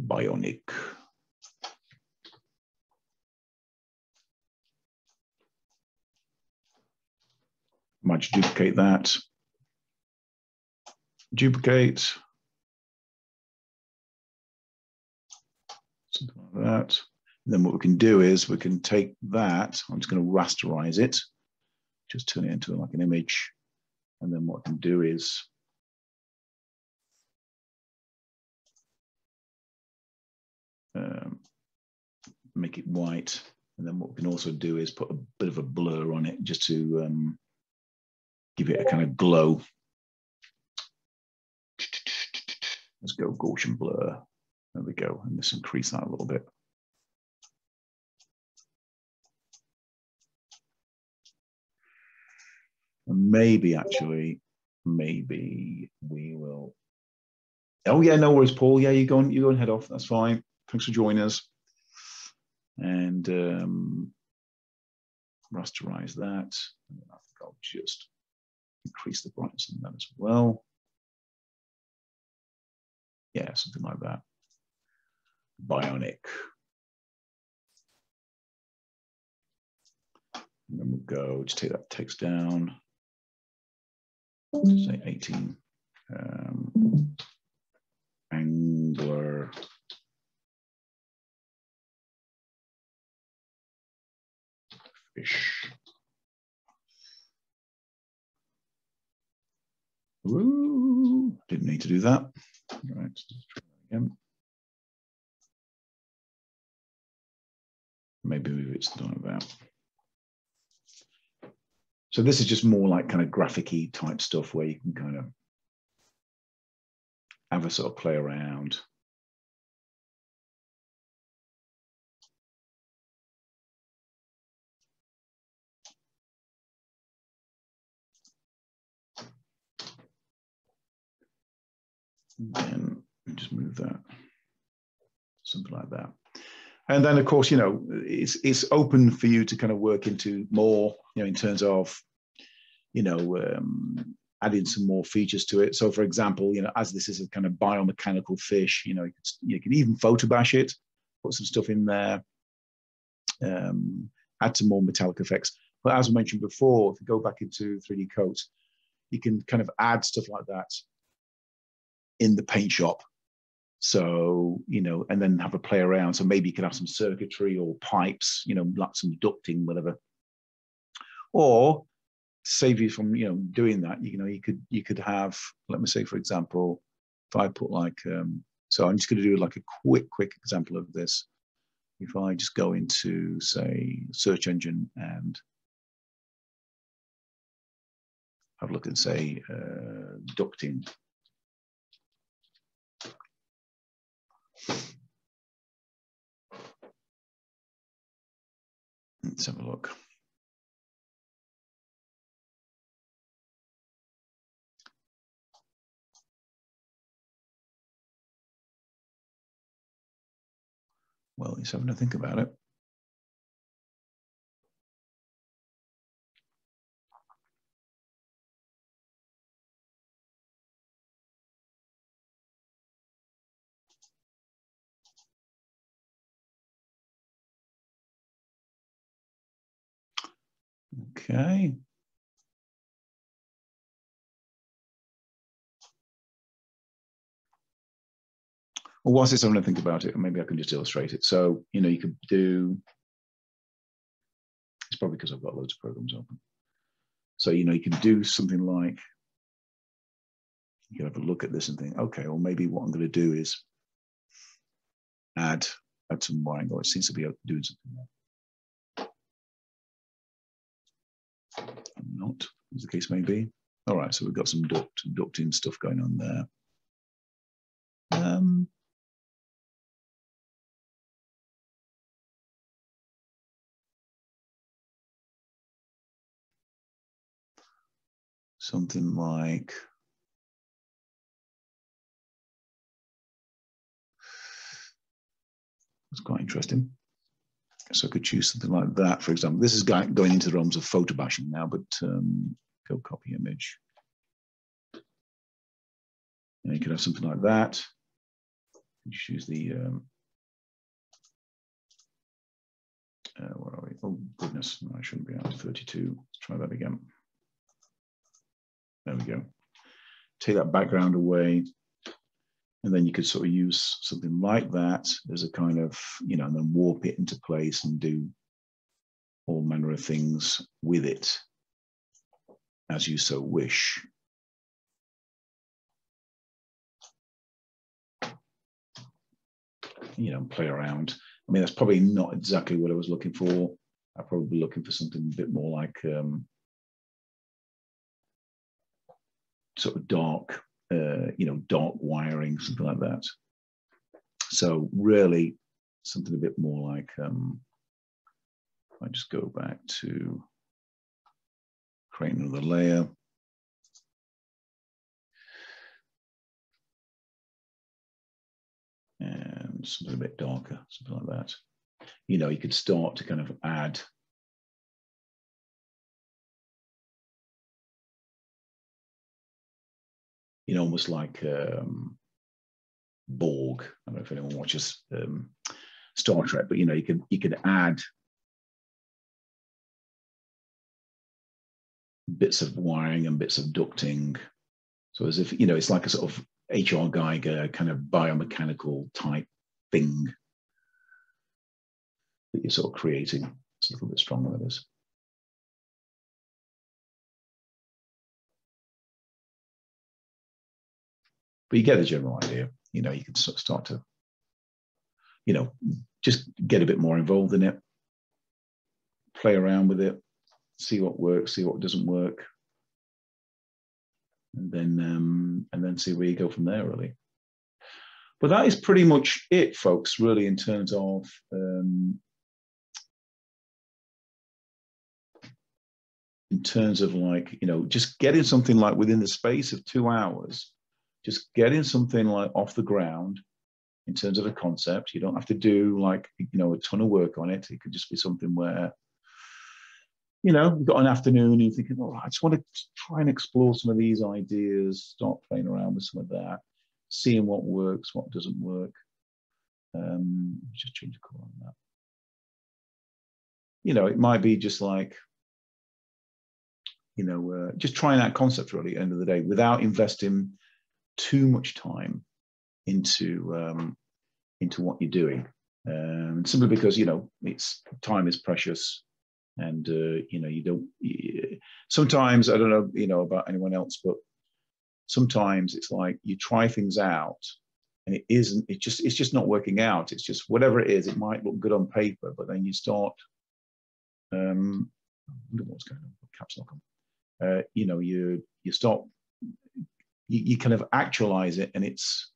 Bionic. Might duplicate that. Duplicate. Something like that. And then what we can do is we can take that. I'm just going to rasterize it. Just turn it into like an image. And then what I can do is make it white. And then what we can also do is put a bit of a blur on it just to give it a kind of glow. Let's go Gaussian blur. There we go. And let's increase that a little bit. Maybe actually, maybe we will. Oh yeah, no worries, Paul. Yeah, you go and head off. That's fine. Thanks for joining us. And rasterize that. And I think I'll just increase the brightness on that as well. Yeah, something like that. Bionic. And then we'll go. Just take that text down. Say 18. Angler. Fish. Ooh, didn't need to do that. All right, let's try that again. Maybe it's not about. So this is just more like kind of graphic-y type stuff where you can kind of have a sort of play around. And then just move that, something like that. And then, of course, you know, it's open for you to kind of work into more, you know, in terms of, you know, adding some more features to it. So, for example, you know, as this is a kind of biomechanical fish, you know, you can even photobash it, put some stuff in there, add some more metallic effects. But as I mentioned before, if you go back into 3D Coat, you can kind of add stuff like that in the paint shop. So, you know, and then have a play around. So maybe you could have some circuitry or pipes, you know, like some ducting, whatever. Or to save you from, you know, doing that, you know, you could have, let me say, for example, if I put like, so I'm just going to do like a quick example of this. If I just go into, say, search engine and have a look and say, ducting. Let's have a look. Well, he's having to think about it. Okay. Well, whilst it's something to think about it, maybe I can just illustrate it. So, you know, you could do, it's probably because I've got loads of programs open. So, you know, you can do something like, you can have a look at this and think, okay, well, maybe what I'm going to do is add some more angle. It seems to be doing something there. Not, as the case may be. All right, so we've got some ducting stuff going on there. Something like, that's quite interesting. So I could choose something like that, for example. This is going into the realms of photo bashing now, but go copy image. And you could have something like that. You choose the, where are we? Oh, goodness, no, I shouldn't be out of 32. Let's try that again. There we go. Take that background away. And then you could sort of use something like that as a kind of, you know, and then warp it into place and do all manner of things with it as you so wish. You know, play around. I mean, that's probably not exactly what I was looking for. I'm probably looking for something a bit more like sort of dark. You know, dark wiring, something like that. So really something a bit more like, I just go back to create another layer. And something a bit darker, something like that. You know, you could start to kind of add you know, almost like Borg. I don't know if anyone watches Star Trek, but you know, you can add bits of wiring and bits of ducting. So as if, you know, it's like a sort of HR Giger kind of biomechanical type thing that you're sort of creating. It's a little bit stronger than this. But you get the general idea, you know, you can sort of start to, you know, just get a bit more involved in it, play around with it, see what works, see what doesn't work, and then see where you go from there, really. But that is pretty much it, folks, really, in terms of like, you know, just getting something like within the space of 2 hours. Just getting something like off the ground in terms of a concept. You don't have to do like, you know, a ton of work on it. It could just be something where, you know, you've got an afternoon and you're thinking, oh, I just want to try and explore some of these ideas, start playing around with some of that, seeing what works, what doesn't work. Just change the color on that. You know, it might be just like, you know, just trying that concept really at the end of the day without investing too much time into what you're doing, simply because, you know, it's time is precious, and you know, you don't sometimes, I don't know, you know, about anyone else, but sometimes it's like you try things out and it isn't, it's just not working out. It's just whatever it is, it might look good on paper, but then you start I wonder what's going on, caps lock on. You know, you start, you kind of actualize it, and it's,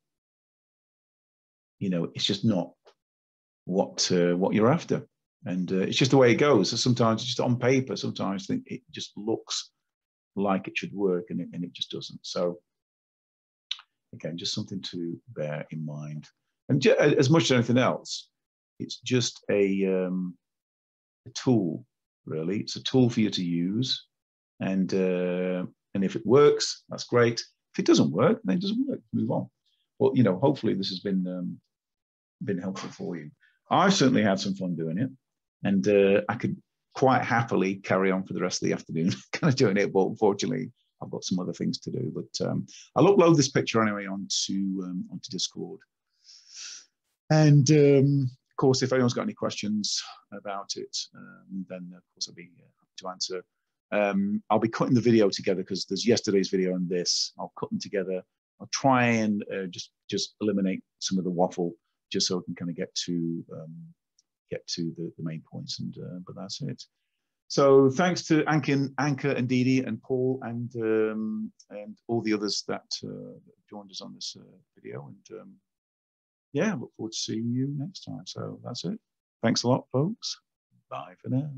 you know, it's just not what you're after. And it's just the way it goes. So sometimes it's just on paper, sometimes it just looks like it should work, and it just doesn't. So again, just something to bear in mind. And as much as anything else, it's just a tool, really. It's a tool for you to use. And if it works, that's great. If it doesn't work, then it doesn't work. Move on. Well, you know, hopefully this has been helpful for you. I've certainly had some fun doing it, and I could quite happily carry on for the rest of the afternoon kind of doing it, but unfortunately I've got some other things to do. But I'll upload this picture anyway onto Discord. And of course, if anyone's got any questions about it, then of course I'll be happy to answer. I'll be cutting the video together, because there's yesterday's video and this. I'll cut them together. I'll try and just eliminate some of the waffle, just so I can kind of get to the main points. And but that's it. So thanks to Anchor and Didi and Paul and all the others that joined us on this video. And yeah, look forward to seeing you next time. So that's it. Thanks a lot, folks. Bye for now.